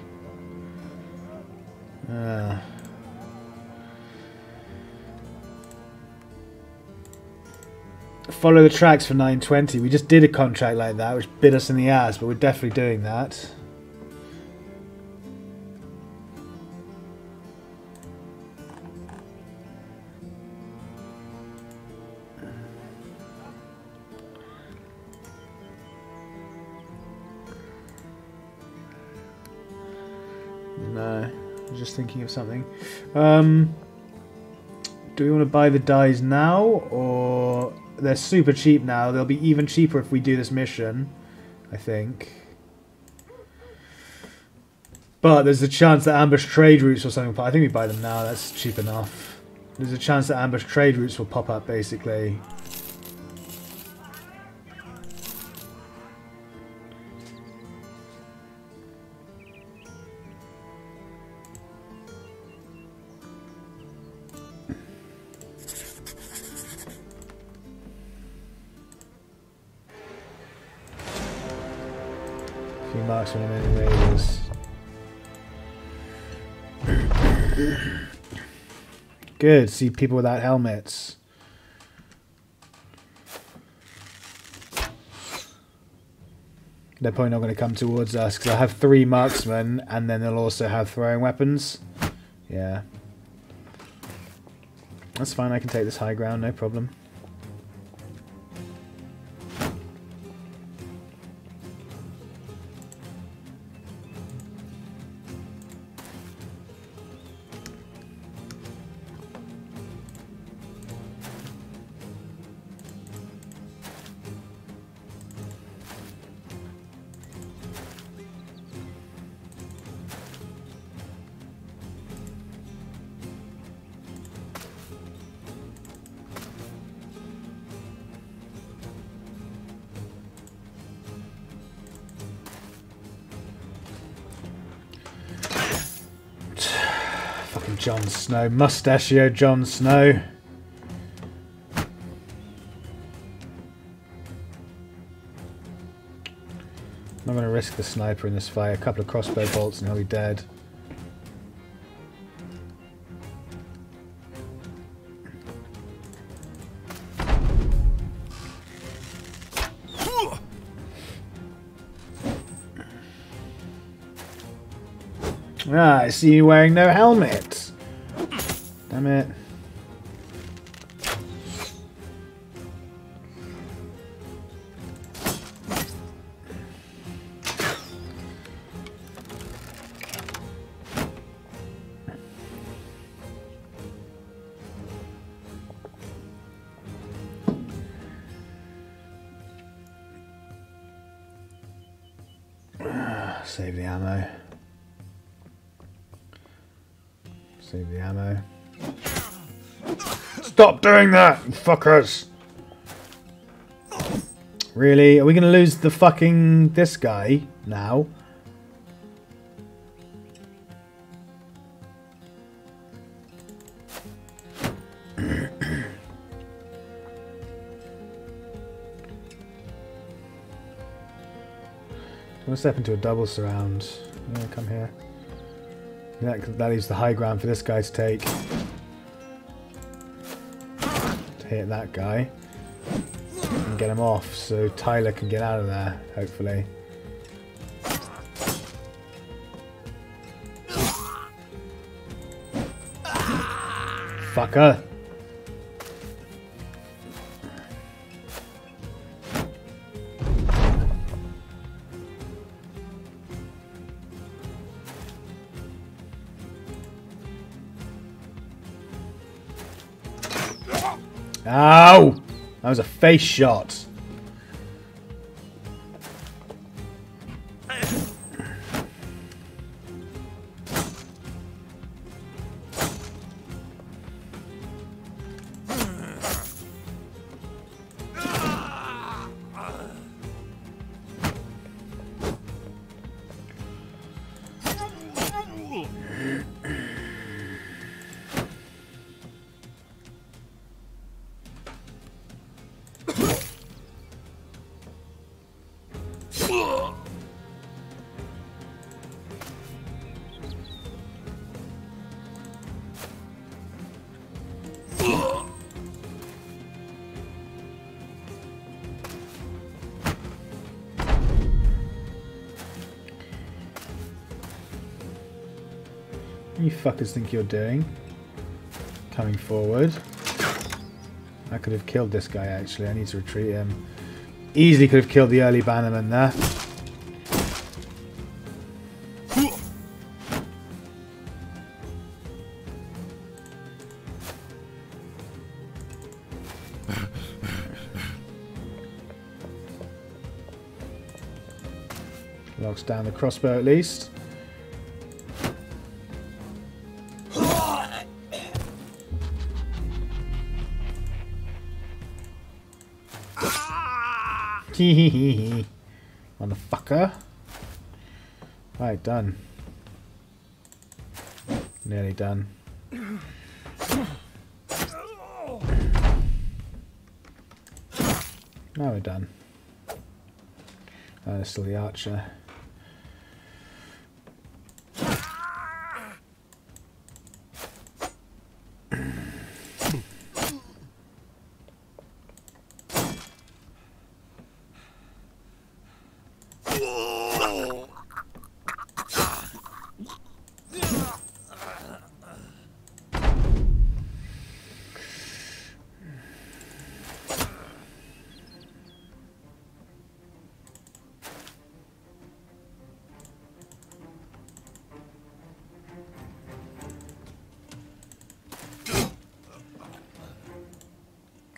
Follow the tracks for 920. We just did a contract like that, which bit us in the ass, but we're definitely doing that. No, I'm just thinking of something. Do we want to buy the dies now, or... They're super cheap now. They'll be even cheaper if we do this mission, I think. But there's a chance that ambush trade routes or something... I think we buy them now. That's cheap enough. There's a chance that ambush trade routes will pop up, basically. Good, see people without helmets. They're probably not going to come towards us because I have 3 marksmen and then they'll also have throwing weapons. Yeah. That's fine, I can take this high ground, no problem. Jon Snow, mustachio Jon Snow. I'm not going to risk the sniper in this fight. A couple of crossbow bolts and he'll be dead. Ah, I see you wearing no helmet. Damn it. Save the ammo. Save the ammo. Stop doing that, you fuckers! Really? Are we gonna lose the fucking... this guy now? I'm gonna step into a double surround. Yeah, come here. Yeah, that leaves the high ground for this guy to take. Hit that guy and get him off so Tyler can get out of there, hopefully. Fucker! Ow! That was a face shot. What do you fuckers think you're doing? Coming forward. I could have killed this guy actually. I need to retreat him. Easily could have killed the early bannerman there. Locks down the crossbow at least. Motherfucker. Right, done. Nearly done. Now we're done. Oh, it's still the archer.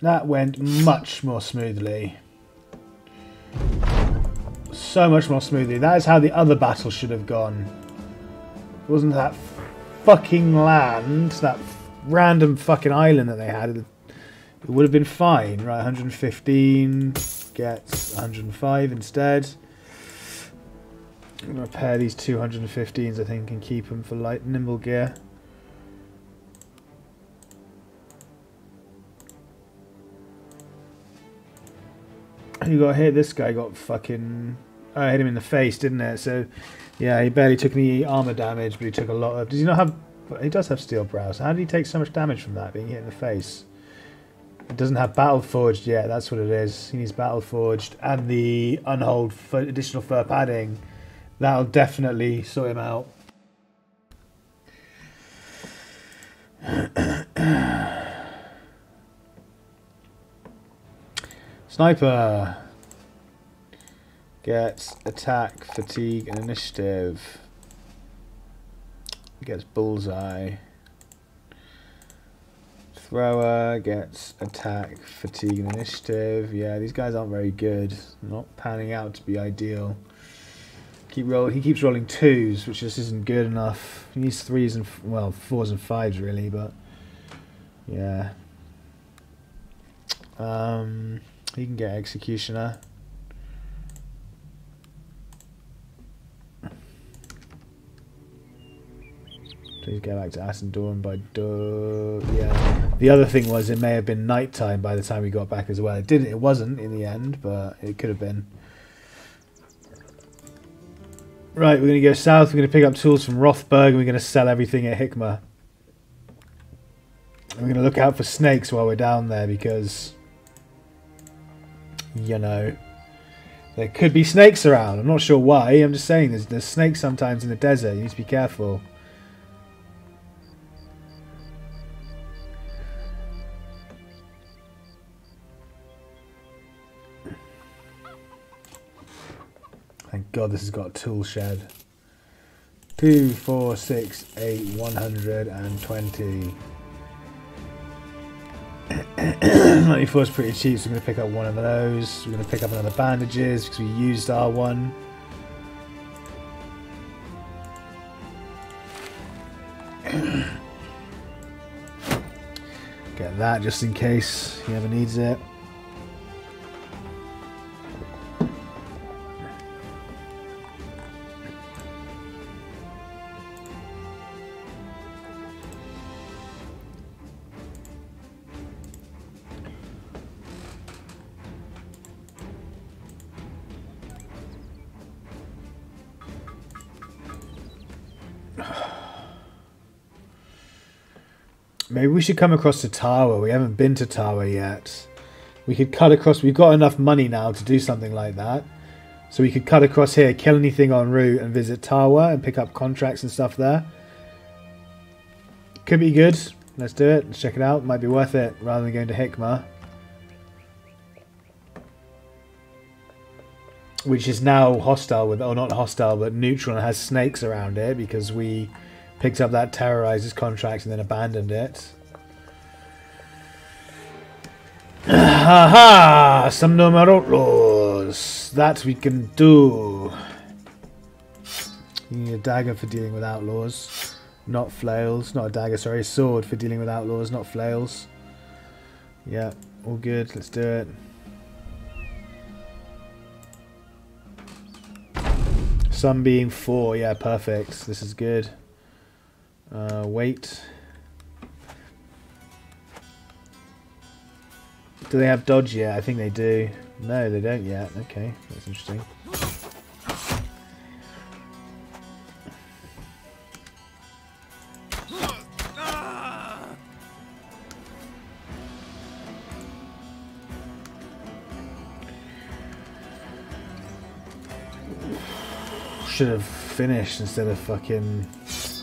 That went much more smoothly. So much more smoothly. That is how the other battle should have gone. It wasn't that fucking land, that random fucking island that they had. It would have been fine, right? 115 gets 105 instead. I'm going to repair these 215s, I think, and keep them for light nimble gear. You got hit. This guy got fucking... Oh, I hit him in the face, didn't it? So, yeah, he barely took any armor damage, but he took a lot of... Does he not have... He does have steel brows. How did he take so much damage from that, being hit in the face? It doesn't have battle forged yet. That's what it is. He needs battle forged and the unhold for additional fur padding. That'll definitely sort him out. Sniper gets attack, fatigue, and initiative. Gets bullseye. Thrower gets attack, fatigue, and initiative. Yeah, these guys aren't very good. Not panning out to be ideal. He keeps rolling 2s, which just isn't good enough. He needs 3s and, well, 4s and 5s really, but yeah. He can get executioner. Please go back to Asendorn by Doug. Yeah. The other thing was it may have been nighttime by the time we got back as well. It wasn't in the end, but it could have been. Right, we're going to go south. We're going to pick up tools from Rothburg and we're going to sell everything at Hickma. And we're going to look out for snakes while we're down there because... You know, there could be snakes around. I'm not sure why. I'm just saying there's snakes sometimes in the desert. You need to be careful. Thank God this has got a tool shed. 2, 4, 6, 8, 120. 94 is pretty cheap, so we're going to pick up one of those. We're going to pick up another bandages because we used our one. Get that just in case he ever needs it. Maybe we should come across to Tawa. We haven't been to Tawa yet. We could cut across. We've got enough money now to do something like that. So we could cut across here, kill anything en route, and visit Tawa and pick up contracts and stuff there. Could be good. Let's do it. Let's check it out. Might be worth it rather than going to Hickma, which is now hostile with, or not hostile, but neutral, and has snakes around it because we picked up that terrorizers contract and then abandoned it. Haha! Some numerotlos! That we can do! You need a dagger for dealing with outlaws, not flails. Not a dagger, sorry, a sword for dealing with outlaws, not flails. Yeah, all good, let's do it. Sunbeam 4, yeah, perfect. This is good. Wait. Do they have dodge yet? I think they do. No, they don't yet. Okay, that's interesting. Should have finished instead of fucking.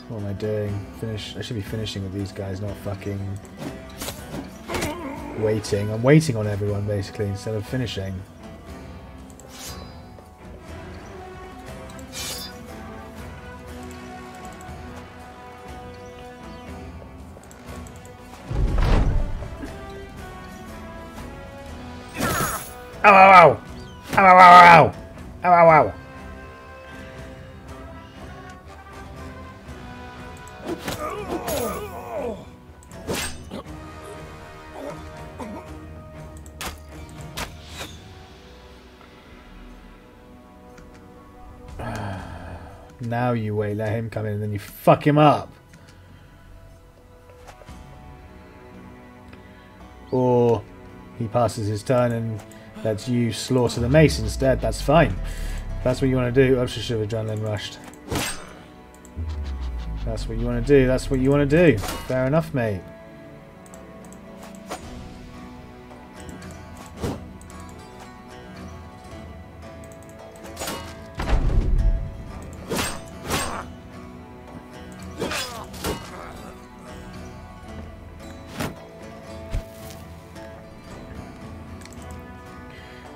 What am I doing? Finish. I should be finishing with these guys, not fucking waiting. I'm waiting on everyone basically instead of finishing. Ow! Ow! Ow! Ow! Ow! Ow! Ow! Ow! Ow! Now you wait, let him come in and then you fuck him up. Or he passes his turn and lets you slaughter the mace instead. That's fine. If that's what you want to do. I should have adrenaline rushed. If that's what you want to do. That's what you want to do. Fair enough, mate.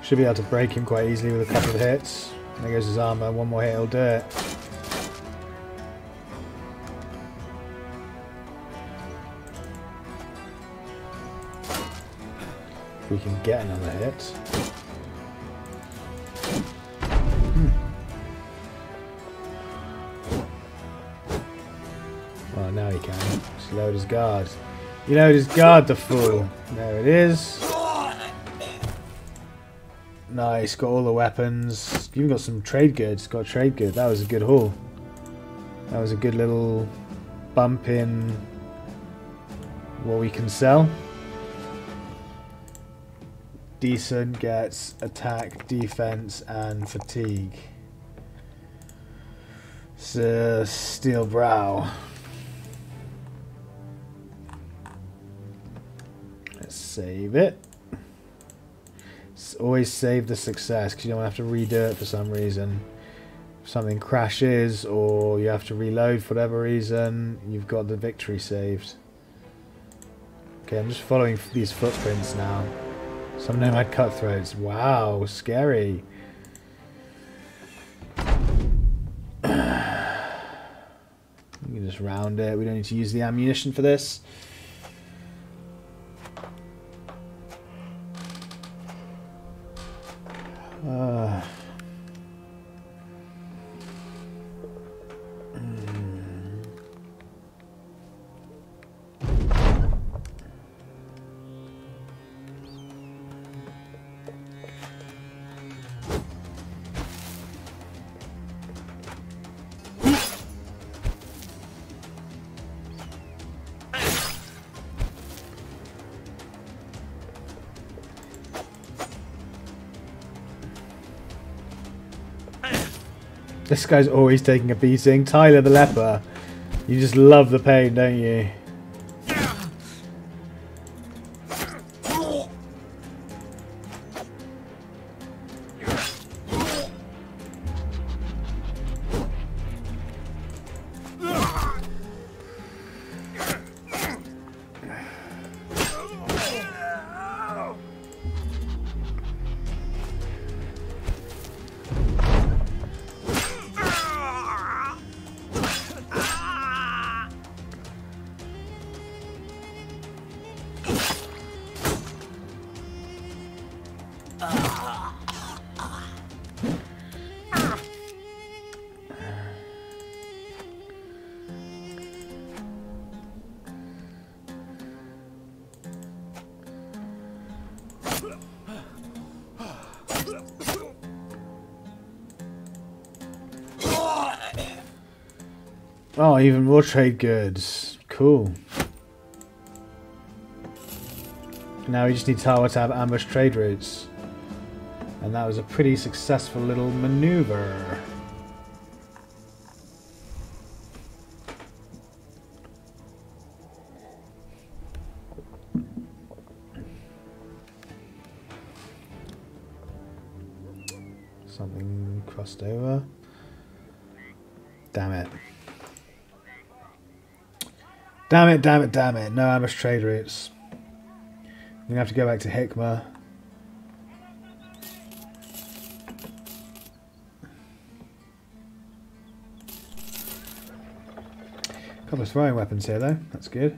Should be able to break him quite easily with a couple of hits. There goes his armor. One more hit, he'll do it. If we can get another hit. Well, now he can. Just load his guard. You load his guard, the fool. There it is. Nice, got all the weapons. You've got some trade goods. Got trade good. That was a good haul. That was a good little bump in what we can sell. Decent gets attack, defense, and fatigue. So steel brow. Let's save it. Always save the success because you don't have to redo it for some reason. If something crashes or you have to reload for whatever reason, you've got the victory saved. Okay, I'm just following these footprints now. Some nomad cutthroats. Wow, scary. We can just round it. We don't need to use the ammunition for this. This guy's always taking a beating. Tyler the Leper. You just love the pain, don't you? Oh, even more trade goods. Cool. Now we just need Tawa to have ambush trade routes. And that was a pretty successful little maneuver. Something crossed over. Damn it. Damn it, damn it, damn it. No ambush trade routes. I'm gonna have to go back to Hickma. A couple of throwing weapons here though, that's good.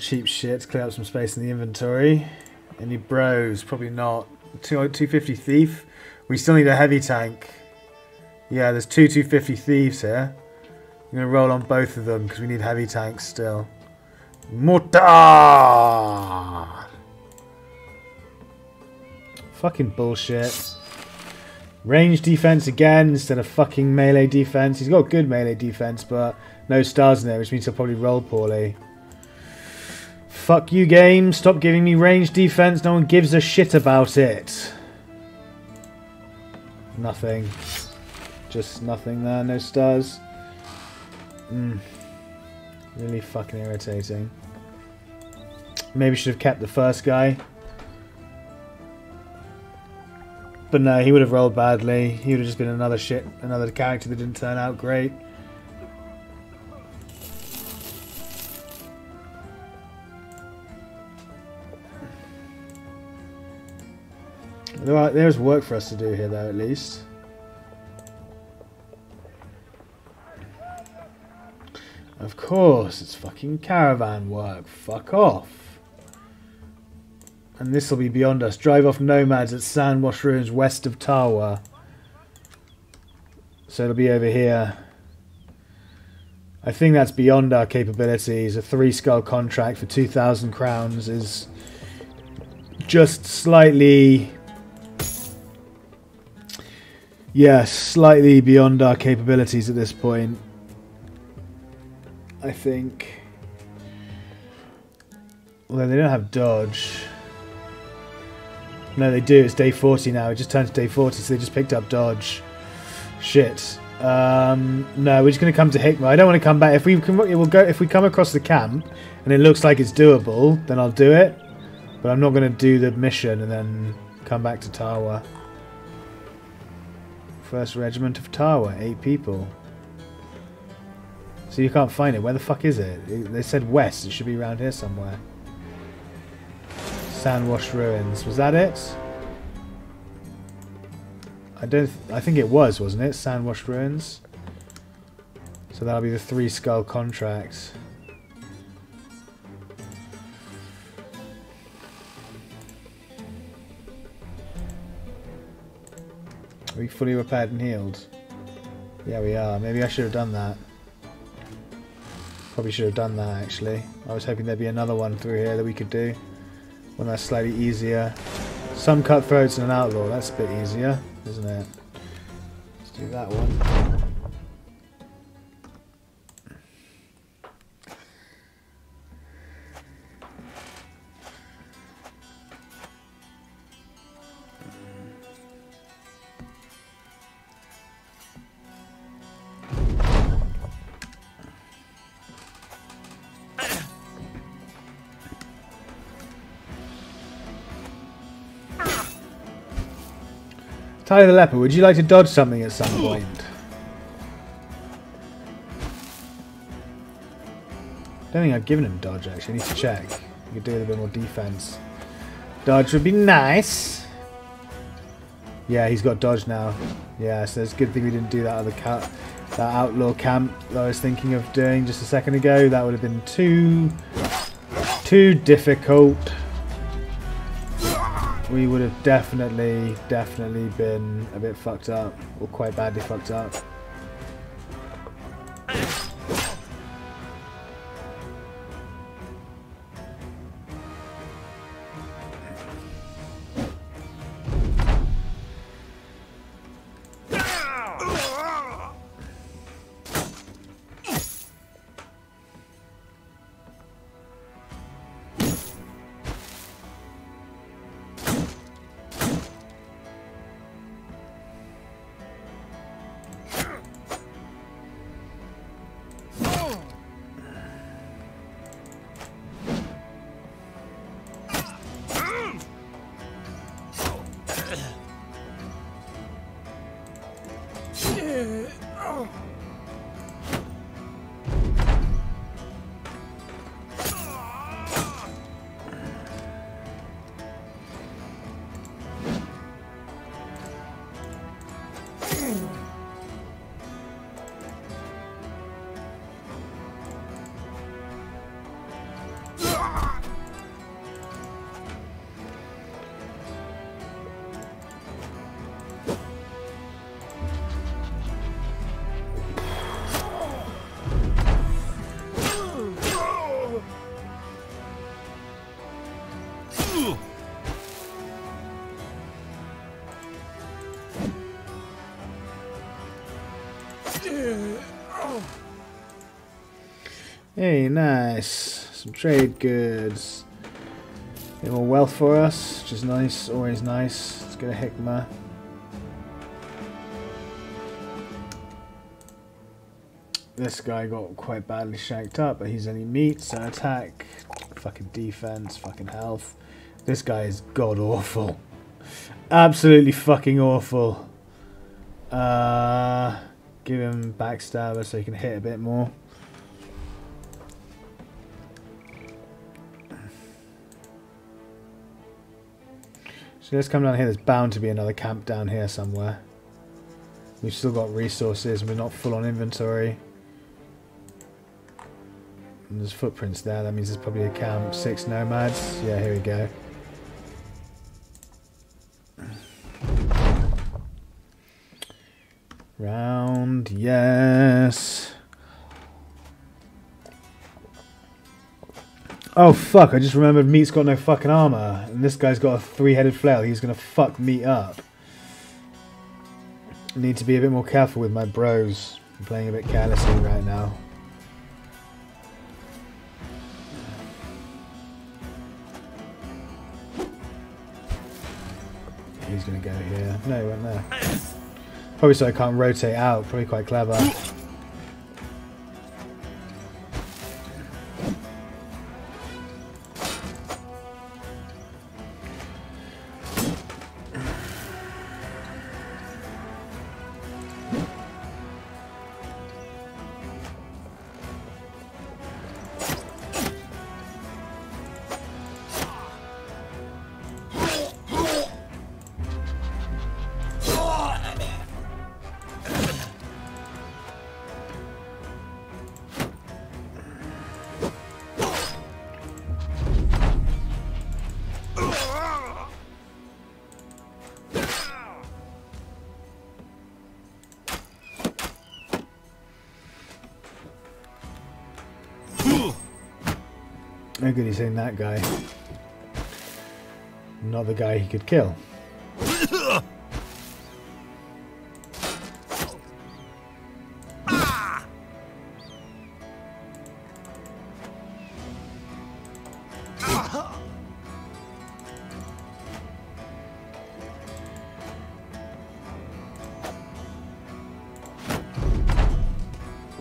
Cheap shit to clear up some space in the inventory. Any bros? Probably not. 250 thief. We still need a heavy tank. Yeah, there's two 250 thieves here. I'm gonna roll on both of them because we need heavy tanks still. Mortar! Fucking bullshit. Range defense again instead of fucking melee defense. He's got good melee defense, but no stars in there, which means he'll probably roll poorly. Fuck you, game. Stop giving me range defense. No one gives a shit about it. Nothing. Just nothing there. No stars. Really fucking irritating. Maybe should have kept the first guy. But no, he would have rolled badly. He would have just been another character that didn't turn out great. There is work for us to do here, though, at least. Of course, it's fucking caravan work. Fuck off. And this will be beyond us. Drive off nomads at Sand Wash Ruins west of Tawa. So it'll be over here. I think that's beyond our capabilities. A 3-skull contract for 2,000 crowns is just slightly... yeah, slightly beyond our capabilities at this point, I think. Although they don't have dodge. No, they do. It's day 40 now. It just turned to day 40, so they just picked up dodge. Shit. No, we're just going to come to Hickma. I don't want to come back. If we come across the camp and it looks like it's doable, then I'll do it. But I'm not going to do the mission and then come back to Tawa. First regiment of Tawa, 8 people. So you can't find it. Where the fuck is it? They said west. It should be around here somewhere. Sand Wash Ruins. Was that it? I think it was, wasn't it? Sand Wash Ruins. So that'll be the 3-skull contract. Are we fully repaired and healed? Yeah, we are. Maybe I should have done that. Probably should have done that, actually. I was hoping there'd be another one through here that we could do. One that's slightly easier. Some cutthroats and an outlaw. That's a bit easier, isn't it? Let's do that one. Tyler the Leper, would you like to dodge something at some point? Don't think I've given him dodge, actually. I need to check. We could do with a bit more defense. Dodge would be nice. Yeah, he's got dodge now. Yeah, so it's a good thing we didn't do that other cat, that outlaw camp that I was thinking of doing just a second ago. That would have been too difficult. We would have definitely been a bit fucked up, or quite badly fucked up. Hey, nice. Some trade goods. A bit more wealth for us, which is nice, always nice. Let's go to Hickma. This guy got quite badly shanked up, but he's only meat, so attack, fucking defense, fucking health. This guy is god awful. Absolutely fucking awful. Give him backstabber so he can hit a bit more. So let's come down here. There's bound to be another camp down here somewhere. We've still got resources and we're not full on inventory. And there's footprints there. That means there's probably a camp. 6 nomads. Yeah, here we go. Round. Yes. Oh fuck, I just remembered meat's got no fucking armor. And this guy's got a 3-headed flail. He's gonna fuck meat up. I need to be a bit more careful with my bros. I'm playing a bit carelessly right now. He's gonna go here. No, he went there. Probably so I can't rotate out. Probably quite clever. No good he's hitting that guy. Not the guy he could kill.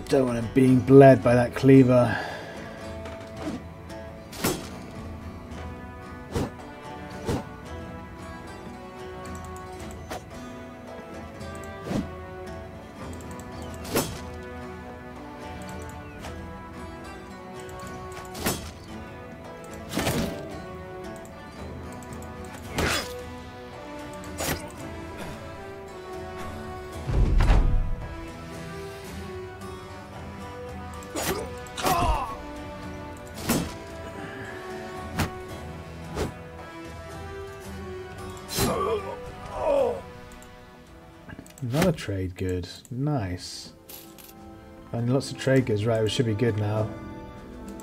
Don't want him being bled by that cleaver. Another trade good. Nice. And lots of trade goods. Right, we should be good now.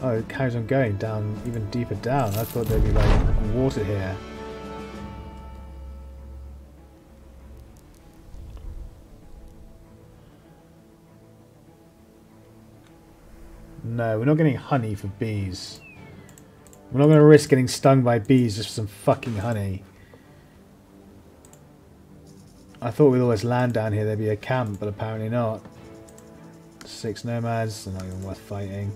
Oh, it carries on going down, even deeper down. I thought there'd be like water here. No, we're not getting honey for bees. We're not going to risk getting stung by bees just for some fucking honey. I thought with all this land down here there'd be a camp, but apparently not. 6 nomads, they're not even worth fighting.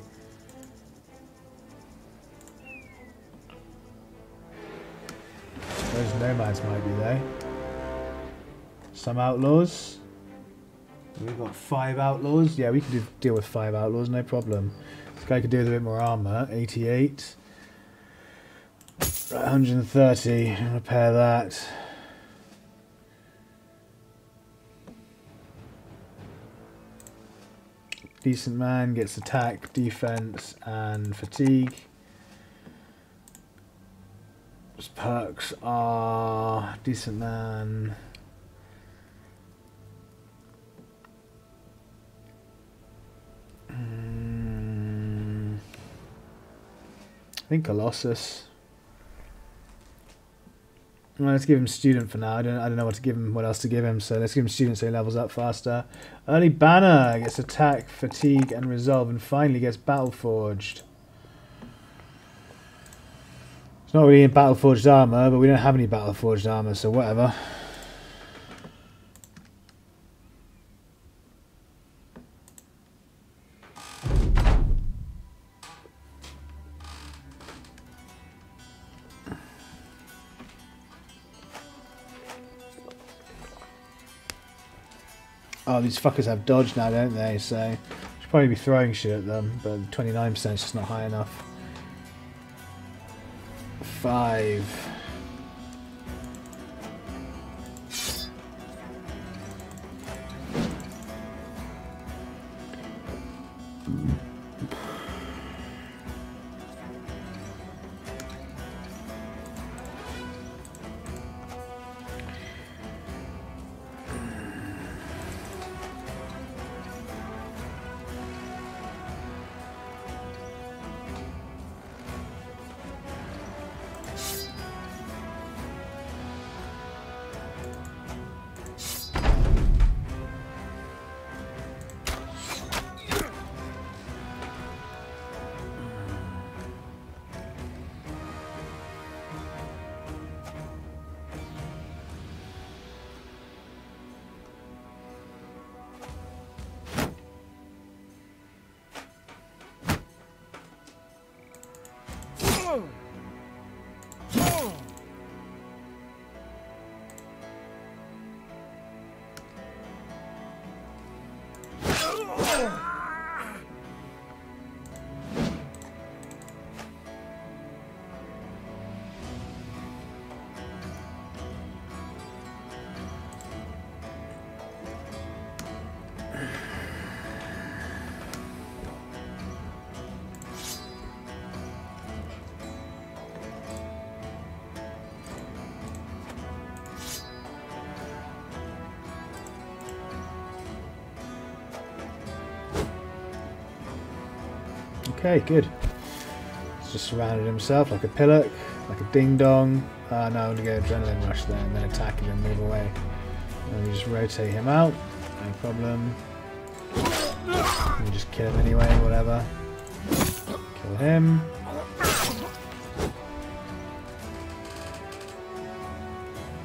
Those nomads might be there. Some outlaws. We've got 5 outlaws. Yeah, we can deal with 5 outlaws, no problem. This guy could do with a bit more armour. 88. 130. Repair that. Decent man gets attack, defence and fatigue. His perks are decent man. I think Colossus. Well, let's give him student for now. I don't know what to give him, what else to give him. So let's give him student so he levels up faster. Early Banner gets attack, fatigue, and resolve, and finally gets Battleforged. It's not really in Battleforged armor, but we don't have any Battleforged armor, so whatever. Oh, these fuckers have dodge now, don't they? So, should probably be throwing shit at them, but 29% is just not high enough. 5. Okay, good. He's just surrounded himself like a pillock, like a ding-dong. No, I'm going to go Adrenaline Rush there and then attack him and move away. And we just rotate him out, no problem. We just kill him anyway, whatever. Kill him.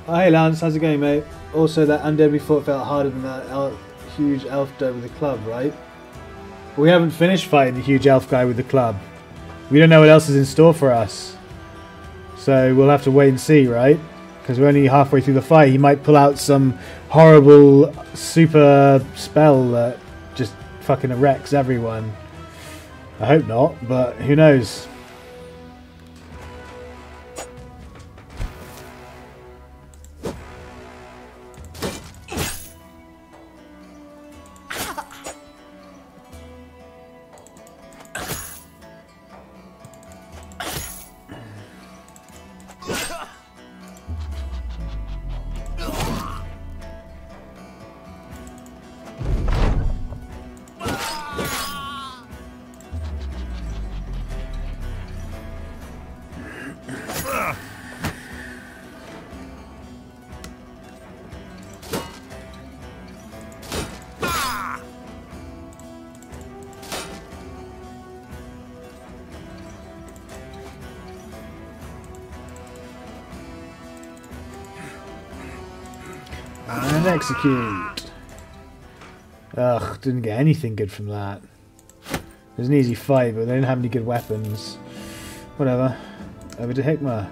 Oh, hey Lance, how's it going, mate? Also, that undead we fought felt harder than that huge elf dove with the club, right? We haven't finished fighting the huge elf guy with the club. We don't know what else is in store for us. So we'll have to wait and see, right? Because we're only halfway through the fight. He might pull out some horrible super spell that just fucking wrecks everyone. I hope not, but who knows? And execute. Ugh, didn't get anything good from that. It was an easy fight, but they didn't have any good weapons. Whatever. Over to Hickma.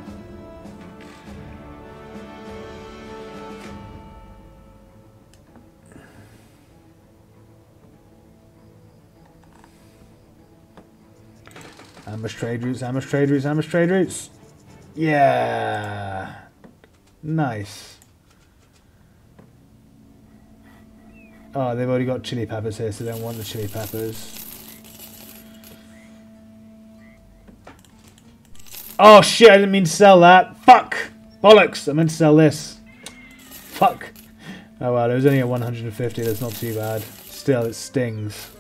Ambush trade routes, ambush trade routes, ambush trade routes. Yeah. Nice. Oh, they've already got chili peppers here, so they don't want the chili peppers. Oh shit, I didn't mean to sell that. Fuck! Bollocks! I meant to sell this. Fuck. Oh well, it was only at 150, that's not too bad. Still, it stings.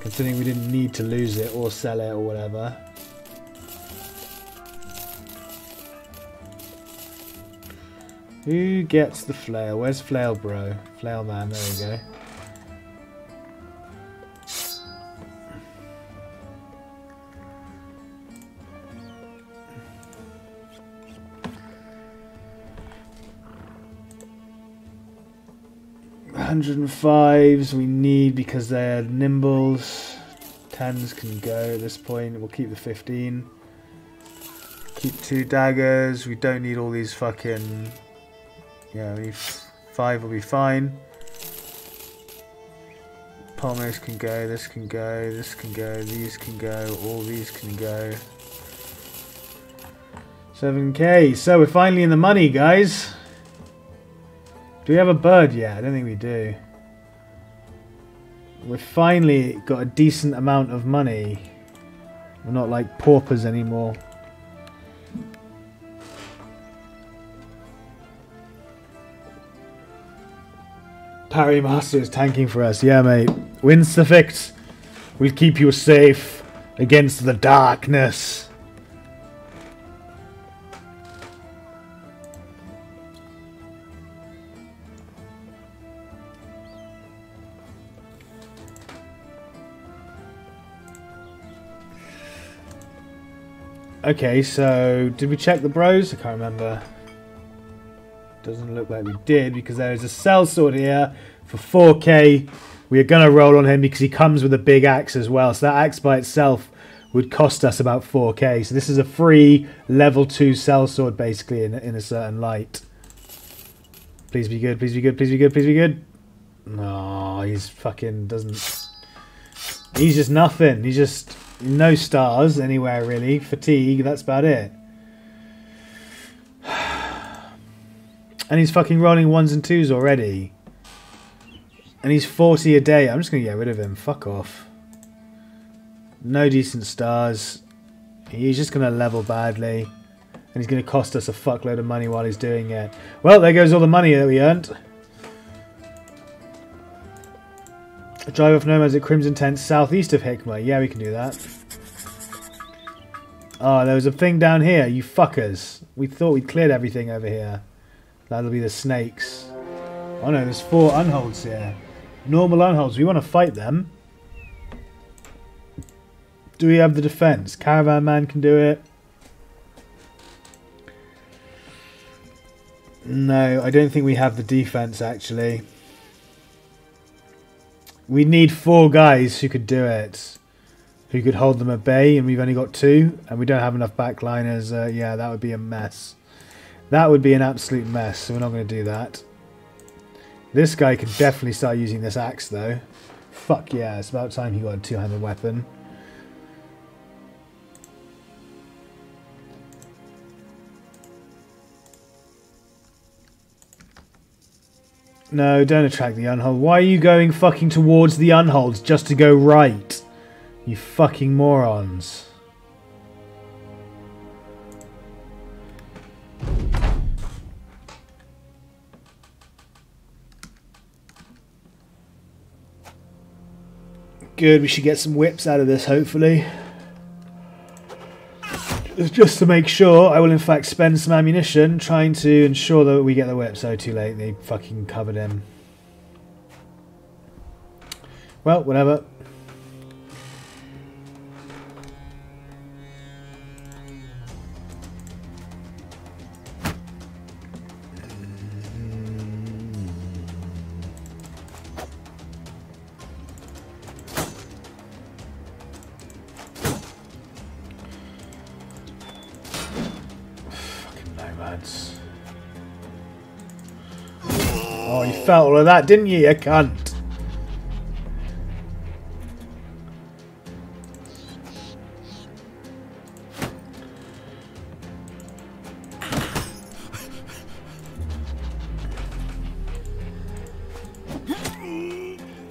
Considering we didn't need to lose it or sell it or whatever. Who gets the flail? Where's flail, bro? Flail man, there we go. Hundred and fives we need because they're nimbles. 10s can go at this point. We'll keep the 15. Keep 2 daggers. We don't need all these fucking. Yeah, we need 5 will be fine. Palmos can go. This can go. This can go. These can go. All these can go. 7k. So we're finally in the money, guys. Do we have a bird yet? I don't think we do. We've finally got a decent amount of money. We're not like paupers anymore. Parry Master is tanking for us. Yeah, mate. Win suffix will keep you safe against the darkness. Okay, so did we check the bros? I can't remember. Doesn't look like we did because there is a sellsword here for 4k. We are going to roll on him because he comes with a big axe as well. So that axe by itself would cost us about 4k. So this is a free level 2 sellsword basically in a certain light. Please be good, please be good, please be good, please be good. No, he's fucking doesn't... He's just nothing. He's just... No stars anywhere really. Fatigue, that's about it. And he's fucking rolling 1s and 2s already. And he's 40 a day. I'm just going to get rid of him. Fuck off. No decent stars. He's just going to level badly. And he's going to cost us a fuckload of money while he's doing it. Well, there goes all the money that we earned. Drive off nomads at Crimson Tent southeast of Hickma. Yeah, we can do that. Oh, there was a thing down here, you fuckers. We thought we'd cleared everything over here. That'll be the snakes. Oh no, there's 4 unholds here. Normal unholds. We want to fight them. Do we have the defense? Caravan man can do it. No, I don't think we have the defense actually. We need 4 guys who could do it, who could hold them at bay, and we've only got 2, and we don't have enough backliners. Yeah, that would be a mess. That would be an absolute mess, so we're not going to do that. This guy could definitely start using this axe, though. Fuck yeah, it's about time he got a 2-handed weapon. No, don't attract the unhold. Why are you going fucking towards the unholds just to go right? You fucking morons. Good, we should get some whips out of this, hopefully. Just to make sure, I will in fact spend some ammunition trying to ensure that we get the whip. So too late, they fucking covered him. Well, whatever. lads. Oh, you felt all of that, didn't you, you cunt?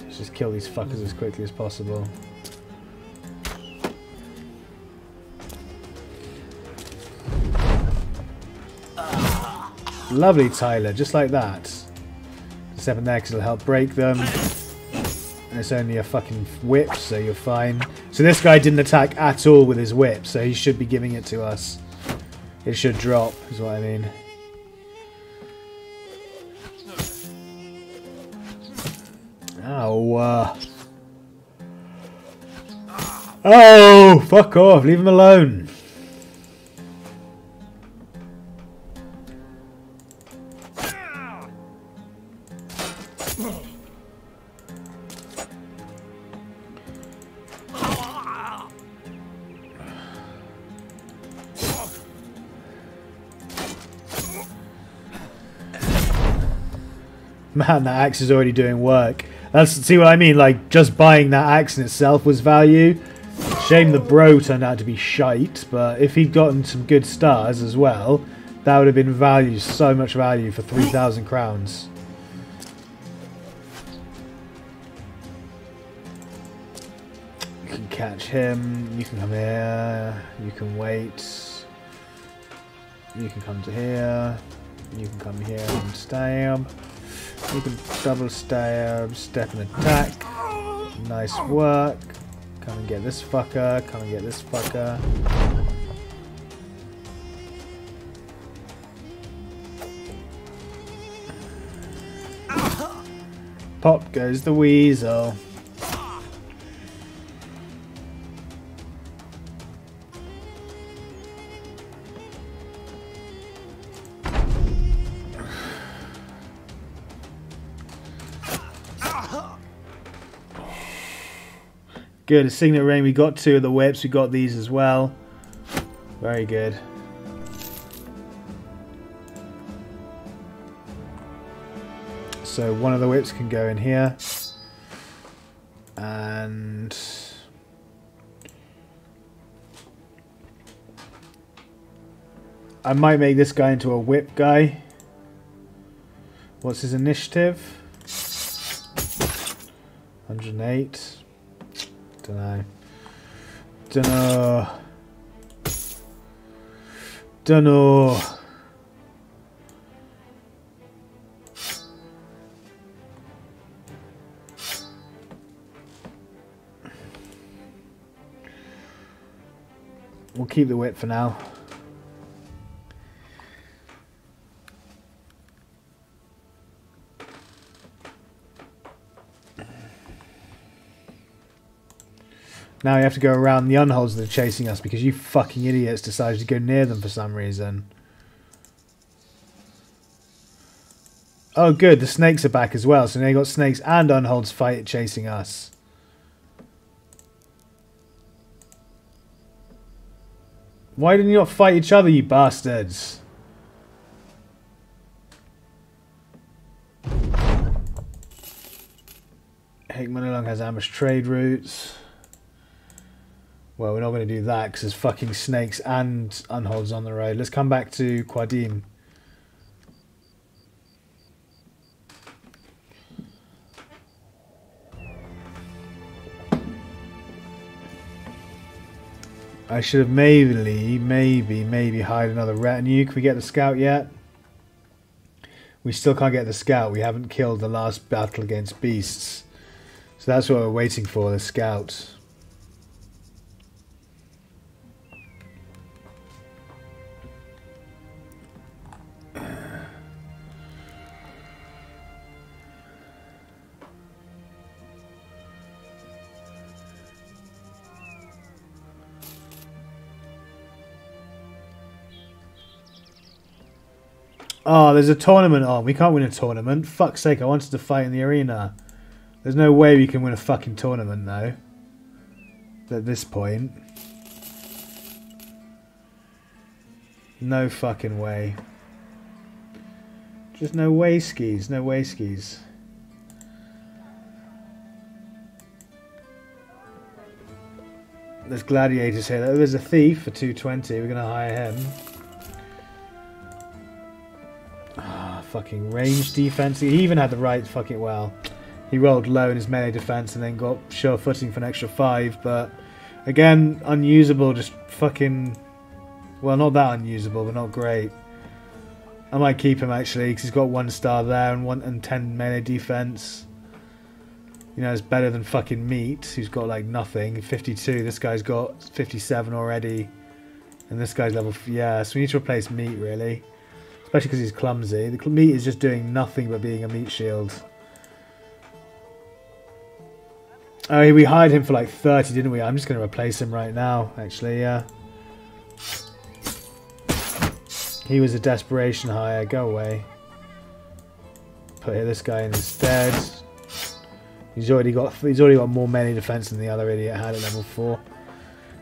Let's just kill these fuckers as quickly as possible. Lovely, Tyler, just like that. Step in there because it'll help break them. And it's only a fucking whip, so you're fine. So this guy didn't attack at all with his whip, so he should be giving it to us. It should drop, is what I mean. Ow. Oh, fuck off. Leave him alone. Man, that axe is already doing work. That's, see what I mean? Like, just buying that axe in itself was value. Shame the bro turned out to be shite, but if he'd gotten some good stars as well, that would have been value, so much value for 3,000 crowns. You can catch him. You can come here. You can wait. You can come to here. You can come here and stab. You can double stab, step and attack. Nice work. Come and get this fucker. Come and get this fucker. Pop goes the weasel. Good, a signet ring. We got two of the whips. We got these as well. Very good. So one of the whips can go in here. And I might make this guy into a whip guy. What's his initiative? 108. Dunno. We'll keep the whip for now. Now you have to go around the unholds that are chasing us because you fucking idiots decided to go near them for some reason. Oh good, the snakes are back as well, so now you got snakes and unholds chasing us. Why didn't you not fight each other, you bastards? Hickman along has ambush trade routes. Well, we're not going to do that because there's fucking snakes and unholds on the road. Let's come back to Quadim. I should have maybe hired another retinue. Can we get the scout yet? We still can't get the scout. We haven't killed the last battle against beasts. So that's what we're waiting for, the scout. Oh, there's a tournament on. We can't win a tournament. Fuck's sake, I wanted to fight in the arena. There's no way we can win a fucking tournament, though. At this point. No fucking way. Just no way skis, no way skis. There's gladiators here. There's a thief for 220. We're going to hire him. Ah, fucking range defense. He even had the right fucking well. He rolled low in his melee defense and then got sure footing for an extra 5. But again, unusable. Just fucking... well, not that unusable, but not great. I might keep him actually because he's got 1 star there and 10 melee defense. You know, it's better than fucking Meat, who's got like nothing. 52, this guy's got 57 already. And this guy's level... yeah, so we need to replace Meat, really. Especially because he's clumsy. The Meat is just doing nothing but being a meat shield. Oh, we hired him for like 30, didn't we? I'm just going to replace him right now, actually, yeah. He was a desperation hire. Go away. Put this guy in instead. He's already got more melee defense than the other idiot had at level 4.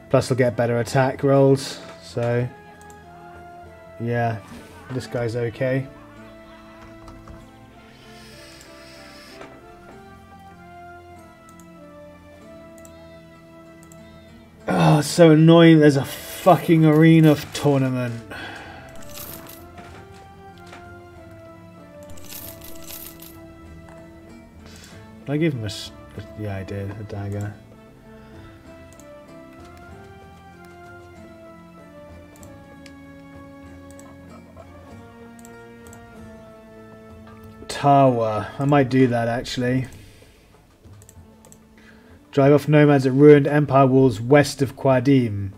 Plus he'll get better attack rolls. So yeah, this guy's okay. Oh, it's so annoying. There's a fucking arena tournament. Did I give him a... yeah, I did. A dagger. Tawa. I might do that, actually. Drive off nomads at ruined empire walls west of Quadim.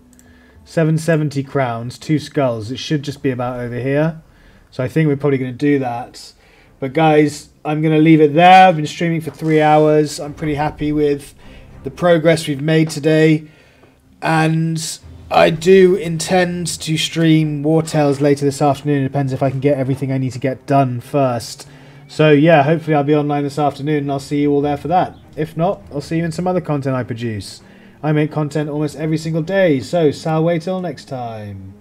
770 crowns, 2 skulls. It should just be about over here. So I think we're probably going to do that. But guys... I'm going to leave it there. I've been streaming for 3 hours. I'm pretty happy with the progress we've made today. And I do intend to stream Wartales later this afternoon. It depends if I can get everything I need to get done first. So yeah, hopefully I'll be online this afternoon and I'll see you all there for that. If not, I'll see you in some other content I produce. I make content almost every single day, so sal way till next time.